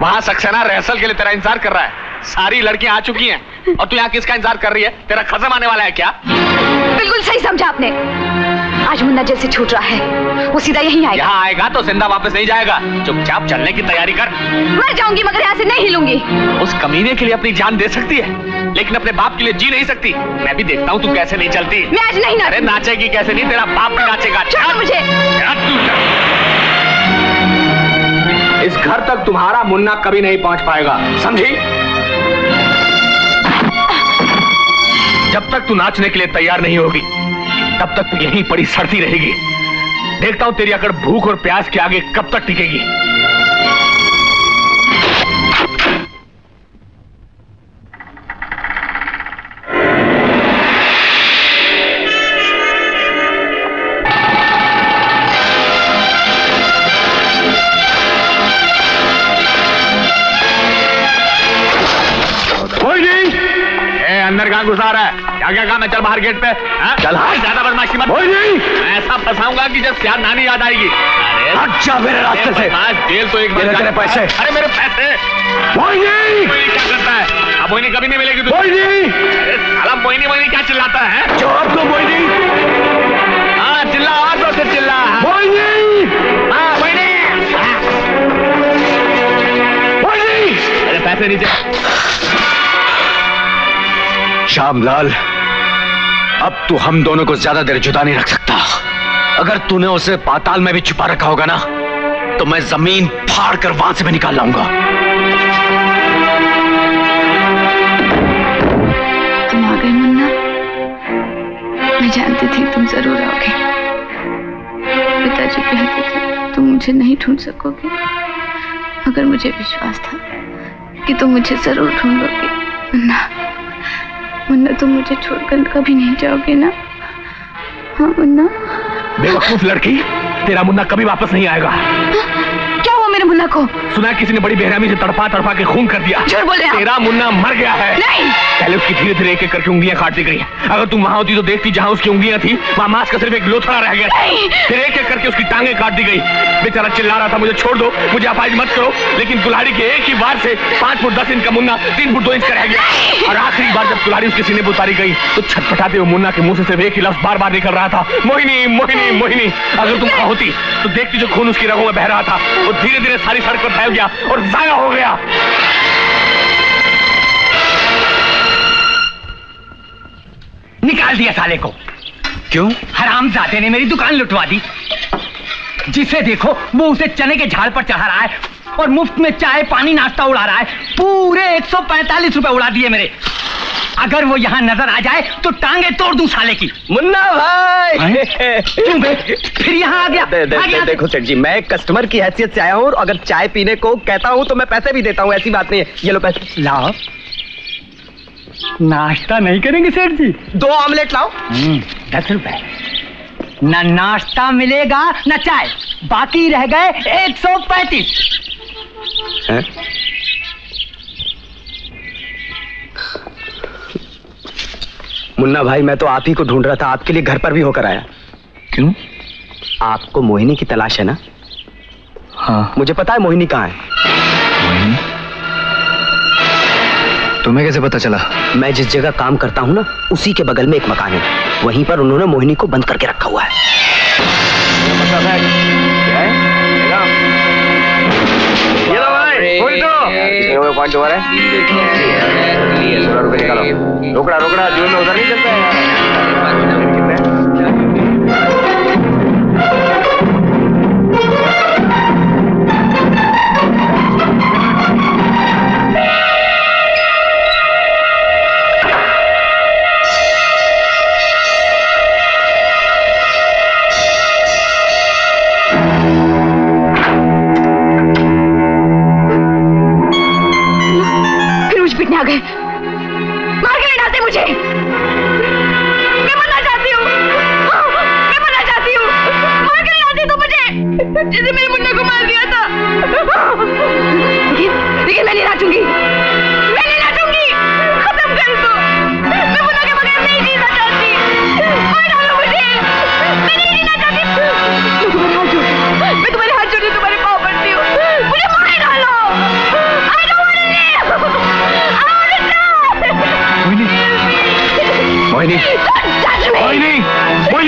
वहाँ सक्सेना रिहर्सल के लिए तेरा इंतजार कर रहा है, सारी लड़कियां आ चुकी हैं और तू यहाँ किसका इंतजार कर रही है? तेरा खसम आने वाला है क्या? बिल्कुल सही समझा आपने। आज मुन्ना जेल से छूट रहा है, वो सीधा यहीं आएगा। यहाँ आएगा तो जिंदा वापस नहीं जाएगा, चुपचाप चलने की तैयारी कर। मर जाऊंगी मगर यहाँ से नहीं हिलूंगी। उस कमीने के लिए अपनी जान दे सकती है लेकिन अपने बाप के लिए जी नहीं सकती। मैं भी देखता हूँ तू कैसे नहीं चलती। मैं आज नहीं नाचेगी। अरे नाचेगी कैसे नहीं, तेरा बाप भी नाचेगा। मुझे इस घर तक तुम्हारा मुन्ना कभी नहीं पहुंच पाएगा, समझी? जब तक तू नाचने के लिए तैयार नहीं होगी तब तक तू यहीं पड़ी सड़ती रहेगी। देखता हूं तेरी अकड़ भूख और प्यास के आगे कब तक टिकेगी। गुजार है क्या क्या काम है? चल बाहर गेट पे। चल हाँ, ज्यादा बदमाशी मत। मैं ऐसा फंसाऊंगा कि जब प्यार नानी याद आएगी। अरे अच्छा मेरे रास्ते से जेल तो एक बार। पैसे अरे मेरे पैसे क्या करता है? अब मोहिनी कभी नहीं मिलेगी। अरे मोहिनी मोहिनी क्या चिल्लाता है? जवाब दो मोहिनी। हाँ चिल्ला और दो फिर चिल्ला। अरे पैसे नीचे। श्यामलाल अब तू हम दोनों को ज्यादा देर जुदा नहीं रख सकता। अगर तूने उसे पाताल में भी छुपा रखा होगा ना तो मैं जमीन फाड़ कर वहां से भी निकाल लाऊंगा। जानती थी तुम जरूर आओगे। पिताजी कहते थे तुम मुझे नहीं ढूंढ सकोगे, अगर मुझे विश्वास था कि तुम मुझे जरूर ढूंढोगे। मुन्ना, मुन्ना तुम मुझे छोड़कर कभी नहीं जाओगे ना? हाँ मुन्ना? बेवकूफ लड़की, तेरा मुन्ना कभी वापस नहीं आएगा। हा? क्या हुआ मेरे मुन्ना को? सुना किसी ने बड़ी बेरहमी से तड़पा तड़पा के खून कर दिया। झूठ बोले आप। तेरा मुन्ना मर गया है। नहीं। पहले उसकी धीरे धीरे एक एक करके उंगलियां काटती गई। अगर तुम वहां होती तो देखती जहां उसकी उंगलियां थी, वहां मांस का सिर्फ एक लोथड़ा रह गया। फिर एक एक करके उसकी टांगें काट दी गई। बेचारा चिल्ला रहा था मुझे छोड़ दो, मुझे अपाहिज मत करो, लेकिन कुल्हाड़ी के एक ही बार से पांच फुट दस इंच का मुन्ना तीन फुट दो इंच का रह गया। और आखिरी बार जब कुल्हाड़ी उसके सीने पर उतारी गई तो छटपटाते हुए मुन्ना के मुंह से सिर्फ एक ही लफ्ज बार बार निकल रहा था, मोहिनी मोहिनी मोहिनी। अगर तुम वहां होती तो देखती जो खून उसकी रगों में बह रहा था वो धीरे धीरे सारी सड़क पर फैल गया और जाया हो गया। निकाल दिया साले को। क्यों? हरामजादे ने मेरी दुकान लुटवा दी। जिसे देखो वो उसे चने के झाड़ पर चढ़ा रहा है और मुफ्त में चाय पानी नाश्ता उड़ा रहा है। पूरे एक सौ पैंतालीस रुपए उड़ा दिए मेरे। अगर वो यहाँ नजर आ जाए तो टांगे तोड़ दूं साले की। मुन्ना भाई क्यों बे? फिर यहाँ आ गया। दे, दे, आ गया। दे, देखो सेठ जी, मैं कस्टमर की हैसियत से आया हूँ, अगर चाय पीने को कहता हूँ तो मैं पैसे भी देता हूँ, ऐसी बात नहीं है। ये लो पैसे। लाओ। नाश्ता नहीं करेंगे सेठ जी? दो ऑमलेट लाओ। दस रुपए। ना नाश्ता मिलेगा ना चाय, बाकी रह गए एक सौ पैंतीस। मुन्ना भाई, मैं तो आप ही को ढूंढ रहा था, आपके लिए घर पर भी होकर आया। क्यों? आपको मोहिनी की तलाश है ना? हाँ। मुझे पता है मोहिनी कहाँ है। मोहिनी? तुम्हें कैसे पता चला? मैं जिस जगह काम करता हूँ ना, उसी के बगल में एक मकान है, वहीं पर उन्होंने मोहिनी को बंद करके रखा हुआ है। मतलब है क्या है? ये लो भाई, खोल दो। इसमें वो पांच दोबारा है। सौ रुपए निकालो। रोकड़ा रोकड़ा, जून में उधर नहीं चलता है। जिसने मेरे मुन्ना को मार दिया था, लेकिन लेकिन मैं नहीं नाचूंगी, मैं नहीं नाचूंगी। खत्म कर दो, मैं मुन्ना के बगैर नहीं जीना चाहती। कोई डालो मुझे, मैं नहीं जीना चाहती। मैं तुम्हारे हाथ जोड़ती हूँ, मैं तुम्हारे हाथ जोड़ती हूँ, तुम्हारे पाँव पड़ती हूँ, मुझे मार डालो। I don't want to live, I want to die। Mohini, Mohini, Mohini,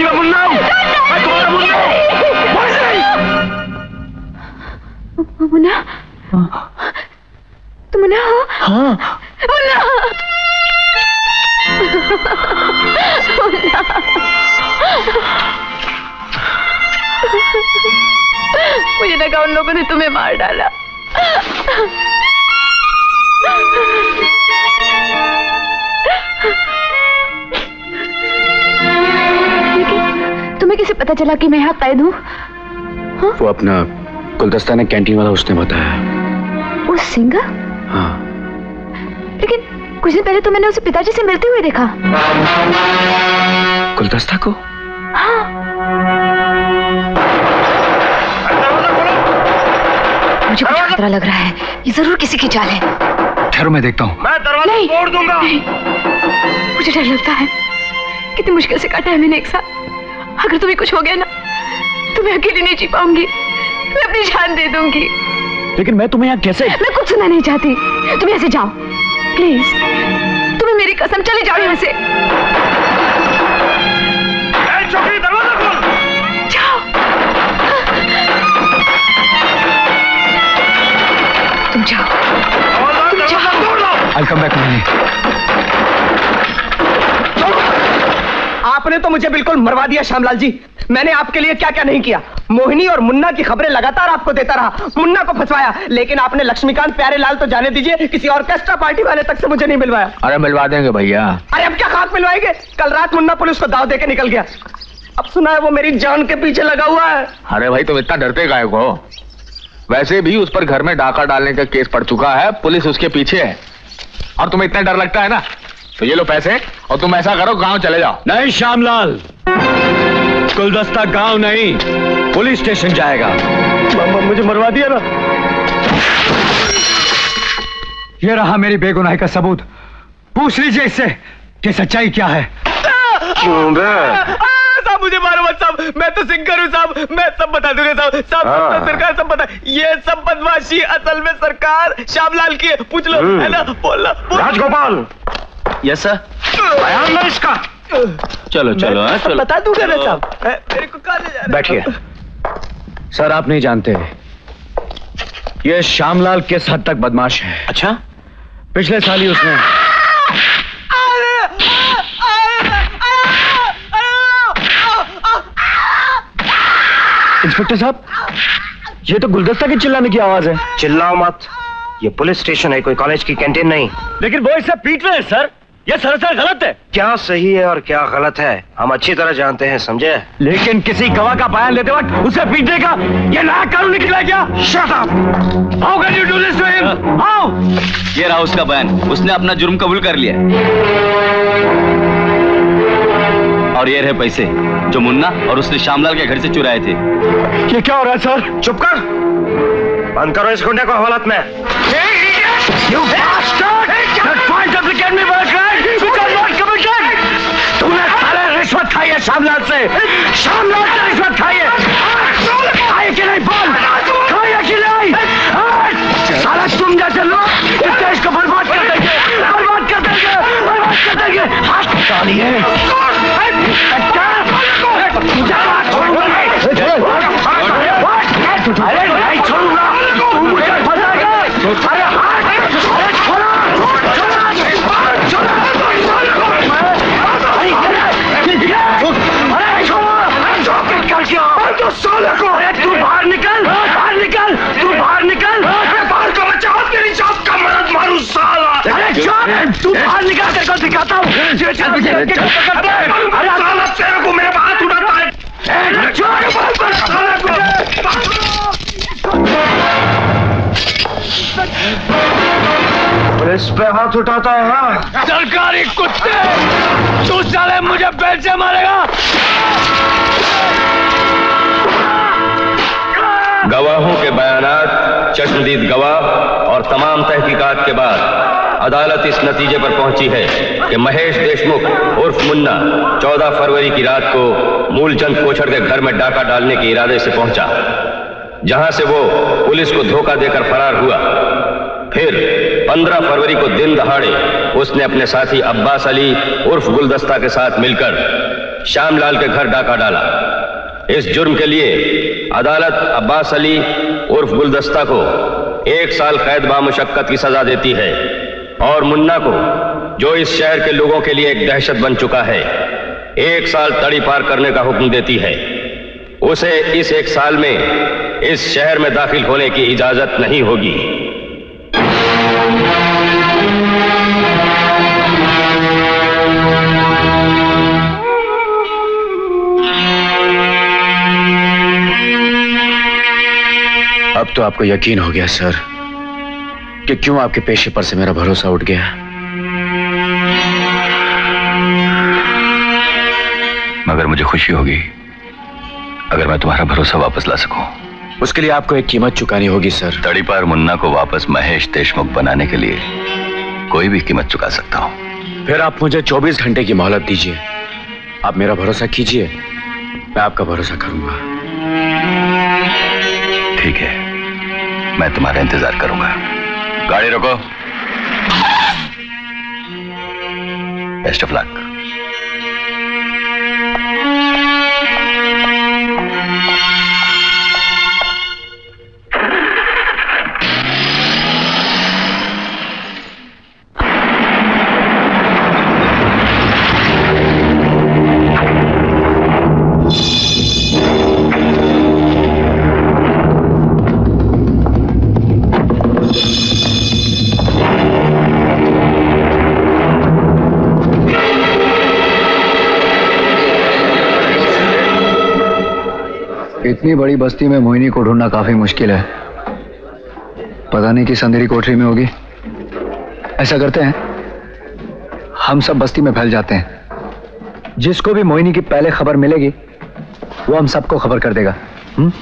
मैं मुन्ना हूँ, मैं तुम्हारा मुन्ना हूँ। मुन्ना? तुम मुन्ना हो? हाँ। मुन्ना! मुन्ना! मुझे लगा उन लोगों ने तुम्हें मार डाला। लेकिन तुम्हें कैसे पता चला कि मैं यहाँ कैद हूँ? हाँ? वो अपना गुलदस्ता ने कैंटीन वाला उसने बताया। उस सिंगा? हाँ। लेकिन कुछ दिन पहले तो मैंने उसे पिताजी से मिलते हुए देखा। गुलदस्ता को? हाँ। मुझे कुछ खतरा लग रहा है, ये जरूर किसी की चाल है। ठहरो मैं देखता हूँ। मैं दरवाजा तोड़ दूंगा। नहीं, मुझे डर लगता है। कितनी मुश्किल से काटा है मैंने एक साथ। अगर तुम्हें कुछ हो गया ना तो मैं अकेली नहीं जी पाऊंगी, मैं अपनी जान दे दूंगी। लेकिन मैं तुम्हें यहाँ कैसे? मैं कुछ सुनना नहीं चाहती, तुम यहाँ से जाओ प्लीज, तुम्हें मेरी कसम, चले जाओ यहाँ से। चौकी दरवाजा खोल। जाओ तुम, जाओ तुम, जाओ। I'll come back Mohini. आपने तो मुझे बिल्कुल मरवा दिया श्यामलाल जी। मैंने आपके लिए क्या क्या नहीं किया। मोहिनी और मुन्ना की खबरें लगातार आपको देता रहा, मुन्ना को फंसवाया, लेकिन आपने लक्ष्मीकांत प्यारेलाल तो जाने दीजिए, किसी ऑर्केस्ट्रा पार्टी वाले तक से मुझे नहीं मिलवाया। अरे मिलवा देंगे भैया। अरे अब क्या खाक मिलवाएंगे, कल रात मुन्ना पुलिस को दाव देके निकल गया, अब सुना है वो मेरी जान के पीछे लगा हुआ है। अरे भाई तुम इतना डरते काहे हो, वैसे भी उस पर घर में डाका डालने का केस पड़ चुका है, पुलिस उसके पीछे है, और तुम्हें इतना डर लगता है ना, तो ये लो पैसे और तुम ऐसा करो गांव चले जाओ। नहीं श्यामलाल, गुलदस्ता गांव नहीं पुलिस स्टेशन जाएगा। मामा मुझे मरवा दिया ना। ये रहा मेरी बेगुनाही का सबूत, पूछ लीजिए इससे कि सच्चाई क्या है। क्यों बे साहब मुझे मारो मत साहब, मैं तो सिंगर हूँ साहब, मैं सब बता दूंगा साहब, सब हाँ। सरकार सब बता, ये सब बदमाशी असल में सरकार श्यामलाल की है, पूछ लो है ना, बोल राजगोपाल। यस सर, बयान लो इसका। चलो चलो मैं चलो बता दूंगा ना साहब, मेरे को कहा जा रहा है। बैठिए सर, आप नहीं जानते ये श्यामलाल किस हद तक बदमाश है। अच्छा, पिछले साल ही उसने इंस्पेक्टर साहब ये तो गुलदस्ता के चिल्लाने की आवाज है। चिल्लाओ मत, ये पुलिस स्टेशन है, कोई कॉलेज की कैंटीन नहीं। लेकिन वो इससे पीट रहे हैं सर, ये सरासर गलत है। क्या सही है और क्या गलत है हम अच्छी तरह जानते हैं, समझे। लेकिन किसी गवाह का बयान लेते वक्त उसे पीटने का ये नाक कानून निकला क्या। Shut up, how can you do this to him, how. ये रहा उसका बयान, उसने अपना जुर्म कबूल कर लिया, और ये रहे पैसे जो मुन्ना और उसने श्यामलाल के घर से चुराए थे। ये क्या हो रहा है सर। चुप कर, बंद करो इस गुंडे को हालत में। तुमने सारे रिश्वत खाई है श्यामलाल से, श्यामलाल से रिश्वत खाई है, खाई कि नहीं बोल, खाई है कि नहीं। सारा तुम जैसे लोग इस देश को बर्बाद कर देंगे, बर्बाद कर देंगे, बर्बाद कर देंगे। हाथ डालिए तू बाहर निकल, बाहर निकल, तू बाहर निकल, बाहर को बचाओ, तेरी चौक का मरद मारू साला। अरे चौक तू बाहर निकल, तेरे को दिखाता हूँ। तेरे को मेरे हाथ उठाता है पुलिस पे हाथ उठाता है हाँ। सरकारी कुत्ते, तू साले मुझे बेल से मारेगा। गवाहों के बयानात, चश्मदीद गवाह और तमाम तहकीकात के बाद अदालत इस नतीजे पर पहुंची है कि महेश देशमुख उर्फ मुन्ना चौदह फरवरी की रात को मूलचंद कोचर के घर में डाका डालने के इरादे से पहुंचा, जहां से वो पुलिस को धोखा देकर फरार हुआ। फिर पंद्रह फरवरी को दिन दहाड़े उसने अपने साथी अब्बास अली उर्फ गुलदस्ता के साथ मिलकर श्यामलाल के घर डाका डाला। इस जुर्म के लिए अदालत अब्बास अली उर्फ गुलदस्ता को एक साल कैद बामुशक्कत की सजा देती है और मुन्ना को, जो इस शहर के लोगों के लिए एक दहशत बन चुका है, एक साल तड़ी पार करने का हुक्म देती है। उसे इस एक साल में इस शहर में दाखिल होने की इजाजत नहीं होगी। अब तो आपको यकीन हो गया सर कि क्यों आपके पेशे पर से मेरा भरोसा उठ गया। मगर मुझे खुशी होगी अगर मैं तुम्हारा भरोसा वापस ला सकूं। उसके लिए आपको एक कीमत चुकानी होगी सर। तड़ीपार मुन्ना को वापस महेश देशमुख बनाने के लिए कोई भी कीमत चुका सकता हूं। फिर आप मुझे चौबीस घंटे की मोहलत दीजिए, आप मेरा भरोसा कीजिए, मैं आपका भरोसा करूंगा। ठीक है, मैं तुम्हारा इंतजार करूंगा। गाड़ी रोको। Best of luck. इतनी बड़ी बस्ती में मोहिनी को ढूंढना काफी मुश्किल है। पता नहीं किस अंधेरी कोठरी में होगी। ऐसा करते हैं, हम सब बस्ती में फैल जाते हैं। जिसको भी मोहिनी की पहले खबर मिलेगी वो हम सबको खबर कर देगा। हुँ?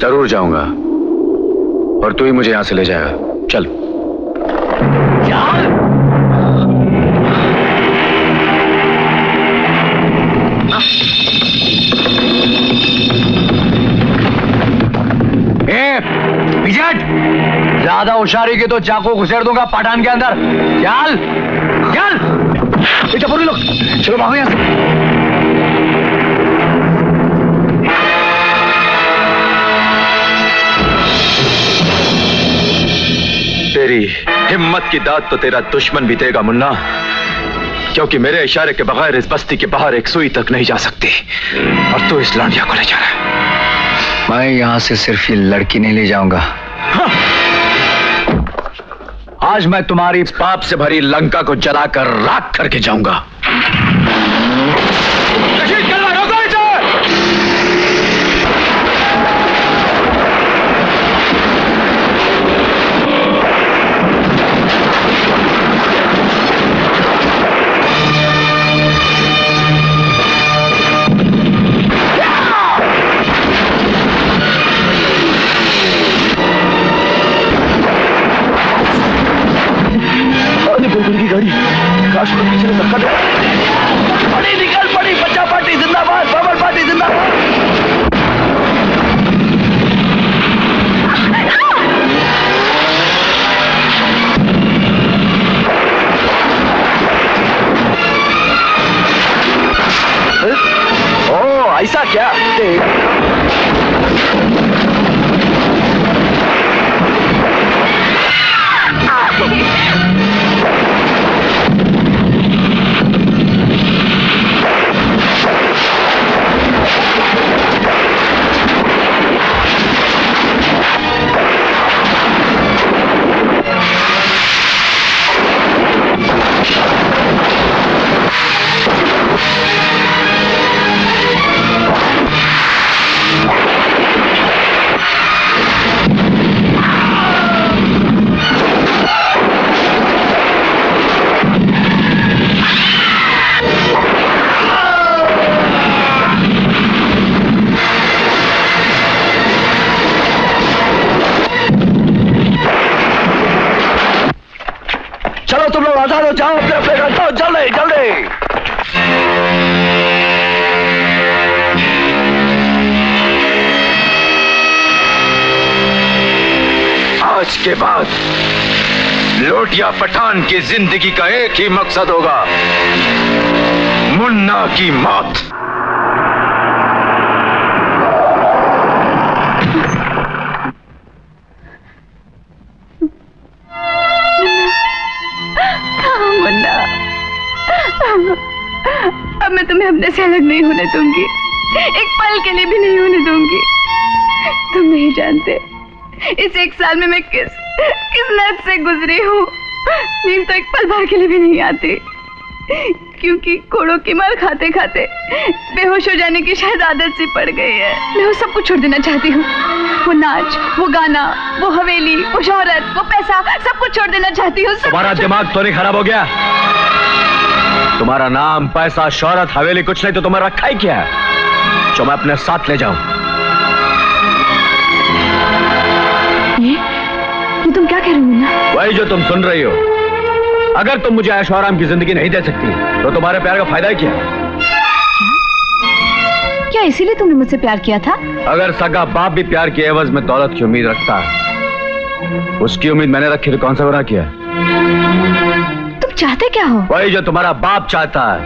जरूर जाऊंगा और तू ही मुझे यहां से ले जाएगा। चल ज्यादा होशियारी की तो चाकू घुसेड़ दूंगा पठान के अंदर। चल चल लोग चलो भागो यहां से। तेरी हिम्मत की दाद तो तेरा दुश्मन भी देगा मुन्ना। क्योंकि मेरे इशारे के बगैर इस बस्ती के बाहर एक सुई तक नहीं जा सकती। और तू तो इस लांडिया को ले जा रहा है। मैं यहाँ से सिर्फ ये लड़की नहीं ले जाऊंगा। हाँ। आज मैं तुम्हारी पाप से भरी लंका को जलाकर राख करके जाऊंगा। लोटिया पठान की जिंदगी का एक ही मकसद होगा, मुन्ना की मौत। मुन्ना, अब मैं तुम्हें अपने से अलग नहीं होने दूंगी, एक पल के लिए भी नहीं होने दूंगी। तुम नहीं जानते इस एक साल में मैं किस किस लत से गुजरी हूँ। नींद तो एक पल भर के लिए भी नहीं आती, क्योंकि कोड़ों की मार खाते खाते बेहोश हो जाने की शायद आदत सी पड़ गई है। मैं वो सब कुछ छोड़ देना चाहती हूँ, वो नाच, वो गाना, वो हवेली, वो शोहरत, वो पैसा, सब कुछ छोड़ देना चाहती हूँ। तुम्हारा दिमाग तो नहीं खराब हो गया? तुम्हारा नाम, पैसा, शोहरत, हवेली कुछ नहीं तो तुम्हें रखा ही क्या है जो मैं अपने साथ ले जाऊँ? तुम क्या कह रही हो मुन्ना? वही जो तुम सुन रही हो। अगर तुम मुझे ऐश आराम की जिंदगी नहीं दे सकती तो तुम्हारे प्यार का फायदा क्या? क्या, क्या इसीलिए तुमने मुझसे प्यार किया था? अगर सगा बाप भी प्यार के एवज में दौलत की उम्मीद रखता है, उसकी उम्मीद मैंने रखी तो कौन सा गुनाह किया? तुम चाहते क्या हो? वही जो तुम्हारा बाप चाहता है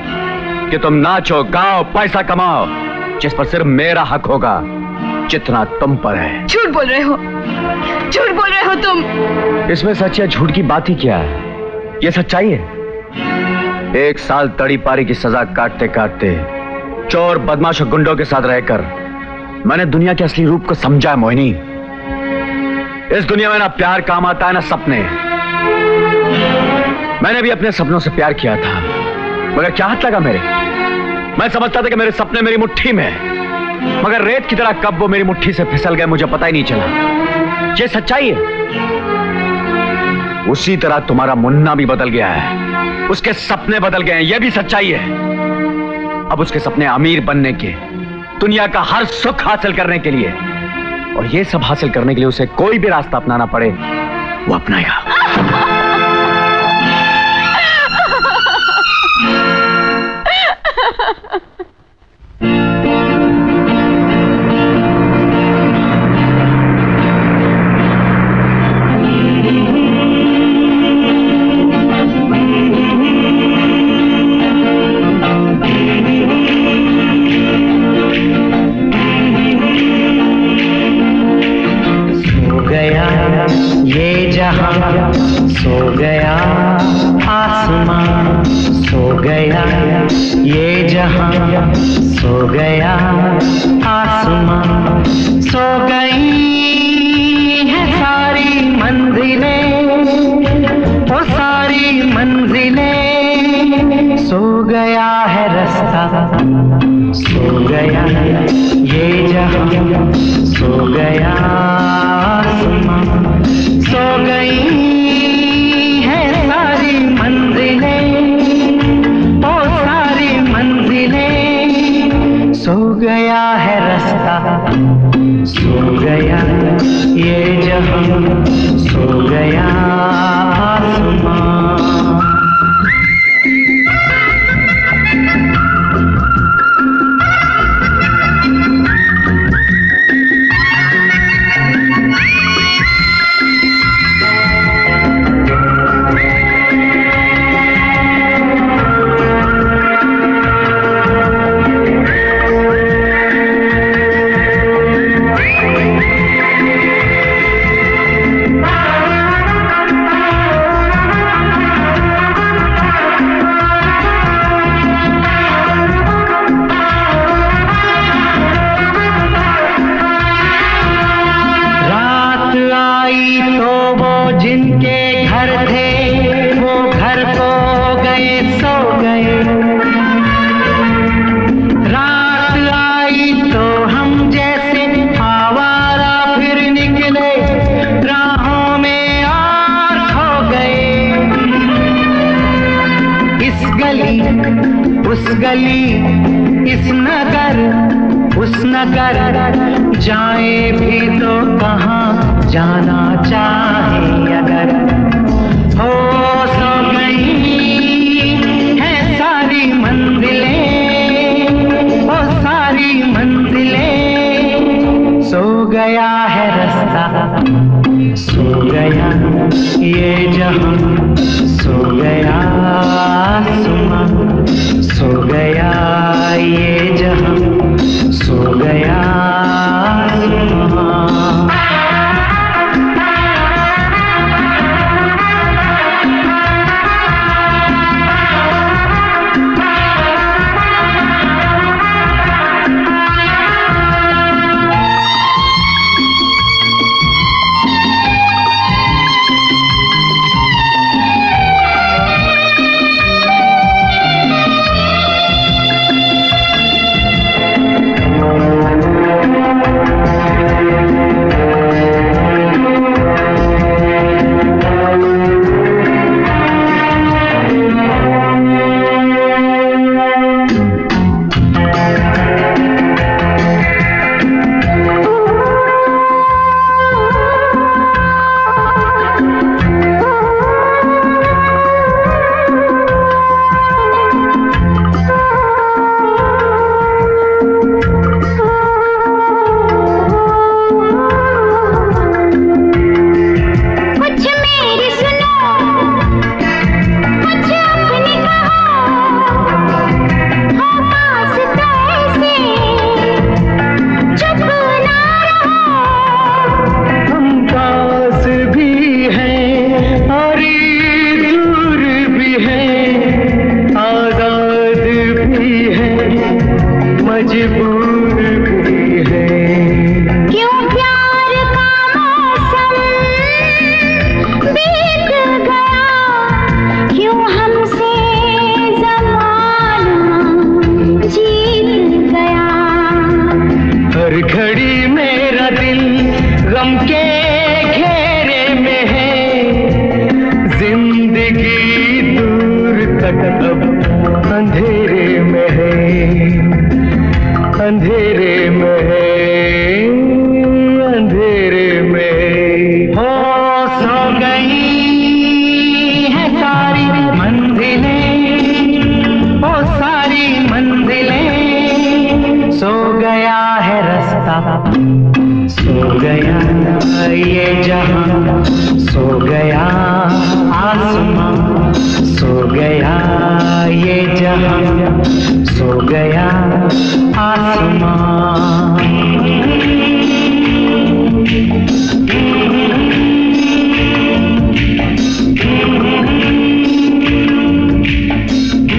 कि तुम नाचो, गाओ, पैसा कमाओ, जिस पर सिर्फ मेरा हक होगा जितना तुम पर है। झूठ बोल रहे हो, झूठ बोल रहे हो तुम। इसमें सच या झूठ की बात ही क्या है, ये सच्चाई है। एक साल तड़ी पारी की सजा काटते काटते चोर, बदमाश और गुंडों के साथ रहकर मैंने दुनिया के असली रूप को समझा है मोहिनी। इस दुनिया में ना प्यार काम आता है ना सपने। मैंने भी अपने सपनों से प्यार किया था, मगर क्या हाथ लगा मेरे। मैं समझता था कि मेरे सपने मेरी मुट्ठी में है, मगर रेत की तरह कब वो मेरी मुट्ठी से फिसल गए मुझे पता ही नहीं चला। ये सच्चाई है। उसी तरह तुम्हारा मुन्ना भी बदल गया है, उसके सपने बदल गए हैं, ये भी सच्चाई है। अब उसके सपने अमीर बनने के, दुनिया का हर सुख हासिल करने के लिए, और ये सब हासिल करने के लिए उसे कोई भी रास्ता अपनाना पड़े वो अपनाएगा। सो गया ये जहां, सो गया आसमां, सो गई है सारी मंजिलें, वो सारी मंजिलें, सो गया है रास्ता, सो गया ये जहां, सो गया आसमां, सो गई सो गया है रास्ता, सो गया ये जहां, सो गया आसमां।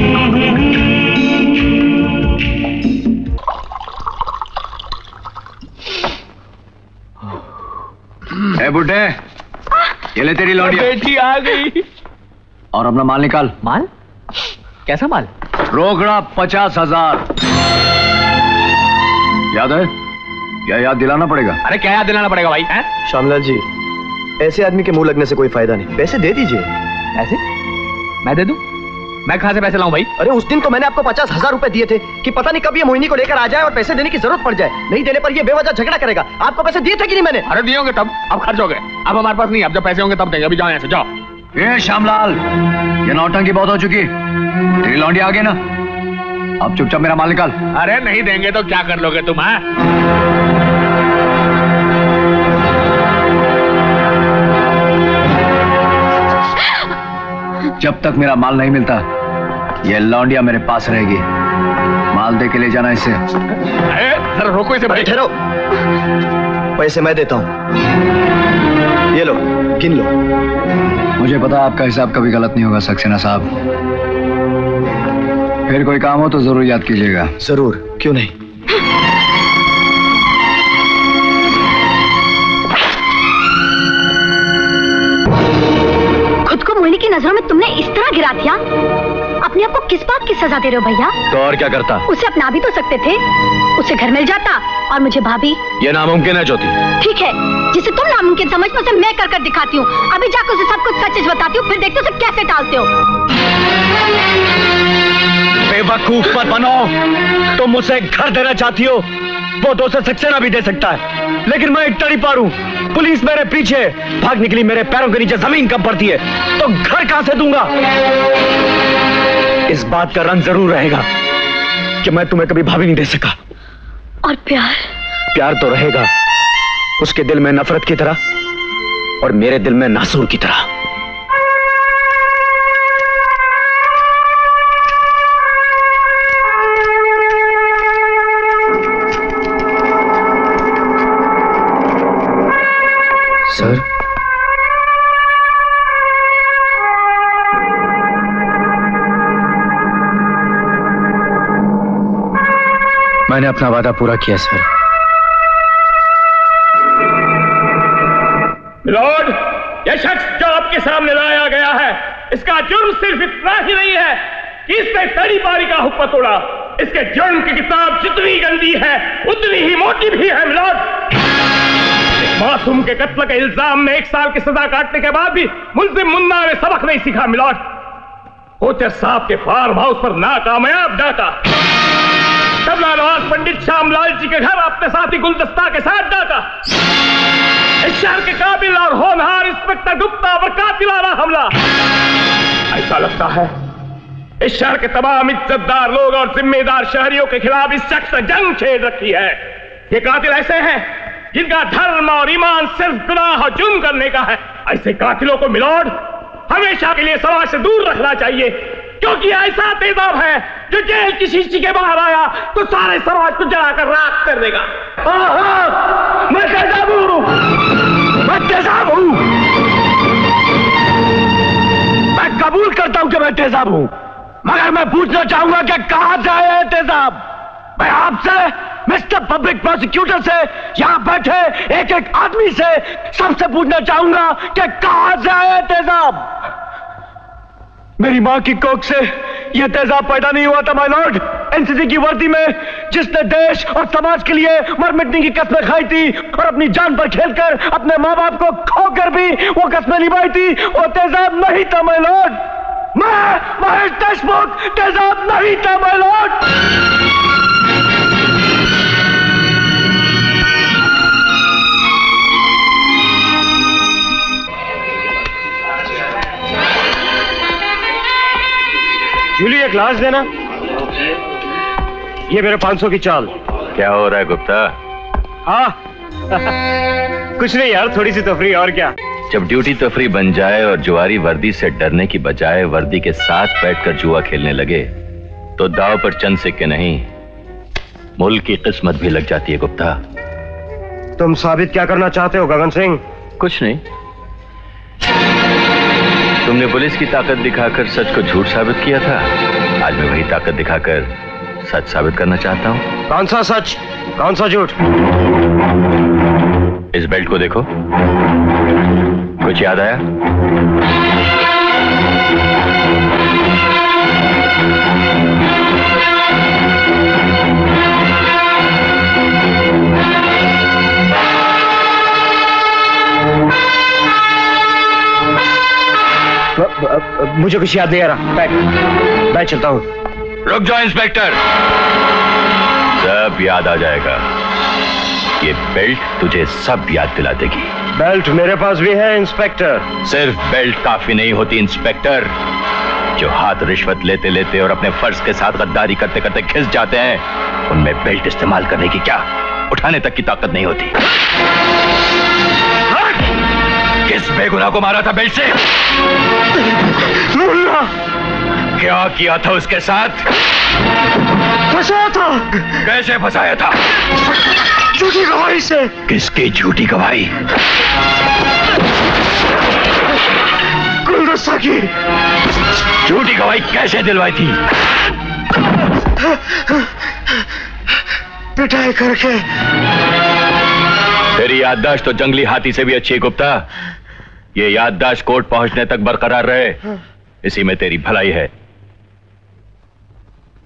Mm-hmm. ए बूढ़े, ये ले तेरी लौड़िया। बेटी आ गई। और अपना माल निकाल। माल? कैसा माल? रोकड़ा पचास हजार। याद है? क्या याद दिलाना पड़ेगा? अरे क्या याद दिलाना पड़ेगा भाई? श्यामलाल जी, ऐसे आदमी के मुंह लगने से कोई फायदा नहीं, पैसे दे दीजिए। ऐसे? मैं दे दूं? मैं कहां से पैसे लाऊं भाई? अरे उस दिन तो मैंने आपको पचास हजार रुपए दिए थे कि पता नहीं कब ये मोहिनी को लेकर आ जाए और पैसे देने की जरूरत पड़ जाए, नहीं देने पर ये बेवजह झगड़ा करेगा। आपको पैसे दिए थे कि नहीं मैंने? अरे दिए होंगे तब, अब खर्च हो गए, अब हमारे पास नहीं, अब जब पैसे होंगे तब देंगे, अभी जाओ यहाँ से जाओ। ये श्यामलाल, ये नौटंकी बहुत हो चुकी, तेरी लौंडी आ गई ना, अब चुपचाप मेरा माल निकाल। अरे नहीं देंगे तो क्या कर लोगे तुम? है जब तक मेरा माल नहीं मिलता ये लौंडिया मेरे पास रहेगी, माल दे के ले जाना इसे। जरा रोको इसे भाई। ठहरो, पैसे मैं देता हूँ, ये लो गिन लो। मुझे पता आपका हिसाब कभी गलत नहीं होगा सक्सेना साहब, फिर कोई काम हो तो जरूर याद कीजिएगा। जरूर, क्यों नहीं। की नजरों में तुमने इस तरह गिरा दिया, अपने आप को किस बात की सजा दे रहे हो भैया? तो और क्या करता, उसे अपना भी तो सकते थे, उसे घर मिल जाता और मुझे भाभी। ये नामुमकिन है ज्योति। ठीक है, जिसे तुम नामुमकिन समझते उसे मैं कर कर दिखाती हूँ, अभी जाकर उसे सब कुछ सच बताती हूँ, फिर देखते उसे कैसे टालते हो। बेवकूफ मत बनो, तुम उसे घर देना चाहती हो, वो तो उसे सक्सेना भी दे सकता है, लेकिन मैं एक तड़ी पार हूँ, पुलिस मेरे पीछे भाग निकली, मेरे पैरों के नीचे जमीन कब पड़ती है, तो घर कहां से दूंगा? इस बात का रंज जरूर रहेगा कि मैं तुम्हें कभी भाभी नहीं दे सका। और प्यार? प्यार तो रहेगा, उसके दिल में नफरत की तरह और मेरे दिल में नासूर की तरह। सर, मैंने अपना वादा पूरा किया सर। लॉर्ड, यह शख्स जो आपके सामने लाया गया है, इसका जुर्म सिर्फ इतना ही नहीं है कि इसने तड़ी पारी का हुक्म तोड़ा, इसके जुर्म की किताब जितनी गंदी है उतनी ही मोटी भी है लॉर्ड। मासूम के कत्ल के इल्जाम में एक साल की सजा काटने के बाद भी मुल्जिम मुन्ना ने सबक नहीं सीखा मिलाट। कोचर साहब के फार्म हाउस पर नाकामयाब डाका, तबला नवाज पंडित श्यामलाल जी के घर अपने साथी गुलदस्ता के साथ डाका, इस शहर के काबिल और होनहार इंस्पेक्टर गुप्ता पर कातिलाना हमला। ऐसा लगता है इस शहर के तमाम इज्जतदार लोग और जिम्मेदार शहरियों के खिलाफ इस शख्स ने जंग छेड़ रखी है। ये कातिल ऐसे हैं जिनका धर्म और ईमान सिर्फ गुनाह और जुर्म करने का है। ऐसे कातिलों को मिलोड हमेशा के लिए समाज से दूर रखना चाहिए, क्योंकि ऐसा तेजाब है जो जेल की शीशी के बाहर आया तो सारे समाज को जलाकर राख कर देगा। मैं तेजाब हूं, मैं तेजाब हूं, मैं कबूल करता हूं कि मैं तेजाब हूं, मगर मैं पूछना चाहूंगा कि कहां जाए तेजाब? मैं आपसे, मिस्टर पब्लिक प्रोसिक्यूटर से, यहाँ बैठे एक एक आदमी से, सबसे पूछना चाहूंगा कि कहां से आया तेजाब? मेरी मां की कोख से यह तेजाब पैदा नहीं हुआ था माय लॉर्ड। एनसीसी की वर्दी में जिसने देश और समाज के लिए मर मिटने की कसमें खाई थी और अपनी जान पर खेलकर अपने माँ बाप को खोकर भी वो कसमें निभाई थी, वो तेजाब नहीं था माय लॉर्ड। मैं महेश देशमुख तेजाब नहीं था माय लॉर्ड। जूली, एक ग्लास देना, ये मेरे पाँच सौ की चाल। क्या हो रहा है गुप्ता? हाँ कुछ नहीं यार, थोड़ी सी तफरी और क्या। जब ड्यूटी तफरी बन जाए और जुआरी वर्दी से डरने की बजाय वर्दी के साथ बैठकर जुआ खेलने लगे तो दाव पर चंद सिक्के नहीं मुल्क की किस्मत भी लग जाती है गुप्ता। तुम साबित क्या करना चाहते हो गगन सिंह? कुछ नहीं, तुमने पुलिस की ताकत दिखाकर सच को झूठ साबित किया था, आज मैं वही ताकत दिखाकर सच साबित करना चाहता हूँ। कौन सा सच, कौन सा झूठ? इस बेल्ट को देखो, कुछ याद आया? ब, ब, ब, मुझे कुछ याद नहीं आ रहा। बैठ बैठ चलता हूँ। रुक जाओ इंस्पेक्टर, सब याद आ जाएगा। ये बेल्ट तुझे सब याद दिला देगी। बेल्ट मेरे पास भी है इंस्पेक्टर। सिर्फ बेल्ट काफी नहीं होती इंस्पेक्टर। जो हाथ रिश्वत लेते लेते और अपने फर्ज के साथ गद्दारी करते करते खिस जाते हैं, उनमें बेल्ट इस्तेमाल करने की क्या, उठाने तक की ताकत नहीं होती। किस बेगुनाह को मारा था बेल्ट से? मुन्ना, क्या किया था उसके साथ? फंसाया था। कैसे फंसाया था? झूठी गवाही से। किसकी झूठी गवाही? गुलदस्ता की। झूठी गवाही कैसे दिलवाई थी? पिटाई करके। तेरी याददाश्त तो जंगली हाथी से भी अच्छी है गुप्ता। ये याददाश्त कोर्ट पहुंचने तक बरकरार रहे, इसी में तेरी भलाई है।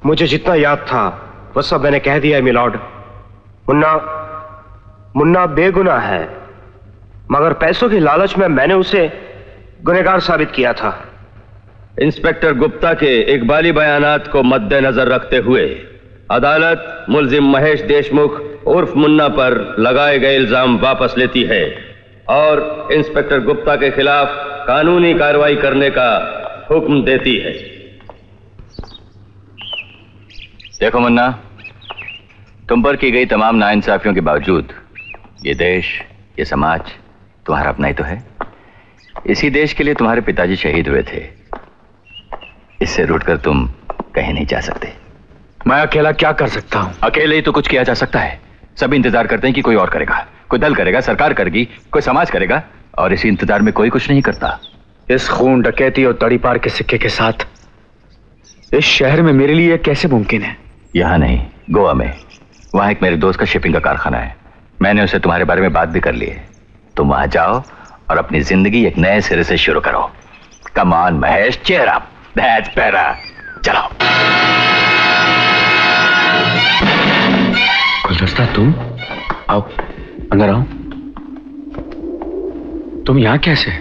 मुझे जितना याद था वह सब मैंने कह दिया है मिलॉर्ड। मुन्ना मुन्ना बेगुनाह है, मगर पैसों की लालच में मैंने उसे गुनहगार साबित किया था। इंस्पेक्टर गुप्ता के इकबाली बयानात को मद्देनजर रखते हुए अदालत मुल्जिम महेश देशमुख उर्फ मुन्ना पर लगाए गए इल्जाम वापस लेती है और इंस्पेक्टर गुप्ता के खिलाफ कानूनी कार्रवाई करने का हुक्म देती है। देखो मुन्ना, तुम पर की गई तमाम नाइंसाफियों के बावजूद ये देश, ये समाज तुम्हारा अपना ही तो है। इसी देश के लिए तुम्हारे पिताजी शहीद हुए थे। इससे रूठकर तुम कहीं नहीं जा सकते। मैं अकेला क्या कर सकता हूँ? अकेले ही तो कुछ किया जा सकता है। सभी इंतजार करते हैं कि कोई और करेगा, कोई दल करेगा, सरकार करेगी, कोई समाज करेगा, और इसी इंतजार में कोई कुछ नहीं करता। इस खून, डकैती और तड़ीपार के सिक्के के साथ इस शहर में मेरे लिए कैसे मुमकिन है? यहाँ नहीं, गोवा में। वहाँ एक मेरे दोस्त का शिपिंग का कारखाना है। मैंने उसे तुम्हारे बारे में बात भी कर ली है। तुम वहाँ जाओ और अपनी जिंदगी एक नए सिरे से शुरू करो। Come on Mahesh, cheer up, that's better. चलो। गुलदस्ता, तुम आओ, अंदर आओ। तुम यहाँ कैसे?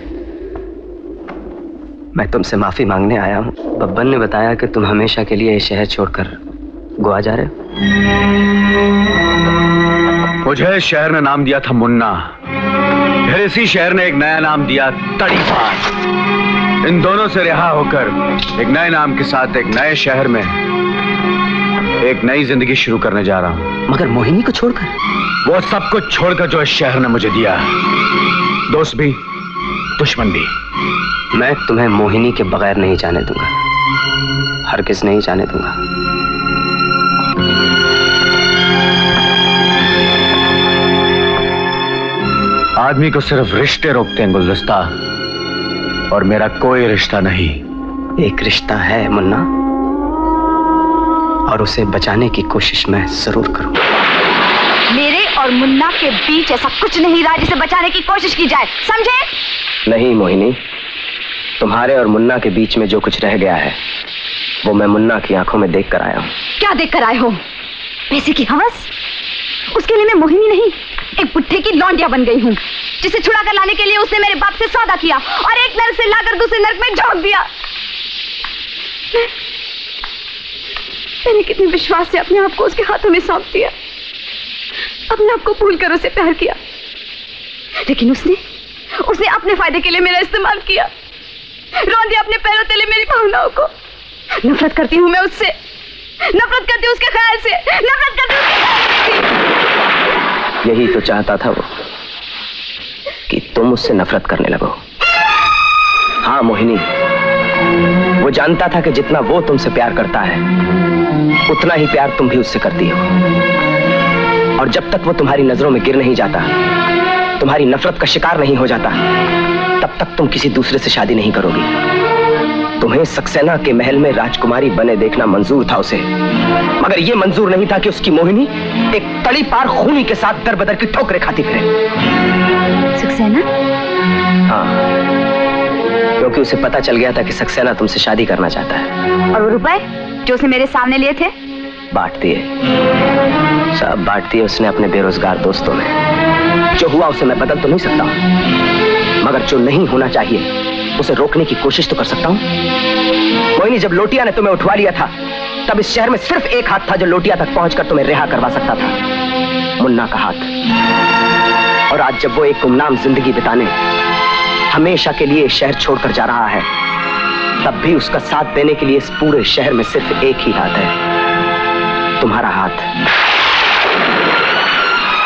मैं तुमसे माफी मांगने आया हूँ। बब्बन ने बताया कि तुम हमेशा के लिए ये शहर छोड़कर गोवा जा रहे हो। मुझे शहर ने नाम दिया था मुन्ना, फिर इसी शहर ने एक नया नाम दिया तड़ीपार। इन दोनों से रिहा होकर एक नए नाम के साथ एक नए शहर में एक नई जिंदगी शुरू करने जा रहा हूँ। मगर मोहिनी को छोड़कर? वो सब कुछ छोड़कर जो इस शहर ने मुझे दिया, दोस्त भी दुश्मन भी। मैं तुम्हें मोहिनी के बगैर नहीं जाने दूंगा, हरगिज़ नहीं जाने दूंगा। आदमी को सिर्फ रिश्ते रोकते हैं गुलदस्ता, और मेरा कोई रिश्ता नहीं। एक रिश्ता है मुन्ना, और उसे बचाने की कोशिश मैं जरूर करूंगा। मेरे और मुन्ना के बीच ऐसा कुछ नहीं रहा जिसे बचाने की कोशिश की जाए, समझे? नहीं मोहिनी, तुम्हारे और मुन्ना के बीच में जो कुछ रह गया है वो मैं मुन्ना की आंखों में देख कर आया हूँ। क्या देख कर आए हो? पैसे की हवस? उसके लिए मैं मोहिनी नहीं, एक बुढ़े की लौंडिया बन गई हूँ, जिसे छुड़ा कर लाने के लिए उसने मेरे बाप से सौदा किया और एक नर्क से लाकर दूसरे नर्क में झोंक दिया। मैं, मैंने कितने विश्वास से अपने आप को उसके हाथों में सौंप दिया, अपने आप को भूल कर उसे प्यार किया, लेकिन उसने उसने अपने फायदे के लिए मेरा इस्तेमाल किया, रौंद दिया अपने पैरों तले मेरी भावनाओं को। नफरत करती हूँ मैं उससे, नफरत करती हूँ उसके ख्याल से, नफरत करती हूँ उसके ख्याल से। यही तो चाहता था वो, कि तुम उससे नफरत करने लगो। हाँ मोहिनी, वो जानता था कि जितना वो तुमसे प्यार करता है उतना ही प्यार तुम भी उससे करती हो, और जब तक वो तुम्हारी नजरों में गिर नहीं जाता, तुम्हारी नफरत का शिकार नहीं हो जाता, तब तक तुम किसी दूसरे से शादी नहीं करोगी। तुम्हें सक्सेना के महल में राजकुमारी बने देखना मंजूर था उसे, मगर ये मंजूर नहीं था कि उसकी मोहिनी एक तड़ी पार खूनी के साथ दर बदर की ठोकरें खाती फिरे। सक्सेना? हाँ, क्योंकि उसे पता चल गया था कि सक्सेना तुमसे शादी करना चाहता है। और वो रुपए जो उसने मेरे सामने लिए थे? बांट दिए, सब बांट दिए उसने अपने बेरोजगार दोस्तों में। जो हुआ उसे मैं बदल तो नहीं सकता, मगर जो नहीं होना चाहिए उसे रोकने की कोशिश तो कर सकता हूँ। कोई नहीं, जब लोटिया ने तुम्हें उठवा लिया था तब इस शहर में सिर्फ एक हाथ था जो लोटिया तक पहुंचकर तुम्हें रिहा करवा सकता था, मुन्ना का हाथ। और आज जब वो एक गुमनाम जिंदगी बिताने हमेशा के लिए शहर छोड़कर जा रहा है, तब भी उसका साथ देने के लिए इस पूरे शहर में सिर्फ एक ही हाथ है, तुम्हारा हाथ।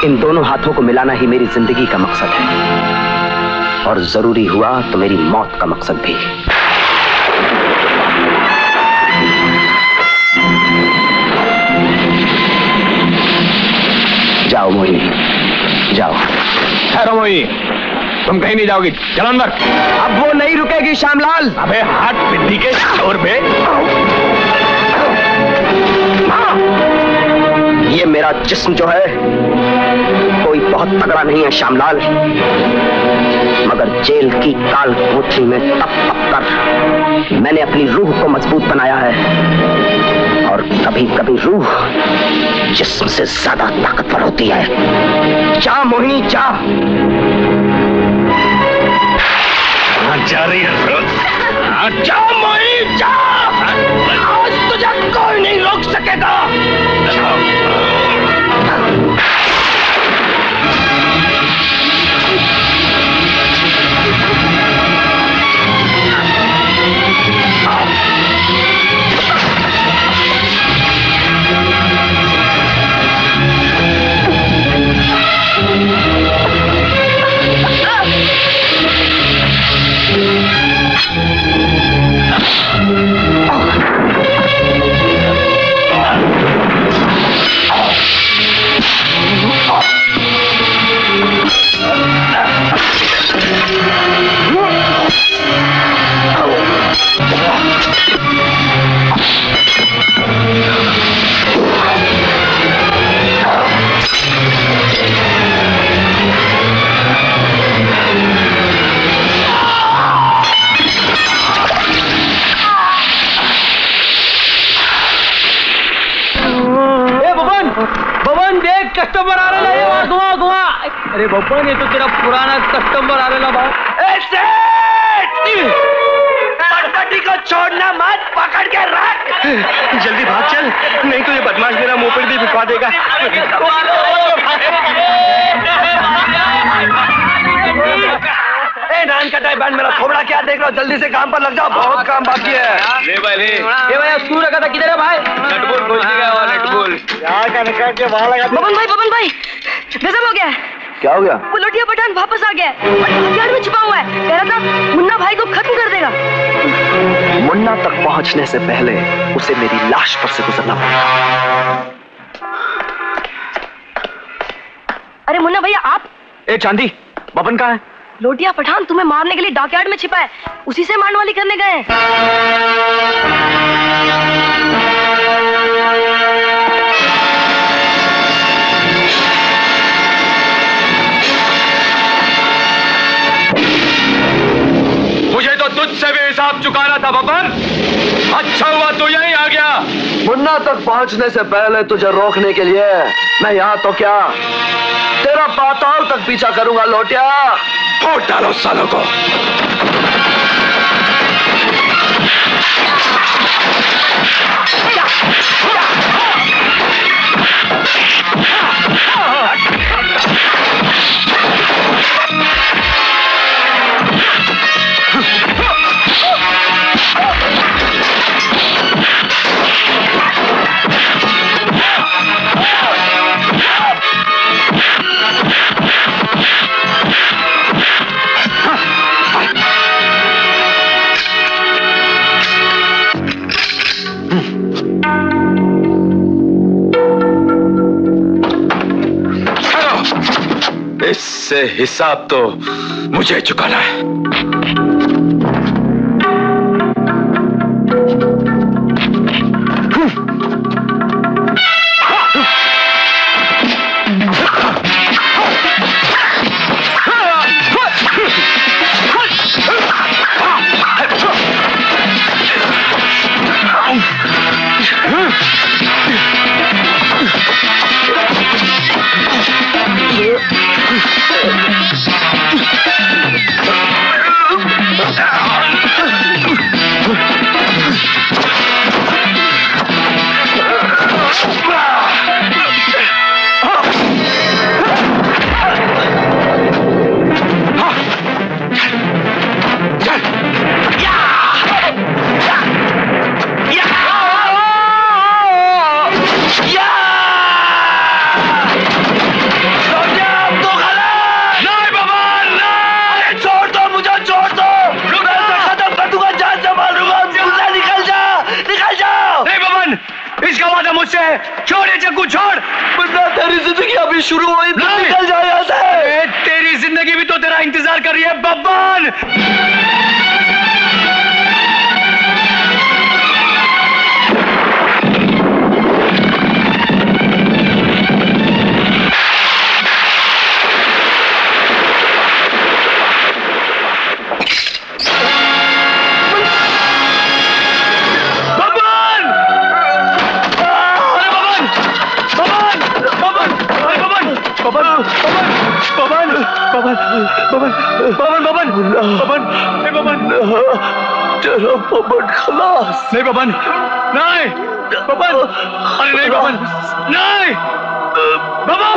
इन दोनों हाथों को मिलाना ही मेरी जिंदगी का मकसद है, और जरूरी हुआ तो मेरी मौत का मकसद भी। जाओ मोहिनी, जाओ। ठहरो मोहिनी, तुम कहीं नहीं जाओगी, चलो अंदर। अब वो नहीं रुकेगी श्यामलाल। अबे हाथ बिंदी के शोर पे। ये मेरा जिस्म जो है कोई बहुत तगड़ा नहीं है श्यामलाल, मगर जेल की काल कोठरी में तप तप कर मैंने अपनी रूह को मजबूत बनाया है, और कभी कभी रूह जिस्म से ज्यादा ताकतवर होती है। जा मोहिनी जा। जा रही है। जा मोहिनी जा, आज तुझे कोई नहीं रोक सकेगा। कस्टमर आ रहा है, गोवा गोवा। अरे बब्बन, ये तो तेरा पुराना कस्टमर आ रहा है। पटपटी को छोड़ना मत, पकड़ के रख। जल्दी भाग चल, नहीं तो ये बदमाश मेरा मुंह पर भी भिखवा देगा। ए नान कटाई बैंड, मेरा थोबड़ा क्या देख रहा हो, जल्दी से काम पर लग जाओ, बहुत काम बाकी है। ले भाई ले, ये भाई स्क्रू रखा था, किधर है भाई? नटबोल खोल दिया और नटबोल यार का निकाल के वहां लगा। बबन भाई, बबन भाई गजब हो गया। क्या हो गया? वो लोटिया पठान वापस आ गया है, हथियार में छुपा हुआ है। कह रहा था मुन्ना भाई को खत्म कर देगा। मुन्ना तक पहुंचने से पहले उसे मेरी लाश पर से गुजरना पड़ेगा। अरे मुन्ना भैया आप। ए चांदी, बबन कहाँ है? लोटिया पठान तुम्हें मारने के लिए डॉकयार्ड में छिपा है, उसी से मारवाली करने गए हैं। तुझसे भी हिसाब चुकाना था बब्बर, अच्छा हुआ तू यहीं आ गया। मुन्ना तक पहुंचने से पहले तुझे रोकने के लिए मैं यहाँ तो क्या तेरा पाताल तक पीछा करूंगा लोटिया। फोड़ डालो सालों को। इससे हिसाब तो मुझे चुकाना है। चाकू छोड़। बंदा तेरी जिंदगी अभी शुरू हुई तो निकल जा यहाँ से। तेरी जिंदगी भी तो तेरा इंतजार कर रही है बब्बन। बबन बबन बबन बबन नहीं बबन चलो बबन खलास नहीं बबन नहीं बबन अरे नहीं बबन नहीं बबन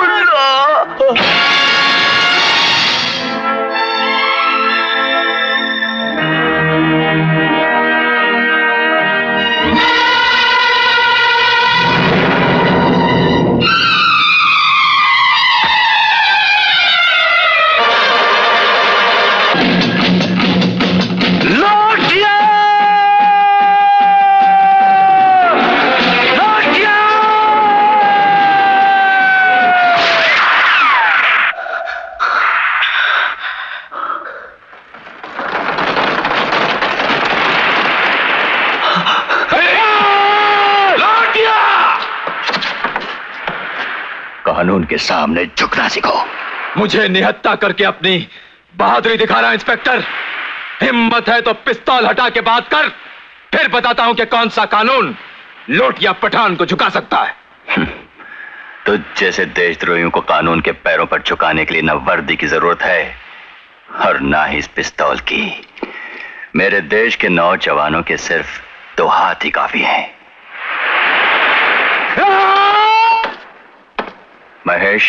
उनके सामने झुकना सीखो। मुझे निहत्था करके अपनी बहादुरी दिखा रहा इंस्पेक्टर। हिम्मत है तो पिस्तौल हटा के बात कर, फिर बताता हूं कि कौन सा कानून लोटिया पठान को झुका सकता है। तो जैसे देशद्रोहियों को कानून के पैरों पर झुकाने के लिए न वर्दी की जरूरत है और ना ही इस पिस्तौल की। मेरे देश के नौजवानों के सिर्फ दो हाथ ही काफी है। महेश,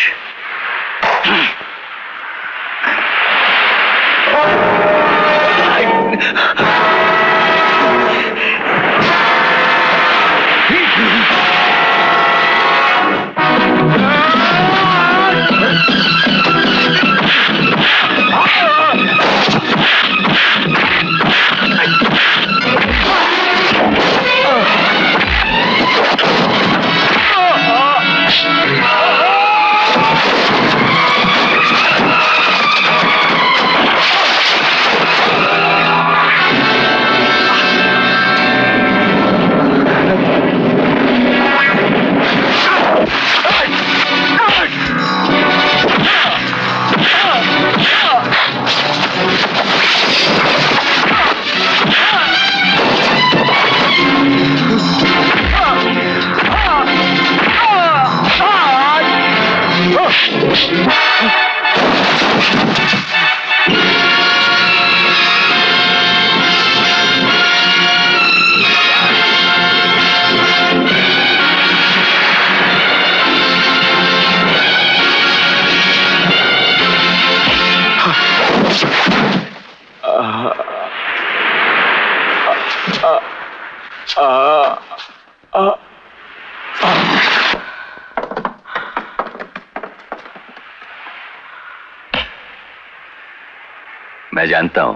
मैं जानता हूं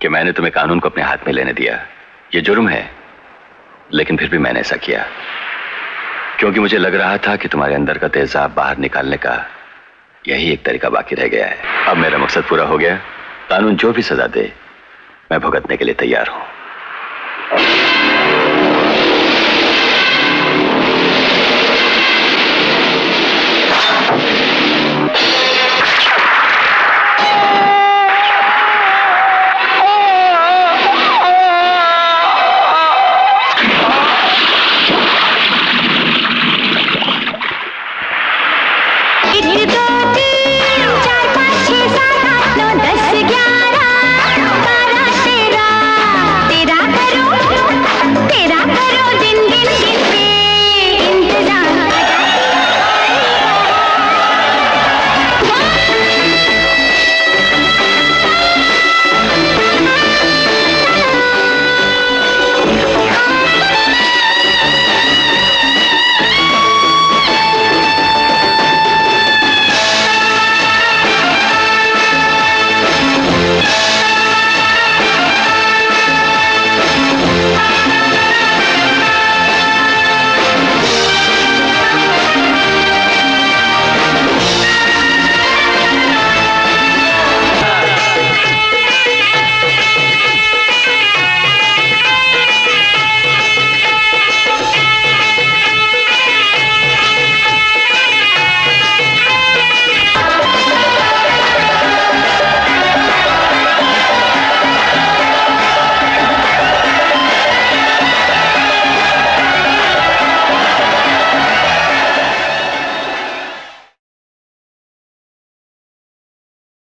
कि मैंने तुम्हें कानून को अपने हाथ में लेने दिया, यह जुर्म है, लेकिन फिर भी मैंने ऐसा किया क्योंकि मुझे लग रहा था कि तुम्हारे अंदर का तेजाब बाहर निकालने का यही एक तरीका बाकी रह गया है। अब मेरा मकसद पूरा हो गया। कानून जो भी सजा दे मैं भुगतने के लिए तैयार हूं।